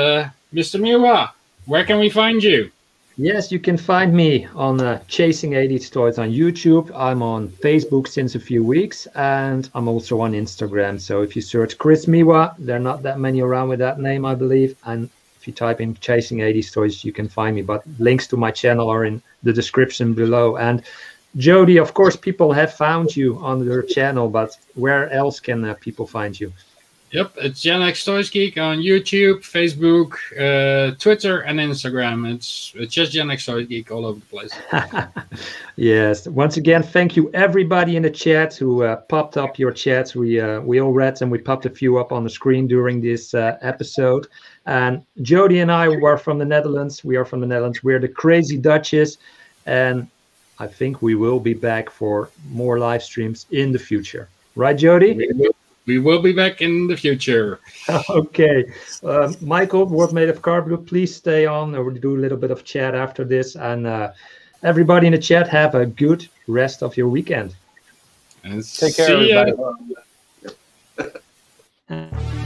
Uh, Mister Miura, where can we find you? Yes, you can find me on uh, Chasing eighties Toys on YouTube. I'm on Facebook since a few weeks, and I'm also on Instagram. So if you search Chris Miura, there are not that many around with that name, I believe. And if you type in Chasing eighties Toys, you can find me. But links to my channel are in the description below. And Jody, of course, people have found you on their channel, but where else can uh, people find you? Yep, it's Gen X Toys Geek on YouTube, Facebook, uh, Twitter, and Instagram. It's, it's just Gen X Toys Geek all over the place. Yes. Once again, thank you everybody in the chat who uh, popped up your chats. We uh, we all read them. We popped a few up on the screen during this uh, episode. And Jody and I were from the Netherlands. We are from the Netherlands. We're the Crazy Dutchies, and I think we will be back for more live streams in the future. Right, Jody? Yeah. We will be back in the future. Okay. Uh, Michael, World Made of Cardboard, please stay on. We'll do a little bit of chat after this. And uh, everybody in the chat, have a good rest of your weekend. And take care, everybody.